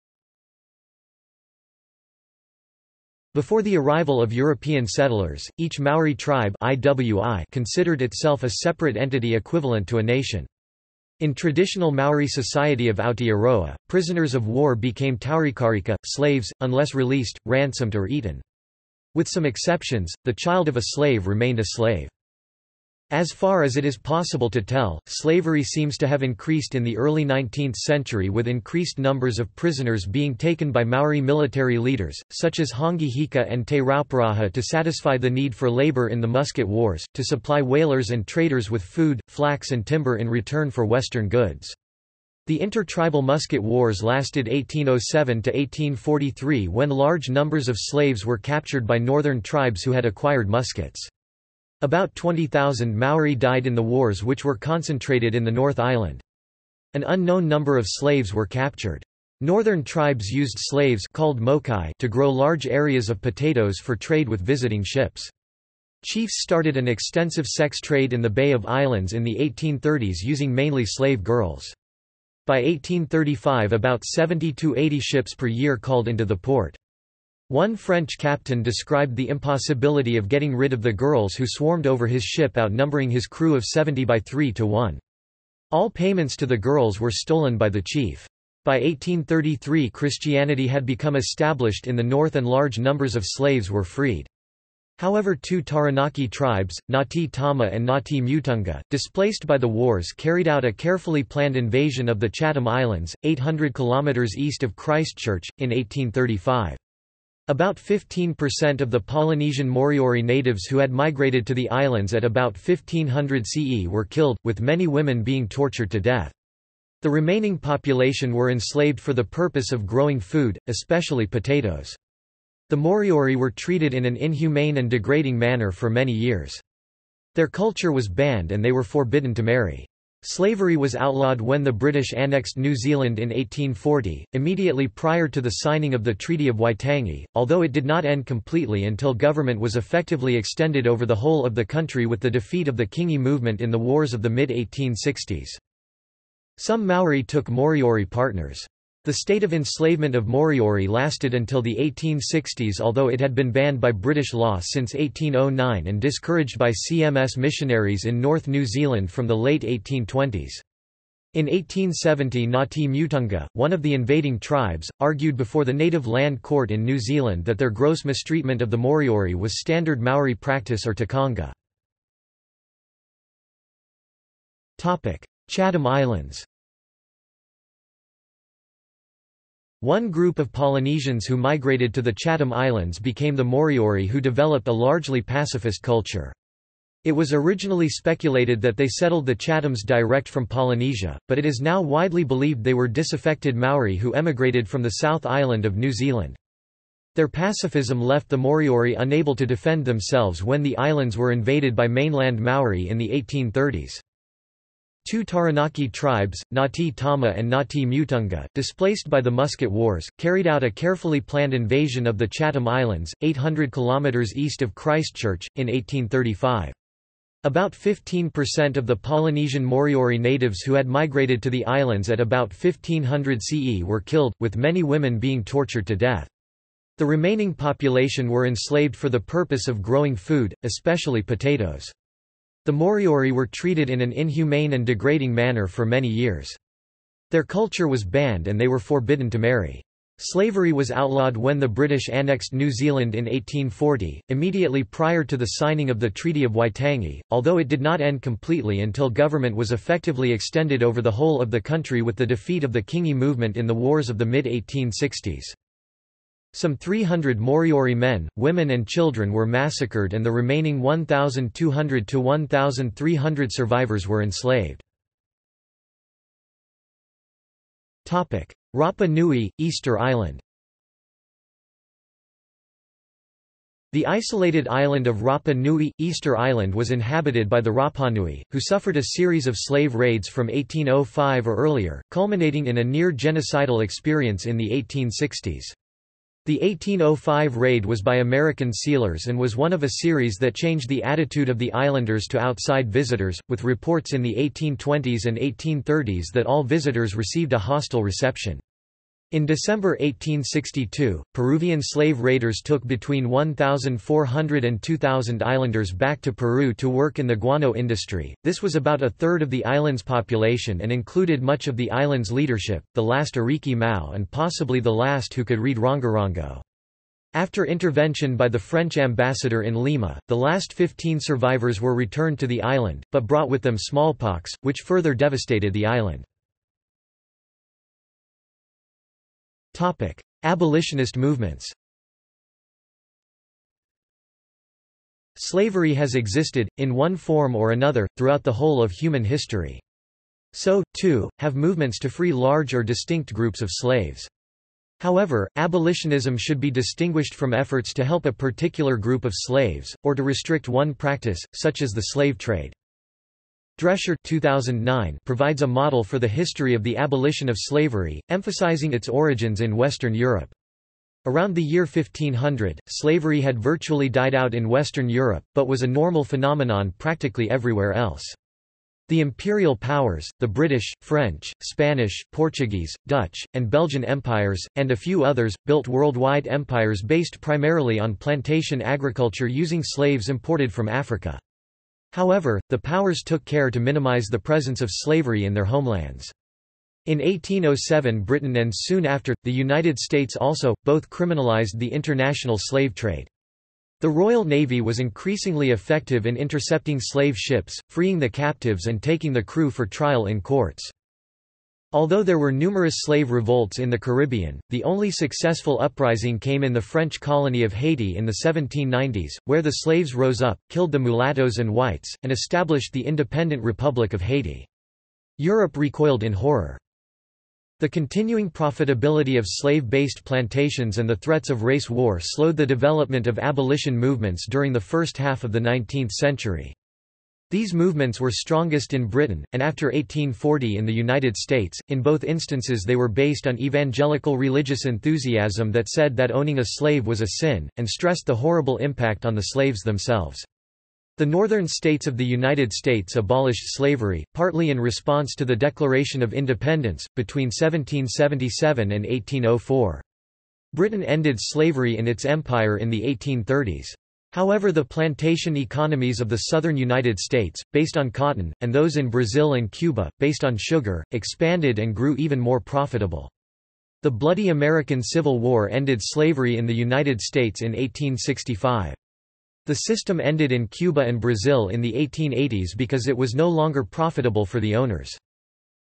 Before the arrival of European settlers, each Maori tribe I W I considered itself a separate entity equivalent to a nation. In traditional Maori society of Aotearoa, prisoners of war became taurikarika, slaves, unless released, ransomed or eaten. With some exceptions, the child of a slave remained a slave. As far as it is possible to tell, slavery seems to have increased in the early nineteenth century with increased numbers of prisoners being taken by Maori military leaders, such as Hongi Hika and Te Rauparaha, to satisfy the need for labor in the Musket Wars, to supply whalers and traders with food, flax and timber in return for Western goods. The intertribal Musket Wars lasted eighteen oh seven to eighteen forty-three when large numbers of slaves were captured by northern tribes who had acquired muskets. About twenty thousand Maori died in the wars, which were concentrated in the North Island. An unknown number of slaves were captured. Northern tribes used slaves called mokai to grow large areas of potatoes for trade with visiting ships. Chiefs started an extensive sex trade in the Bay of Islands in the eighteen thirties using mainly slave girls. By eighteen thirty-five about seventy to eighty ships per year called into the port. One French captain described the impossibility of getting rid of the girls who swarmed over his ship, outnumbering his crew of seventy by three to one. All payments to the girls were stolen by the chief. By eighteen thirty-three Christianity had become established in the north and large numbers of slaves were freed. However, two Taranaki tribes, Ngāti Tama and Ngāti Mutunga, displaced by the wars, carried out a carefully planned invasion of the Chatham Islands, eight hundred kilometers east of Christchurch, in eighteen thirty-five. About fifteen percent of the Polynesian Moriori natives who had migrated to the islands at about fifteen hundred C E were killed, with many women being tortured to death. The remaining population were enslaved for the purpose of growing food, especially potatoes. The Moriori were treated in an inhumane and degrading manner for many years. Their culture was banned and they were forbidden to marry. Slavery was outlawed when the British annexed New Zealand in eighteen forty, immediately prior to the signing of the Treaty of Waitangi, although it did not end completely until government was effectively extended over the whole of the country with the defeat of the Kingi movement in the wars of the mid eighteen sixties. Some Maori took Moriori partners. The state of enslavement of Moriori lasted until the eighteen sixties, although it had been banned by British law since eighteen oh nine and discouraged by C M S missionaries in North New Zealand from the late eighteen twenties. In eighteen seventy Ngāti Mutunga, one of the invading tribes, argued before the Native Land Court in New Zealand that their gross mistreatment of the Moriori was standard Maori practice or tikanga. Chatham Islands. One group of Polynesians who migrated to the Chatham Islands became the Moriori, who developed a largely pacifist culture. It was originally speculated that they settled the Chathams direct from Polynesia, but it is now widely believed they were disaffected Maori who emigrated from the South Island of New Zealand. Their pacifism left the Moriori unable to defend themselves when the islands were invaded by mainland Maori in the eighteen thirties. Two Taranaki tribes, Nati Tama and Nati Mutunga, displaced by the Musket Wars, carried out a carefully planned invasion of the Chatham Islands, eight hundred kilometers east of Christchurch, in eighteen thirty-five. About fifteen percent of the Polynesian Moriori natives who had migrated to the islands at about fifteen hundred C E were killed, with many women being tortured to death. The remaining population were enslaved for the purpose of growing food, especially potatoes. The Moriori were treated in an inhumane and degrading manner for many years. Their culture was banned and they were forbidden to marry. Slavery was outlawed when the British annexed New Zealand in eighteen forty, immediately prior to the signing of the Treaty of Waitangi, although it did not end completely until government was effectively extended over the whole of the country with the defeat of the Kingi movement in the wars of the mid eighteen sixties. Some three hundred Moriori men, women and children were massacred and the remaining one thousand two hundred to one thousand three hundred survivors were enslaved. Rapa Nui, Easter Island. The isolated island of Rapa Nui, Easter Island was inhabited by the Rapanui, who suffered a series of slave raids from eighteen oh five or earlier, culminating in a near-genocidal experience in the eighteen sixties. The eighteen oh five raid was by American sealers and was one of a series that changed the attitude of the islanders to outside visitors, with reports in the eighteen twenties and eighteen thirties that all visitors received a hostile reception. In December eighteen sixty-two, Peruvian slave raiders took between one thousand four hundred and two thousand islanders back to Peru to work in the guano industry. This was about a third of the island's population and included much of the island's leadership, the last Ariki Mau and possibly the last who could read Rongorongo. After intervention by the French ambassador in Lima, the last fifteen survivors were returned to the island, but brought with them smallpox, which further devastated the island. Topic: Abolitionist movements. Slavery has existed, in one form or another, throughout the whole of human history. So, too, have movements to free large or distinct groups of slaves. However, abolitionism should be distinguished from efforts to help a particular group of slaves, or to restrict one practice, such as the slave trade. Drescher two thousand nine provides a model for the history of the abolition of slavery, emphasizing its origins in Western Europe. Around the year fifteen hundred, slavery had virtually died out in Western Europe, but was a normal phenomenon practically everywhere else. The imperial powers, the British, French, Spanish, Portuguese, Dutch, and Belgian empires, and a few others, built worldwide empires based primarily on plantation agriculture using slaves imported from Africa. However, the powers took care to minimize the presence of slavery in their homelands. In eighteen oh seven, Britain and soon after, the United States also, both criminalized the international slave trade. The Royal Navy was increasingly effective in intercepting slave ships, freeing the captives and taking the crew for trial in courts. Although there were numerous slave revolts in the Caribbean, the only successful uprising came in the French colony of Haiti in the seventeen nineties, where the slaves rose up, killed the mulattoes and whites, and established the independent Republic of Haiti. Europe recoiled in horror. The continuing profitability of slave-based plantations and the threats of race war slowed the development of abolition movements during the first half of the nineteenth century. These movements were strongest in Britain, and after eighteen forty in the United States. In both instances they were based on evangelical religious enthusiasm that said that owning a slave was a sin, and stressed the horrible impact on the slaves themselves. The northern states of the United States abolished slavery, partly in response to the Declaration of Independence, between seventeen seventy-seven and eighteen oh four. Britain ended slavery in its empire in the eighteen thirties. However, the plantation economies of the southern United States, based on cotton, and those in Brazil and Cuba, based on sugar, expanded and grew even more profitable. The bloody American Civil War ended slavery in the United States in eighteen sixty-five. The system ended in Cuba and Brazil in the eighteen eighties because it was no longer profitable for the owners.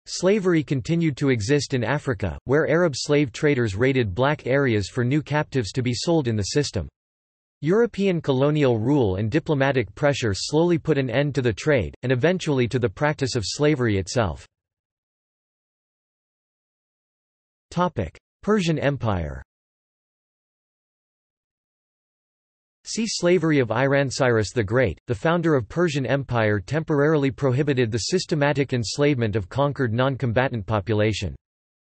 Slavery continued to exist in Africa, where Arab slave traders raided black areas for new captives to be sold in the system. European colonial rule and diplomatic pressure slowly put an end to the trade, and eventually to the practice of slavery itself. Persian Empire. See Slavery of Iran. Cyrus the Great, the founder of Persian Empire, temporarily prohibited the systematic enslavement of conquered non-combatant population.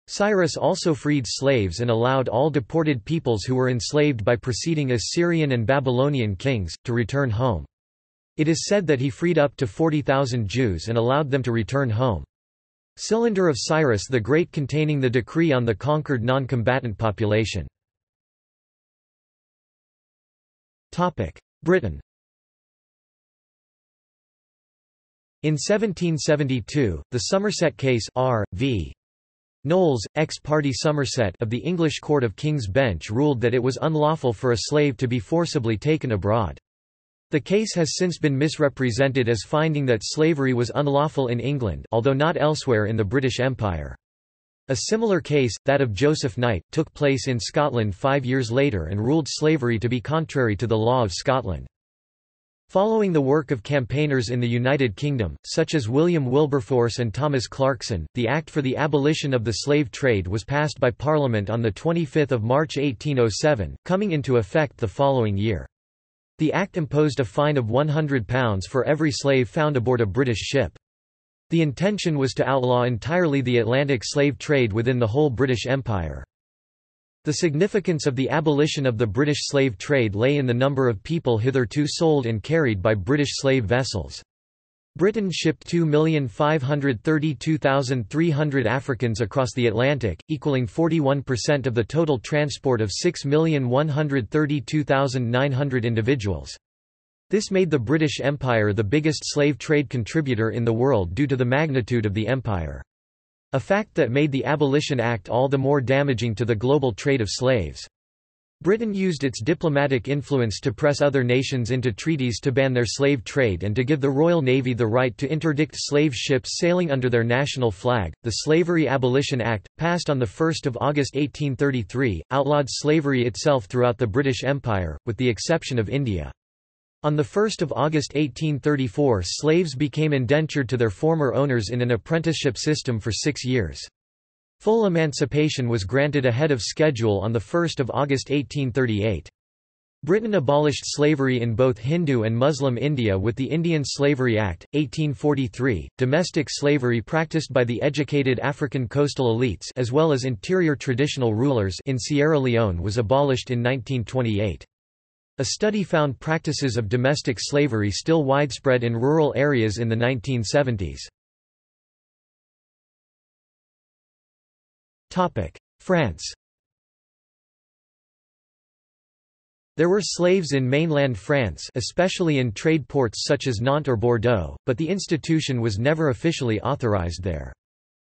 Cyrus also freed slaves and allowed all deported peoples who were enslaved by preceding Assyrian and Babylonian kings, to return home. It is said that he freed up to forty thousand Jews and allowed them to return home. Cylinder of Cyrus the Great containing the decree on the conquered non-combatant population. Britain. In seventeen seventy-two, the Somerset Case R v Knowles, ex-party Somerset of the English Court of King's Bench ruled that it was unlawful for a slave to be forcibly taken abroad. The case has since been misrepresented as finding that slavery was unlawful in England, although not elsewhere in the British Empire. A similar case, that of Joseph Knight, took place in Scotland five years later and ruled slavery to be contrary to the law of Scotland. Following the work of campaigners in the United Kingdom, such as William Wilberforce and Thomas Clarkson, the Act for the Abolition of the Slave Trade was passed by Parliament on twenty-fifth of March eighteen oh seven, coming into effect the following year. The Act imposed a fine of one hundred pounds for every slave found aboard a British ship. The intention was to outlaw entirely the Atlantic slave trade within the whole British Empire. The significance of the abolition of the British slave trade lay in the number of people hitherto sold and carried by British slave vessels. Britain shipped two million five hundred thirty-two thousand three hundred Africans across the Atlantic, equaling forty-one percent of the total transport of six million one hundred thirty-two thousand nine hundred individuals. This made the British Empire the biggest slave trade contributor in the world due to the magnitude of the empire. A fact that made the Abolition Act all the more damaging to the global trade of slaves. Britain used its diplomatic influence to press other nations into treaties to ban their slave trade and to give the Royal Navy the right to interdict slave ships sailing under their national flag. The Slavery Abolition Act, passed on the first of August eighteen thirty-three, outlawed slavery itself throughout the British Empire, with the exception of India. On the first of August eighteen thirty-four, slaves became indentured to their former owners in an apprenticeship system for six years. Full emancipation was granted ahead of schedule on the first of August eighteen thirty-eight. Britain abolished slavery in both Hindu and Muslim India with the Indian Slavery Act, eighteen forty-three. Domestic slavery practiced by the educated African coastal elites as well as interior traditional rulers in Sierra Leone was abolished in nineteen twenty-eight. A study found practices of domestic slavery still widespread in rural areas in the nineteen seventies. France. There were slaves in mainland France, especially in trade ports such as Nantes or Bordeaux, but the institution was never officially authorized there.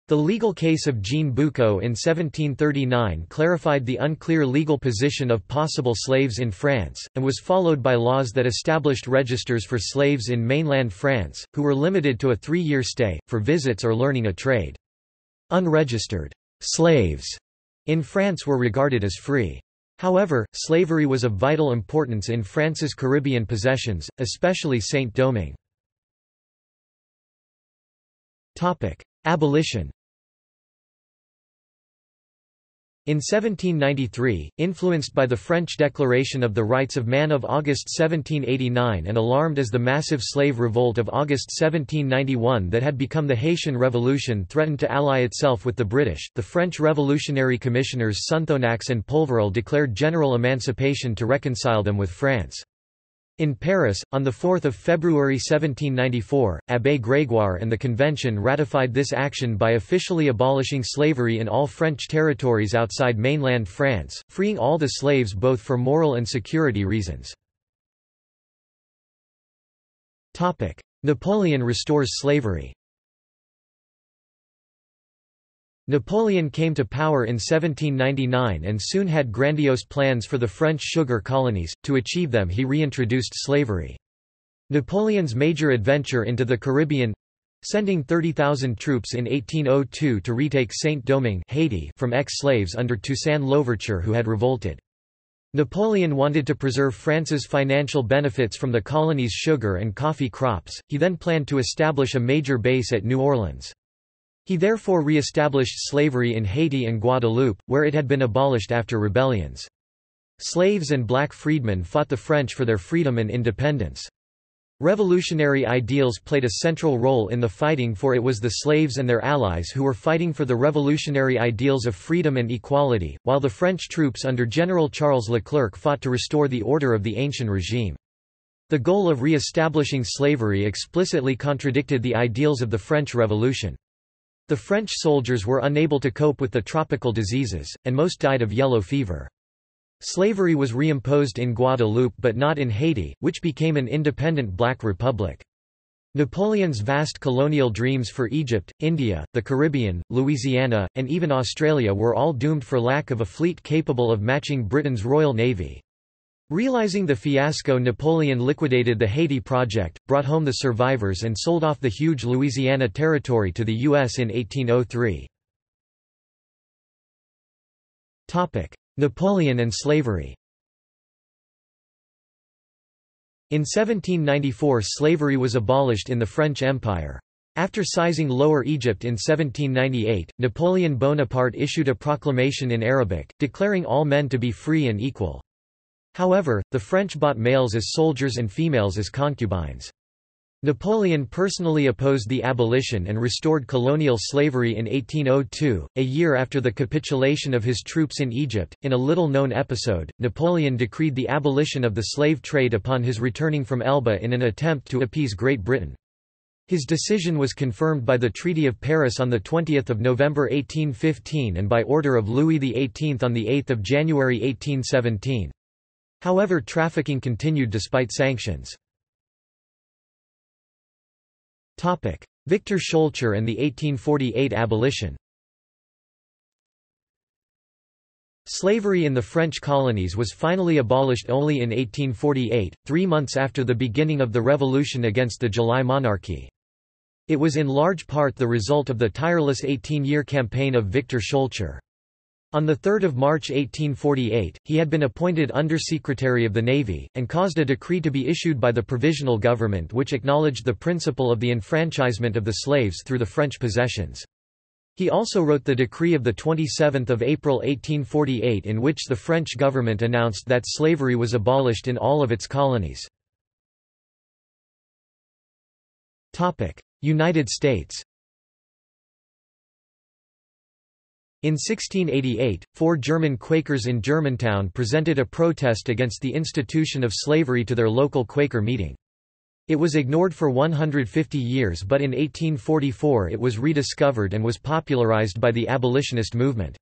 The legal case of Jean Bucot in seventeen thirty-nine clarified the unclear legal position of possible slaves in France, and was followed by laws that established registers for slaves in mainland France, who were limited to a three-year stay, for visits or learning a trade. Unregistered slaves in France were regarded as free. However, slavery was of vital importance in France's Caribbean possessions, especially Saint-Domingue. Abolition. In seventeen ninety-three, influenced by the French Declaration of the Rights of Man of August seventeen eighty-nine and alarmed as the massive slave revolt of August seventeen ninety-one that had become the Haitian Revolution threatened to ally itself with the British, the French Revolutionary Commissioners Sonthonax and Pulverel declared general emancipation to reconcile them with France. In Paris, on the fourth of February seventeen ninety-four, Abbé Grégoire and the Convention ratified this action by officially abolishing slavery in all French territories outside mainland France, freeing all the slaves both for moral and security reasons. Napoleon restores slavery. Napoleon came to power in seventeen ninety-nine and soon had grandiose plans for the French sugar colonies. To achieve them, he reintroduced slavery. Napoleon's major adventure into the Caribbean—sending thirty thousand troops in eighteen oh two to retake Saint-Domingue, Haiti, from ex-slaves under Toussaint Louverture who had revolted. Napoleon wanted to preserve France's financial benefits from the colony's sugar and coffee crops. He then planned to establish a major base at New Orleans. He therefore re-established slavery in Haiti and Guadeloupe, where it had been abolished after rebellions. Slaves and black freedmen fought the French for their freedom and independence. Revolutionary ideals played a central role in the fighting, for it was the slaves and their allies who were fighting for the revolutionary ideals of freedom and equality, while the French troops under General Charles Leclerc fought to restore the order of the ancient regime. The goal of re-establishing slavery explicitly contradicted the ideals of the French Revolution. The French soldiers were unable to cope with the tropical diseases, and most died of yellow fever. Slavery was reimposed in Guadeloupe but not in Haiti, which became an independent black republic. Napoleon's vast colonial dreams for Egypt, India, the Caribbean, Louisiana, and even Australia were all doomed for lack of a fleet capable of matching Britain's Royal Navy. Realizing the fiasco, Napoleon liquidated the Haiti project, brought home the survivors and sold off the huge Louisiana territory to the U S in eighteen oh three. Napoleon and slavery. In seventeen ninety-four, slavery was abolished in the French Empire. After seizing Lower Egypt in seventeen ninety-eight, Napoleon Bonaparte issued a proclamation in Arabic, declaring all men to be free and equal. However, the French bought males as soldiers and females as concubines. Napoleon personally opposed the abolition and restored colonial slavery in eighteen oh two, a year after the capitulation of his troops in Egypt. In a little-known episode, Napoleon decreed the abolition of the slave trade upon his returning from Elba in an attempt to appease Great Britain. His decision was confirmed by the Treaty of Paris on the twentieth of November eighteen fifteen and by order of Louis the eighteenth on the eighth of January eighteen seventeen. However, trafficking continued despite sanctions. Topic: Victor Schoelcher and the eighteen forty-eight abolition. Slavery in the French colonies was finally abolished only in eighteen forty-eight, three months after the beginning of the revolution against the July monarchy. It was in large part the result of the tireless eighteen-year campaign of Victor Schoelcher. On the third of March eighteen forty-eight, he had been appointed Undersecretary of the Navy, and caused a decree to be issued by the Provisional Government which acknowledged the principle of the enfranchisement of the slaves through the French possessions. He also wrote the decree of twenty-seventh of April eighteen forty-eight in which the French government announced that slavery was abolished in all of its colonies. United States. In sixteen eighty-eight, four German Quakers in Germantown presented a protest against the institution of slavery to their local Quaker meeting. It was ignored for one hundred fifty years, but in eighteen forty-four it was rediscovered and was popularized by the abolitionist movement.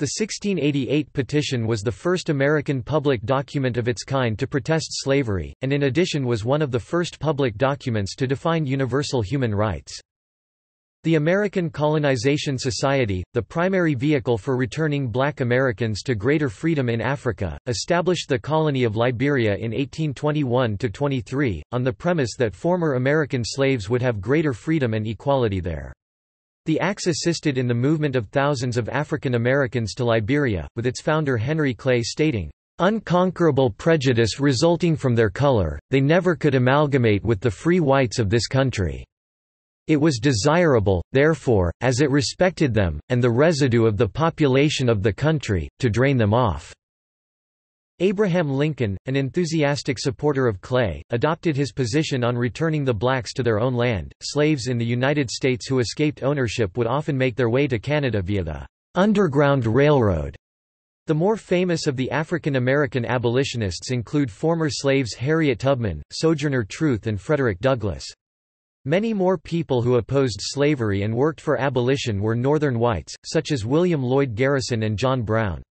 The sixteen eighty-eight petition was the first American public document of its kind to protest slavery, and in addition was one of the first public documents to define universal human rights. The American Colonization Society, the primary vehicle for returning black Americans to greater freedom in Africa, established the colony of Liberia in eighteen twenty-one to twenty-three, on the premise that former American slaves would have greater freedom and equality there. The acts assisted in the movement of thousands of African Americans to Liberia, with its founder Henry Clay stating, "Unconquerable prejudice resulting from their color, they never could amalgamate with the free whites of this country. It was desirable, therefore, as it respected them, and the residue of the population of the country, to drain them off." Abraham Lincoln, an enthusiastic supporter of Clay, adopted his position on returning the blacks to their own land. Slaves in the United States who escaped ownership would often make their way to Canada via the Underground Railroad. The more famous of the African American abolitionists include former slaves Harriet Tubman, Sojourner Truth, and Frederick Douglass. Many more people who opposed slavery and worked for abolition were Northern whites, such as William Lloyd Garrison and John Brown.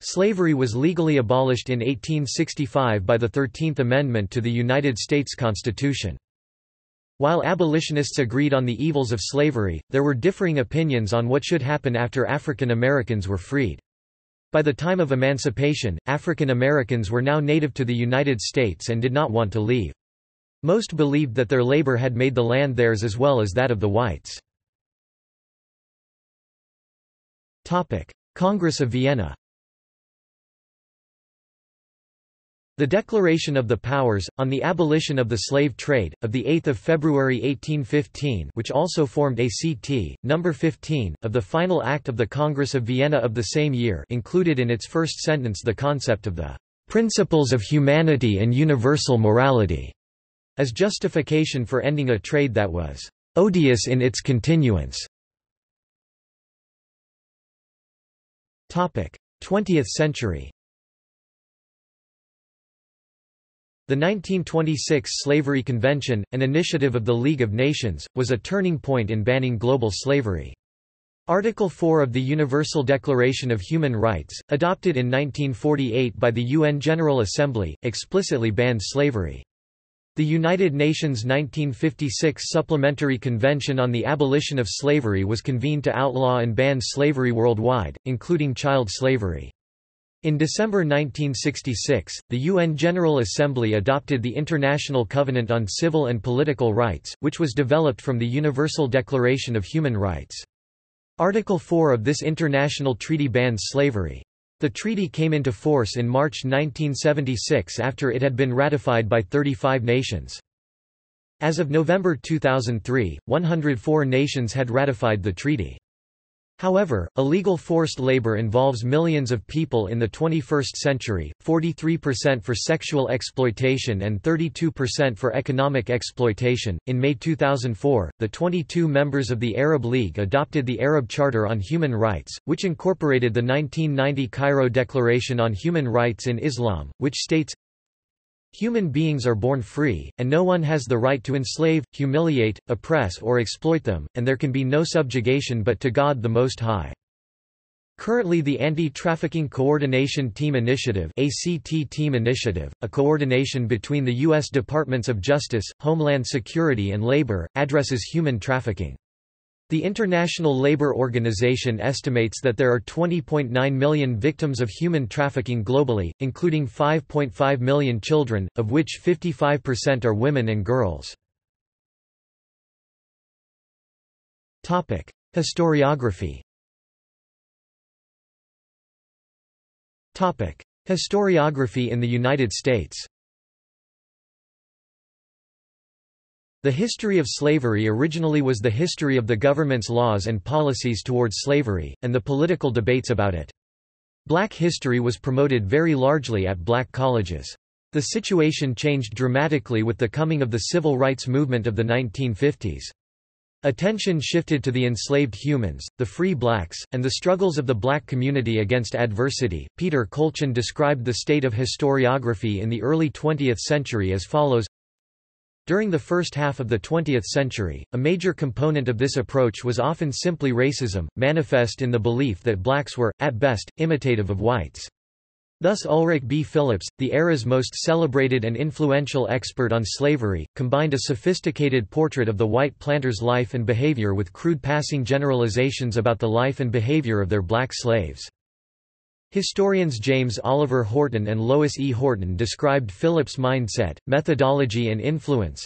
Slavery was legally abolished in eighteen sixty-five by the thirteenth Amendment to the United States Constitution. While abolitionists agreed on the evils of slavery, there were differing opinions on what should happen after African Americans were freed. By the time of emancipation, African Americans were now native to the United States and did not want to leave. Most believed that their labor had made the land theirs as well as that of the whites. Congress of Vienna. The Declaration of the Powers, on the Abolition of the Slave Trade, of the eighth of February eighteen fifteen, which also formed A C T, number fifteen, of the final act of the Congress of Vienna of the same year included in its first sentence the concept of the "principles of humanity and universal morality" as justification for ending a trade that was "odious in its continuance." twentieth century. The nineteen twenty-six Slavery Convention, an initiative of the League of Nations, was a turning point in banning global slavery. Article four of the Universal Declaration of Human Rights, adopted in nineteen forty-eight by the U N General Assembly, explicitly banned slavery. The United Nations nineteen fifty-six Supplementary Convention on the Abolition of Slavery was convened to outlaw and ban slavery worldwide, including child slavery. In December nineteen sixty-six, the U N General Assembly adopted the International Covenant on Civil and Political Rights, which was developed from the Universal Declaration of Human Rights. Article four of this international treaty bans slavery. The treaty came into force in March nineteen seventy-six after it had been ratified by thirty-five nations. As of November two thousand three, one hundred four nations had ratified the treaty. However, illegal forced labor involves millions of people in the twenty-first century, forty-three percent for sexual exploitation and thirty-two percent for economic exploitation. In May two thousand four, the twenty-two members of the Arab League adopted the Arab Charter on Human Rights, which incorporated the nineteen ninety Cairo Declaration on Human Rights in Islam, which states, "Human beings are born free, and no one has the right to enslave, humiliate, oppress or exploit them, and there can be no subjugation but to God the Most High." Currently the Anti-Trafficking Coordination Team Initiative (A C T Team Initiative), a coordination between the U S Departments of Justice, Homeland Security and Labor, addresses human trafficking. The International Labour Organization estimates that there are twenty point nine million victims of human trafficking globally, including five point five million children, of which fifty-five percent are women and girls. Topic: Historiography. Topic: Historiography in the United States. The history of slavery originally was the history of the government's laws and policies towards slavery, and the political debates about it. Black history was promoted very largely at black colleges. The situation changed dramatically with the coming of the civil rights movement of the nineteen fifties. Attention shifted to the enslaved humans, the free blacks, and the struggles of the black community against adversity. Peter Colchin described the state of historiography in the early twentieth century as follows: "During the first half of the twentieth century, a major component of this approach was often simply racism, manifest in the belief that blacks were, at best, imitative of whites." Thus Ulrich B. Phillips, the era's most celebrated and influential expert on slavery, combined a sophisticated portrait of the white planters' life and behavior with crude passing generalizations about the life and behavior of their black slaves. Historians James Oliver Horton and Lois E. Horton described Phillips' mindset, methodology and influence.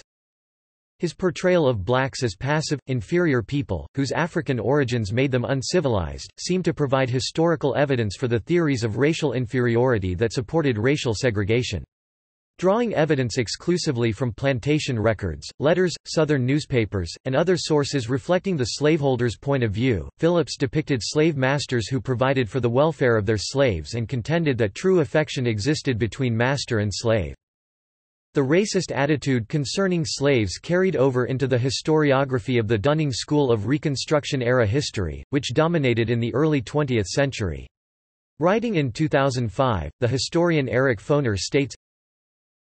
"His portrayal of blacks as passive, inferior people, whose African origins made them uncivilized, seemed to provide historical evidence for the theories of racial inferiority that supported racial segregation. Drawing evidence exclusively from plantation records, letters, Southern newspapers, and other sources reflecting the slaveholders' point of view, Phillips depicted slave masters who provided for the welfare of their slaves and contended that true affection existed between master and slave." The racist attitude concerning slaves carried over into the historiography of the Dunning School of Reconstruction-era history, which dominated in the early twentieth century. Writing in two thousand five, the historian Eric Foner states,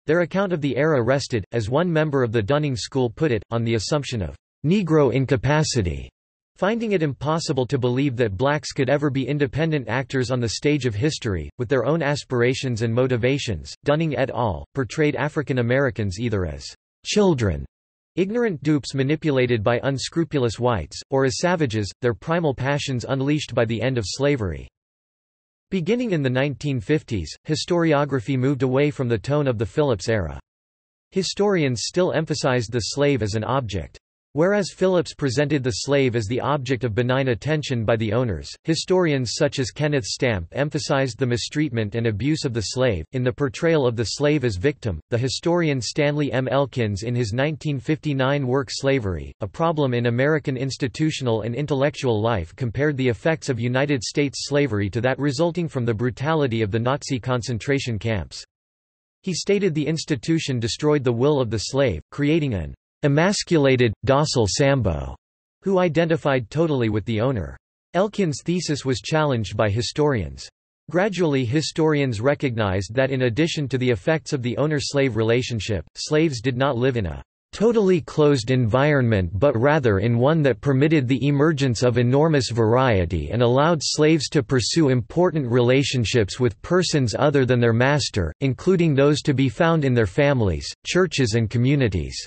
"Their account of the era rested, as one member of the Dunning School put it, on the assumption of Negro incapacity, finding it impossible to believe that blacks could ever be independent actors on the stage of history, with their own aspirations and motivations." Dunning et al. Portrayed African Americans either as children, ignorant dupes manipulated by unscrupulous whites, or as savages, their primal passions unleashed by the end of slavery. Beginning in the nineteen fifties, historiography moved away from the tone of the Phillips era. Historians still emphasized the slave as an object. Whereas Phillips presented the slave as the object of benign attention by the owners, historians such as Kenneth Stamp emphasized the mistreatment and abuse of the slave. In the portrayal of the slave as victim, the historian Stanley M. Elkins in his nineteen fifty-nine work Slavery, A Problem in American Institutional and Intellectual Life compared the effects of United States slavery to that resulting from the brutality of the Nazi concentration camps. He stated the institution destroyed the will of the slave, creating an emasculated, docile Sambo, who identified totally with the owner. Elkins' thesis was challenged by historians. Gradually historians recognized that in addition to the effects of the owner-slave relationship, slaves did not live in a totally closed environment but rather in one that permitted the emergence of enormous variety and allowed slaves to pursue important relationships with persons other than their master, including those to be found in their families, churches and communities.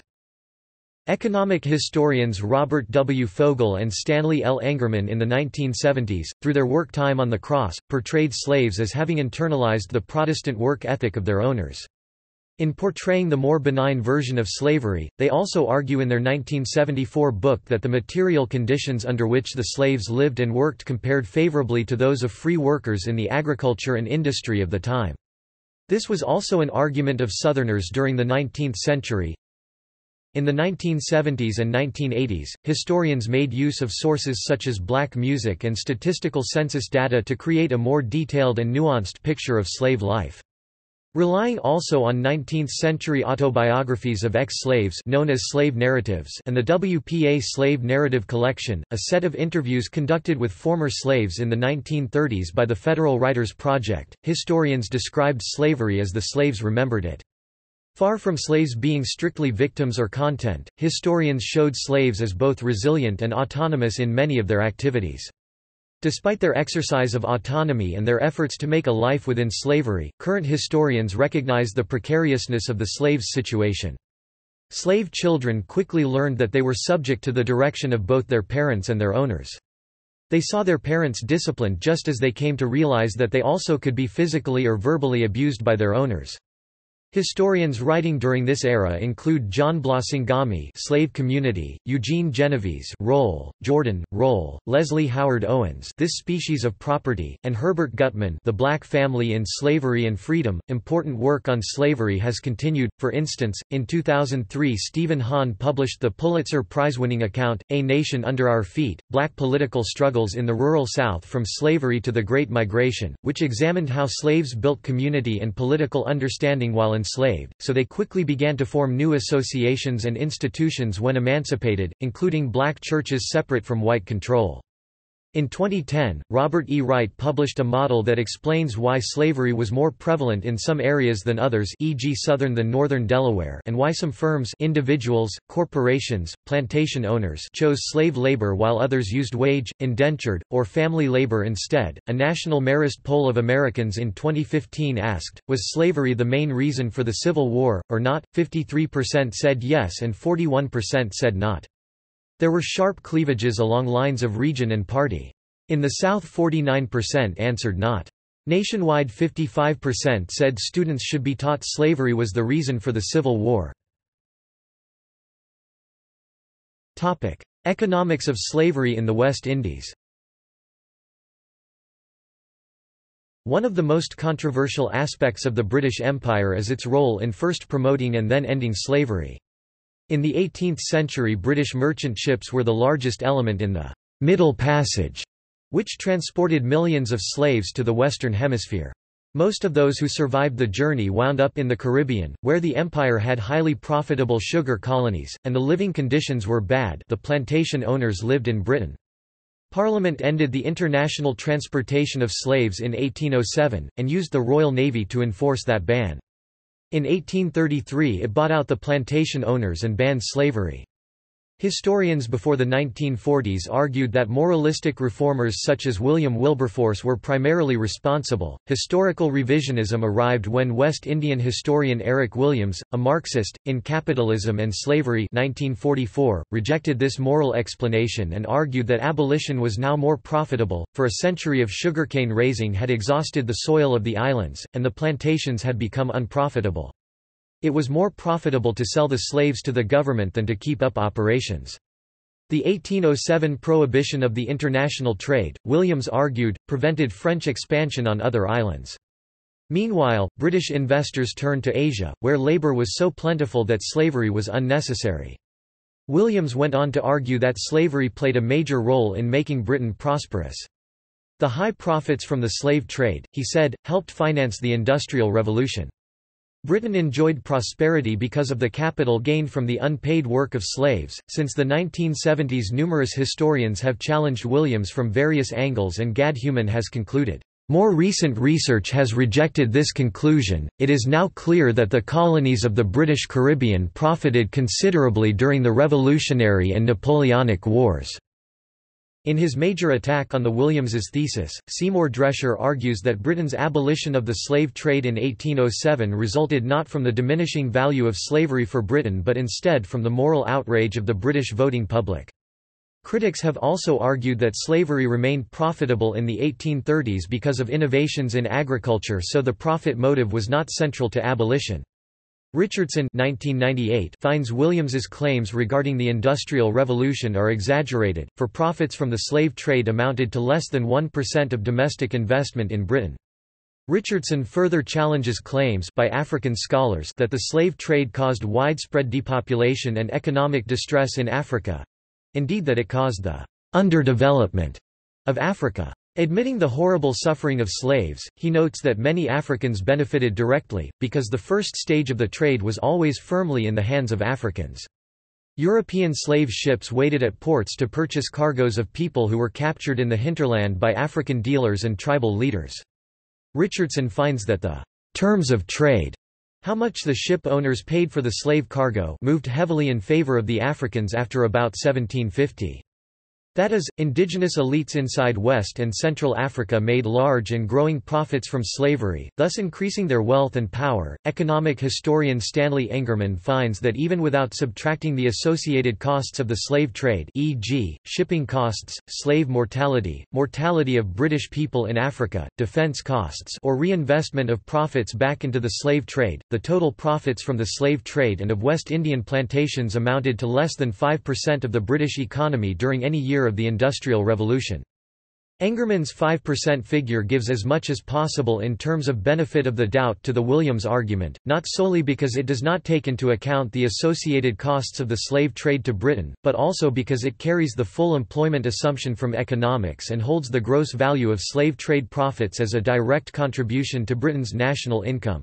Economic historians Robert W. Fogel and Stanley L. Engerman in the nineteen seventies, through their work Time on the Cross, portrayed slaves as having internalized the Protestant work ethic of their owners. In portraying the more benign version of slavery, they also argue in their nineteen seventy-four book that the material conditions under which the slaves lived and worked compared favorably to those of free workers in the agriculture and industry of the time. This was also an argument of Southerners during the nineteenth century. In the nineteen seventies and nineteen eighties, historians made use of sources such as black music and statistical census data to create a more detailed and nuanced picture of slave life. Relying also on nineteenth-century autobiographies of ex-slaves known as slave narratives and the W P A Slave Narrative Collection, a set of interviews conducted with former slaves in the nineteen thirties by the Federal Writers Project, historians described slavery as the slaves remembered it. Far from slaves being strictly victims or content, historians showed slaves as both resilient and autonomous in many of their activities. Despite their exercise of autonomy and their efforts to make a life within slavery, current historians recognize the precariousness of the slave's situation. Slave children quickly learned that they were subject to the direction of both their parents and their owners. They saw their parents disciplined just as they came to realize that they also could be physically or verbally abused by their owners. Historians writing during this era include John Blasingame, Slave Community, Eugene Genevise, Roll, Jordan, Roll, Leslie Howard Owens, This Species of Property, and Herbert Gutman, The Black Family in Slavery and Freedom. Important work on slavery has continued. For instance, in two thousand three, Stephen Hahn published the Pulitzer Prize-winning account "A Nation Under Our Feet: Black Political Struggles in the Rural South from Slavery to the Great Migration," which examined how slaves built community and political understanding while enslaved, so they quickly began to form new associations and institutions when emancipated, including black churches separate from white control. In twenty ten, Robert E. Wright published a model that explains why slavery was more prevalent in some areas than others, for example southern than northern Delaware, and why some firms, individuals, corporations, plantation owners chose slave labor while others used wage, indentured, or family labor instead. A national Marist poll of Americans in twenty fifteen asked, "Was slavery the main reason for the Civil War, or not?" fifty-three percent said yes and forty-one percent said not. There were sharp cleavages along lines of region and party. In the South, forty-nine percent answered not. Nationwide, fifty-five percent said students should be taught slavery was the reason for the Civil War. Topic: Economics of slavery in the West Indies. One of the most controversial aspects of the British Empire is its role in first promoting and then ending slavery. In the eighteenth century, British merchant ships were the largest element in the Middle Passage, which transported millions of slaves to the Western Hemisphere. Most of those who survived the journey wound up in the Caribbean, where the empire had highly profitable sugar colonies, and the living conditions were bad. The plantation owners lived in Britain. Parliament ended the international transportation of slaves in eighteen oh seven, and used the Royal Navy to enforce that ban. In eighteen thirty-three it bought out the plantation owners and banned slavery. Historians before the nineteen forties argued that moralistic reformers such as William Wilberforce were primarily responsible. Historical revisionism arrived when West Indian historian Eric Williams, a Marxist, in Capitalism and Slavery nineteen forty-four, rejected this moral explanation and argued that abolition was now more profitable, for a century of sugarcane raising had exhausted the soil of the islands, and the plantations had become unprofitable. It was more profitable to sell the slaves to the government than to keep up operations. The eighteen oh seven prohibition of the international trade, Williams argued, prevented French expansion on other islands. Meanwhile, British investors turned to Asia, where labor was so plentiful that slavery was unnecessary. Williams went on to argue that slavery played a major role in making Britain prosperous. The high profits from the slave trade, he said, helped finance the Industrial Revolution. Britain enjoyed prosperity because of the capital gained from the unpaid work of slaves. Since the nineteen seventies, numerous historians have challenged Williams from various angles, and Gadhuman has concluded, "More recent research has rejected this conclusion. It is now clear that the colonies of the British Caribbean profited considerably during the Revolutionary and Napoleonic Wars." In his major attack on the Williams's thesis, Seymour Drescher argues that Britain's abolition of the slave trade in eighteen oh seven resulted not from the diminishing value of slavery for Britain but instead from the moral outrage of the British voting public. Critics have also argued that slavery remained profitable in the eighteen thirties because of innovations in agriculture, so the profit motive was not central to abolition. Richardson nineteen ninety-eight finds Williams's claims regarding the Industrial Revolution are exaggerated, for profits from the slave trade amounted to less than one percent of domestic investment in Britain. Richardson further challenges claims by African scholars that the slave trade caused widespread depopulation and economic distress in Africa—indeed that it caused the underdevelopment of Africa. Admitting the horrible suffering of slaves, he notes that many Africans benefited directly, because the first stage of the trade was always firmly in the hands of Africans. European slave ships waited at ports to purchase cargoes of people who were captured in the hinterland by African dealers and tribal leaders. Richardson finds that the terms of trade, how much the ship owners paid for the slave cargo, moved heavily in favor of the Africans after about seventeen fifty. That is, indigenous elites inside West and Central Africa made large and growing profits from slavery, thus increasing their wealth and power. Economic historian Stanley Engerman finds that even without subtracting the associated costs of the slave trade, for example, shipping costs, slave mortality, mortality of British people in Africa, defense costs, or reinvestment of profits back into the slave trade, the total profits from the slave trade and of West Indian plantations amounted to less than five percent of the British economy during any year of the Industrial Revolution. Engerman's five percent figure gives as much as possible in terms of benefit of the doubt to the Williams argument, not solely because it does not take into account the associated costs of the slave trade to Britain, but also because it carries the full employment assumption from economics and holds the gross value of slave trade profits as a direct contribution to Britain's national income.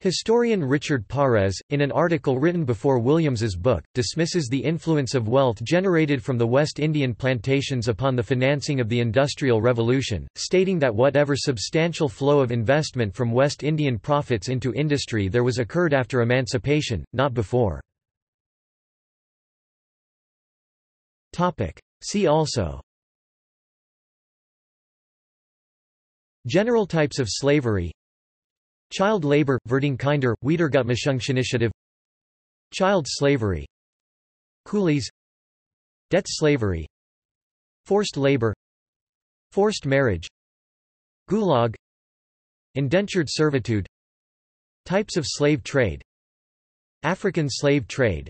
Historian Richard Parez, in an article written before Williams's book, dismisses the influence of wealth generated from the West Indian plantations upon the financing of the Industrial Revolution, stating that whatever substantial flow of investment from West Indian profits into industry there was occurred after emancipation, not before. See also: General types of slavery, child labor, Verdienkinder, Wiedergutmischungsinitiative, child slavery, coolies, debt slavery, forced labor, forced marriage, gulag, indentured servitude, types of slave trade, African slave trade,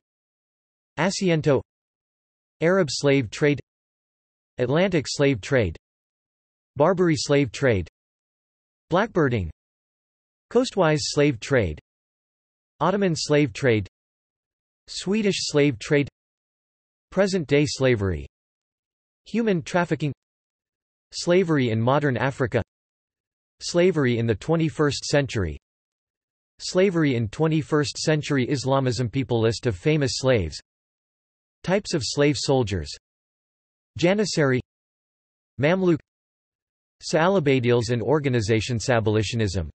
Asiento, Arab slave trade, Atlantic slave trade, Barbary slave trade, blackbirding, coastwise slave trade, Ottoman slave trade, Swedish slave trade, present-day slavery, human trafficking, slavery in modern Africa, slavery in the twenty-first century, slavery in twenty-first century Islamism. People list of famous slaves, types of slave soldiers, Janissary, Mamluk, Sa'alabadiles and organizations, abolitionism,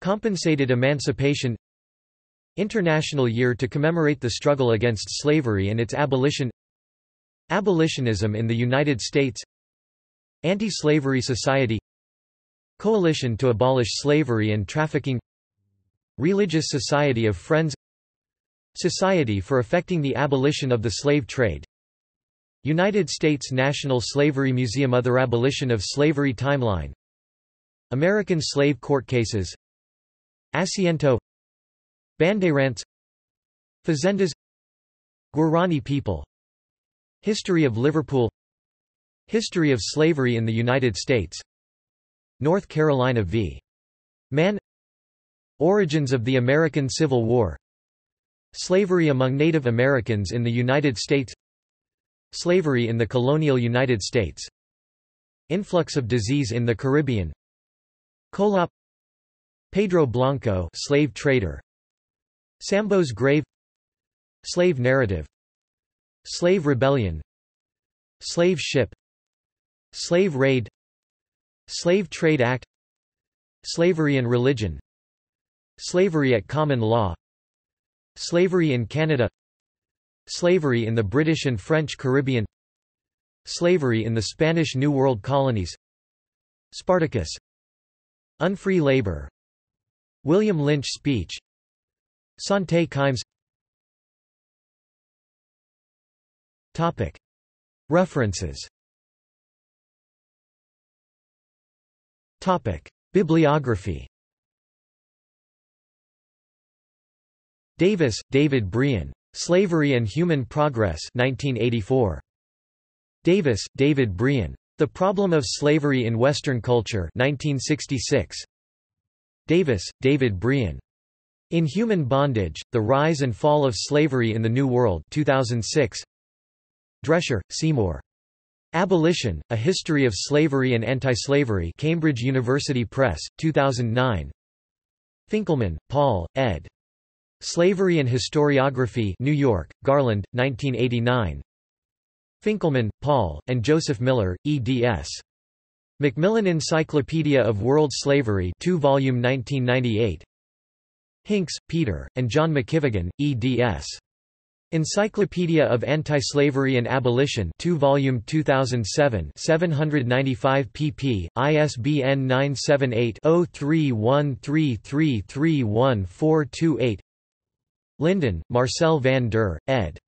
compensated emancipation, International Year to commemorate the struggle against slavery and its abolition, abolitionism in the United States, Anti-Slavery Society, Coalition to Abolish Slavery and Trafficking, Religious Society of Friends, Society for Effecting the Abolition of the Slave Trade, United States National Slavery Museum. Other abolition of slavery timeline, American slave court cases, Asiento, Bandeirantes, Fazendas, Guarani people, History of Liverpool, History of Slavery in the United States, North Carolina v. Mann, Origins of the American Civil War, Slavery among Native Americans in the United States, Slavery in the colonial United States, Influx of disease in the Caribbean, Colop, Pedro Blanco, slave trader, Sambo's grave, Slave narrative, Slave rebellion, Slave ship, Slave raid, Slave trade act, Slavery and religion, Slavery at common law, Slavery in Canada, Slavery in the British and French Caribbean, Slavery in the Spanish New World colonies, Spartacus, Unfree labor, William Lynch speech, Sante Kimes. Topic. References. Topic. Bibliography. Davis, David Brian. Slavery and Human Progress, nineteen eighty-four. Davis, David Brian. The Problem of Slavery in Western Culture, nineteen sixty-six. Davis, David Brian. In Human Bondage: The Rise and Fall of Slavery in the New World, two thousand six. Drescher, Seymour. Abolition: A History of Slavery and Anti-Slavery, Cambridge University Press, two thousand nine. Finkelman, Paul, ed. Slavery and Historiography, New York, Garland, nineteen eighty-nine. Finkelman, Paul, and Joseph Miller, eds. Macmillan Encyclopedia of World Slavery, two volume, nineteen ninety-eight. Hinks, Peter, and John McKivigan, eds. Encyclopedia of Anti-Slavery and Abolition, two volume, two thousand seven, seven ninety-five p p, I S B N nine seven eight, zero three one three three three one four two eight. Linden, Marcel van der, ed.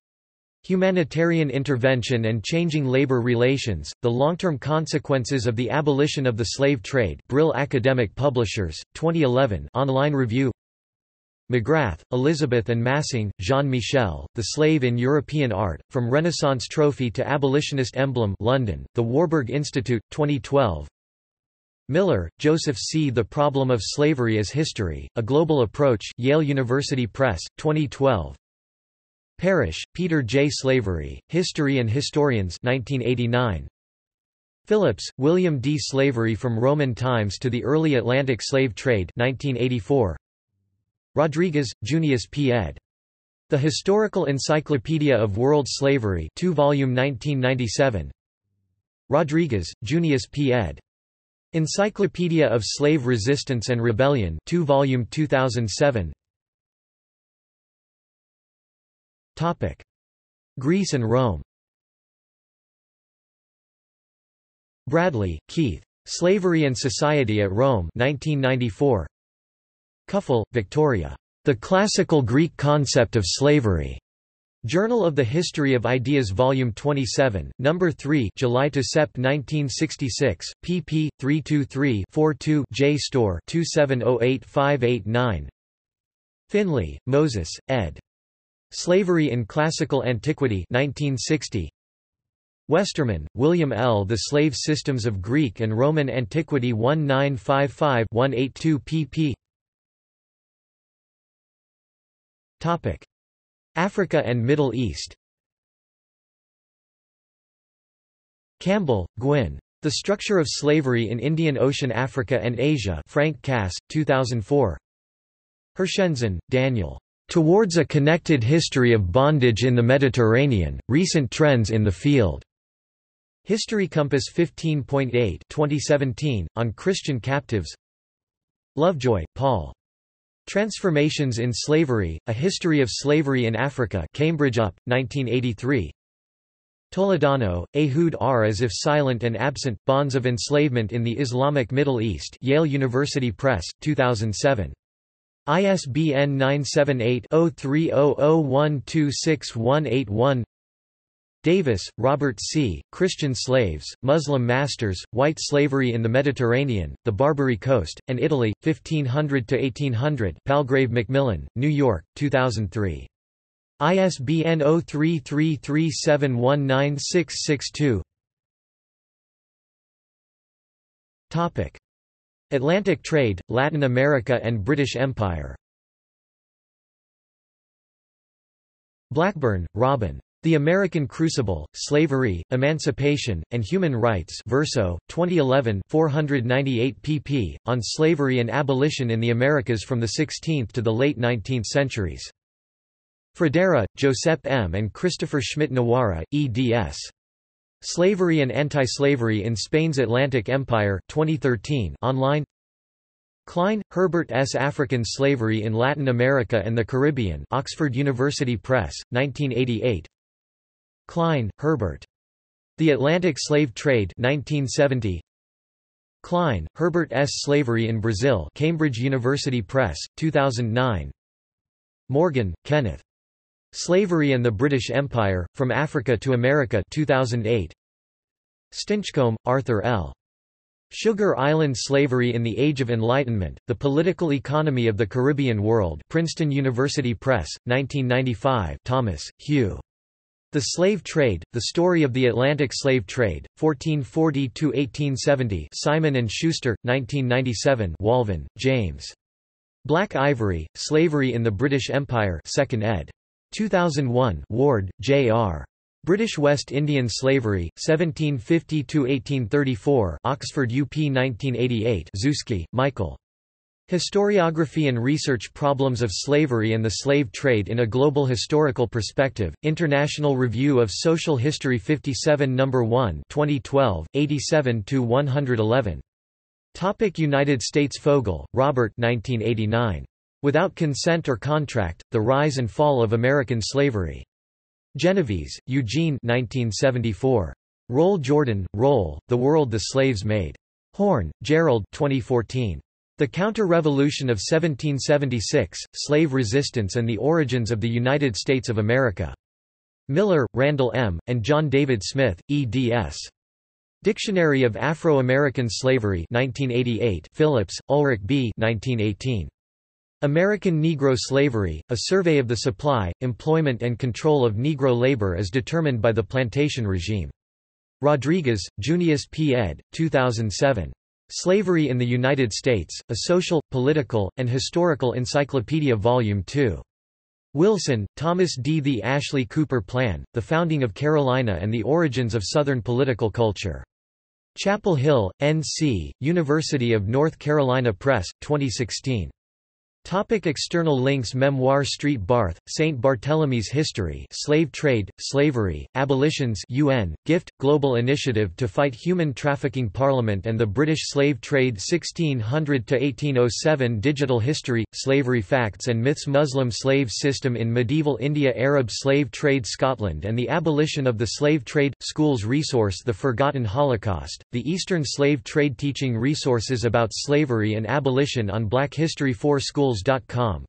Humanitarian Intervention and Changing Labor Relations: The Long-Term Consequences of the Abolition of the Slave Trade, Brill Academic Publishers, twenty eleven, online review. McGrath, Elizabeth and Massing, Jean-Michel, The Slave in European Art, From Renaissance Trophy to Abolitionist Emblem, London, The Warburg Institute, twenty twelve. Miller, Joseph C. The Problem of Slavery as History, A Global Approach, Yale University Press, twenty twelve. Parrish, Peter J. Slavery, History and Historians, nineteen eighty-nine. Phillips, William D. Slavery from Roman Times to the Early Atlantic Slave Trade, nineteen eighty-four. Rodriguez, Junius P. ed. The Historical Encyclopedia of World Slavery, two volume, nineteen ninety-seven. Rodriguez, Junius P. ed. Encyclopedia of Slave Resistance and Rebellion, two volume, two thousand seven. Topic: Greece and Rome. Bradley, Keith. Slavery and Society at Rome, nineteen ninety-four. Cuffell, Victoria. The Classical Greek Concept of Slavery. Journal of the History of Ideas, Volume twenty-seven, Number three, July to Sept nineteen sixty-six, pp. three twenty-three forty-two, JSTOR two seven zero eight five eight nine. Finley, Moses, ed. Slavery in Classical Antiquity, nineteen sixty. Westerman, William L. The Slave Systems of Greek and Roman Antiquity, nineteen fifty-five to one eighty-two, pp. Topic: Africa and Middle East. Campbell, Gwyn. The Structure of Slavery in Indian Ocean Africa and Asia, Frank Cass, two thousand four. Hershenson, Daniel. Towards a Connected History of Bondage in the Mediterranean: Recent Trends in the Field. History Compass fifteen point eight, twenty seventeen, on Christian captives. Lovejoy, Paul. Transformations in Slavery, A History of Slavery in Africa, Cambridge U P, nineteen eighty-three. Toledano, Ehud R. As If Silent and Absent, Bonds of Enslavement in the Islamic Middle East, Yale University Press, two thousand seven. I S B N nine seven eight, zero three zero zero one two six one eight one. Davis, Robert C. Christian Slaves, Muslim Masters, White Slavery in the Mediterranean, the Barbary Coast, and Italy, fifteen hundred to eighteen hundred, Palgrave Macmillan, New York, two thousand three. I S B N zero three three three seven one nine six six two. Topic: Atlantic trade, Latin America and British Empire. Blackburn, Robin. The American Crucible, Slavery, Emancipation, and Human Rights, Verso, twenty eleven, four ninety-eight pp. On slavery and abolition in the Americas from the sixteenth to the late nineteenth centuries. Fredera, Josep M. and Christopher Schmidt-Nawara, eds. Slavery and Anti-Slavery in Spain's Atlantic Empire, twenty thirteen, online. Klein, Herbert S. African Slavery in Latin America and the Caribbean, Oxford University Press, nineteen eighty-eight. Klein, Herbert. The Atlantic Slave Trade, nineteen seventy. Klein, Herbert S. Slavery in Brazil, Cambridge University Press, two thousand nine. Morgan, Kenneth. Slavery and the British Empire: From Africa to America, two thousand eight. Stinchcombe, Arthur L. Sugar Island Slavery in the Age of Enlightenment: The Political Economy of the Caribbean World, Princeton University Press, nineteen ninety-five. Thomas, Hugh. The Slave Trade, The Story of the Atlantic Slave Trade, fourteen forty to eighteen seventy, Simon and Schuster, nineteen ninety-seven. Walvin, James. Black Ivory, Slavery in the British Empire, second ed. two thousand one. Ward, J R. British West Indian Slavery, seventeen fifty to eighteen thirty-four, Oxford U P nineteen eighty-eight. Zuski, Michael. Historiography and Research Problems of Slavery and the Slave Trade in a Global Historical Perspective, International Review of Social History fifty-seven number one, twenty twelve, eighty-seven to one eleven. Topic: United States. Fogel, Robert, nineteen eighty-nine. Without Consent or Contract: The Rise and Fall of American Slavery. Genovese, Eugene, nineteen seventy-four. Roll Jordan, Roll, The World the Slaves Made. Horn, Gerald, twenty fourteen. The Counter-Revolution of seventeen seventy-six, Slave Resistance and the Origins of the United States of America. Miller, Randall M., and John David Smith, eds. Dictionary of Afro-American Slavery, nineteen eighty-eight. Phillips, Ulrich B. nineteen eighteen. American Negro Slavery, A Survey of the Supply, Employment and Control of Negro Labor as Determined by the Plantation Regime. Rodriguez, Junius P. ed., two thousand seven. Slavery in the United States, A Social, Political, and Historical Encyclopedia Volume two. Wilson, Thomas D. The Ashley Cooper Plan, The Founding of Carolina and the Origins of Southern Political Culture. Chapel Hill, N C, University of North Carolina Press, twenty sixteen. Topic: external links. Memoir Street Barth, Saint Barthélemy's History, Slave Trade, Slavery, Abolitions, U N, Gift, Global Initiative to Fight Human Trafficking, Parliament and the British Slave Trade sixteen hundred to eighteen oh seven. Digital History, Slavery Facts and Myths. Muslim Slave System in Medieval India, Arab Slave Trade, Scotland and the Abolition of the Slave Trade, Schools Resource, The Forgotten Holocaust, The Eastern Slave Trade. Teaching Resources about Slavery and Abolition on Black History for Schools.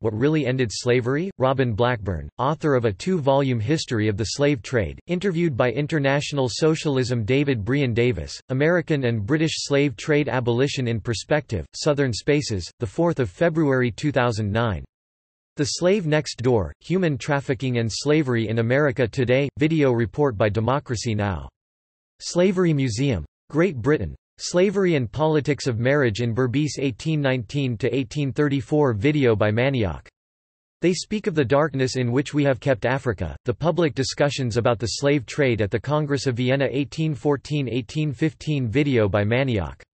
What Really Ended Slavery? Robin Blackburn, author of a two-volume history of the slave trade, interviewed by International Socialism. David Brian Davis, American and British Slave Trade, Abolition in Perspective, Southern Spaces, the fourth of February two thousand nine. The Slave Next Door, Human Trafficking and Slavery in America Today, video report by Democracy Now! Slavery Museum. Great Britain. Slavery and Politics of Marriage in Berbice eighteen nineteen to eighteen thirty-four, video by Manioc. They speak of the darkness in which we have kept Africa, the public discussions about the slave trade at the Congress of Vienna eighteen fourteen to eighteen fifteen, video by Manioc.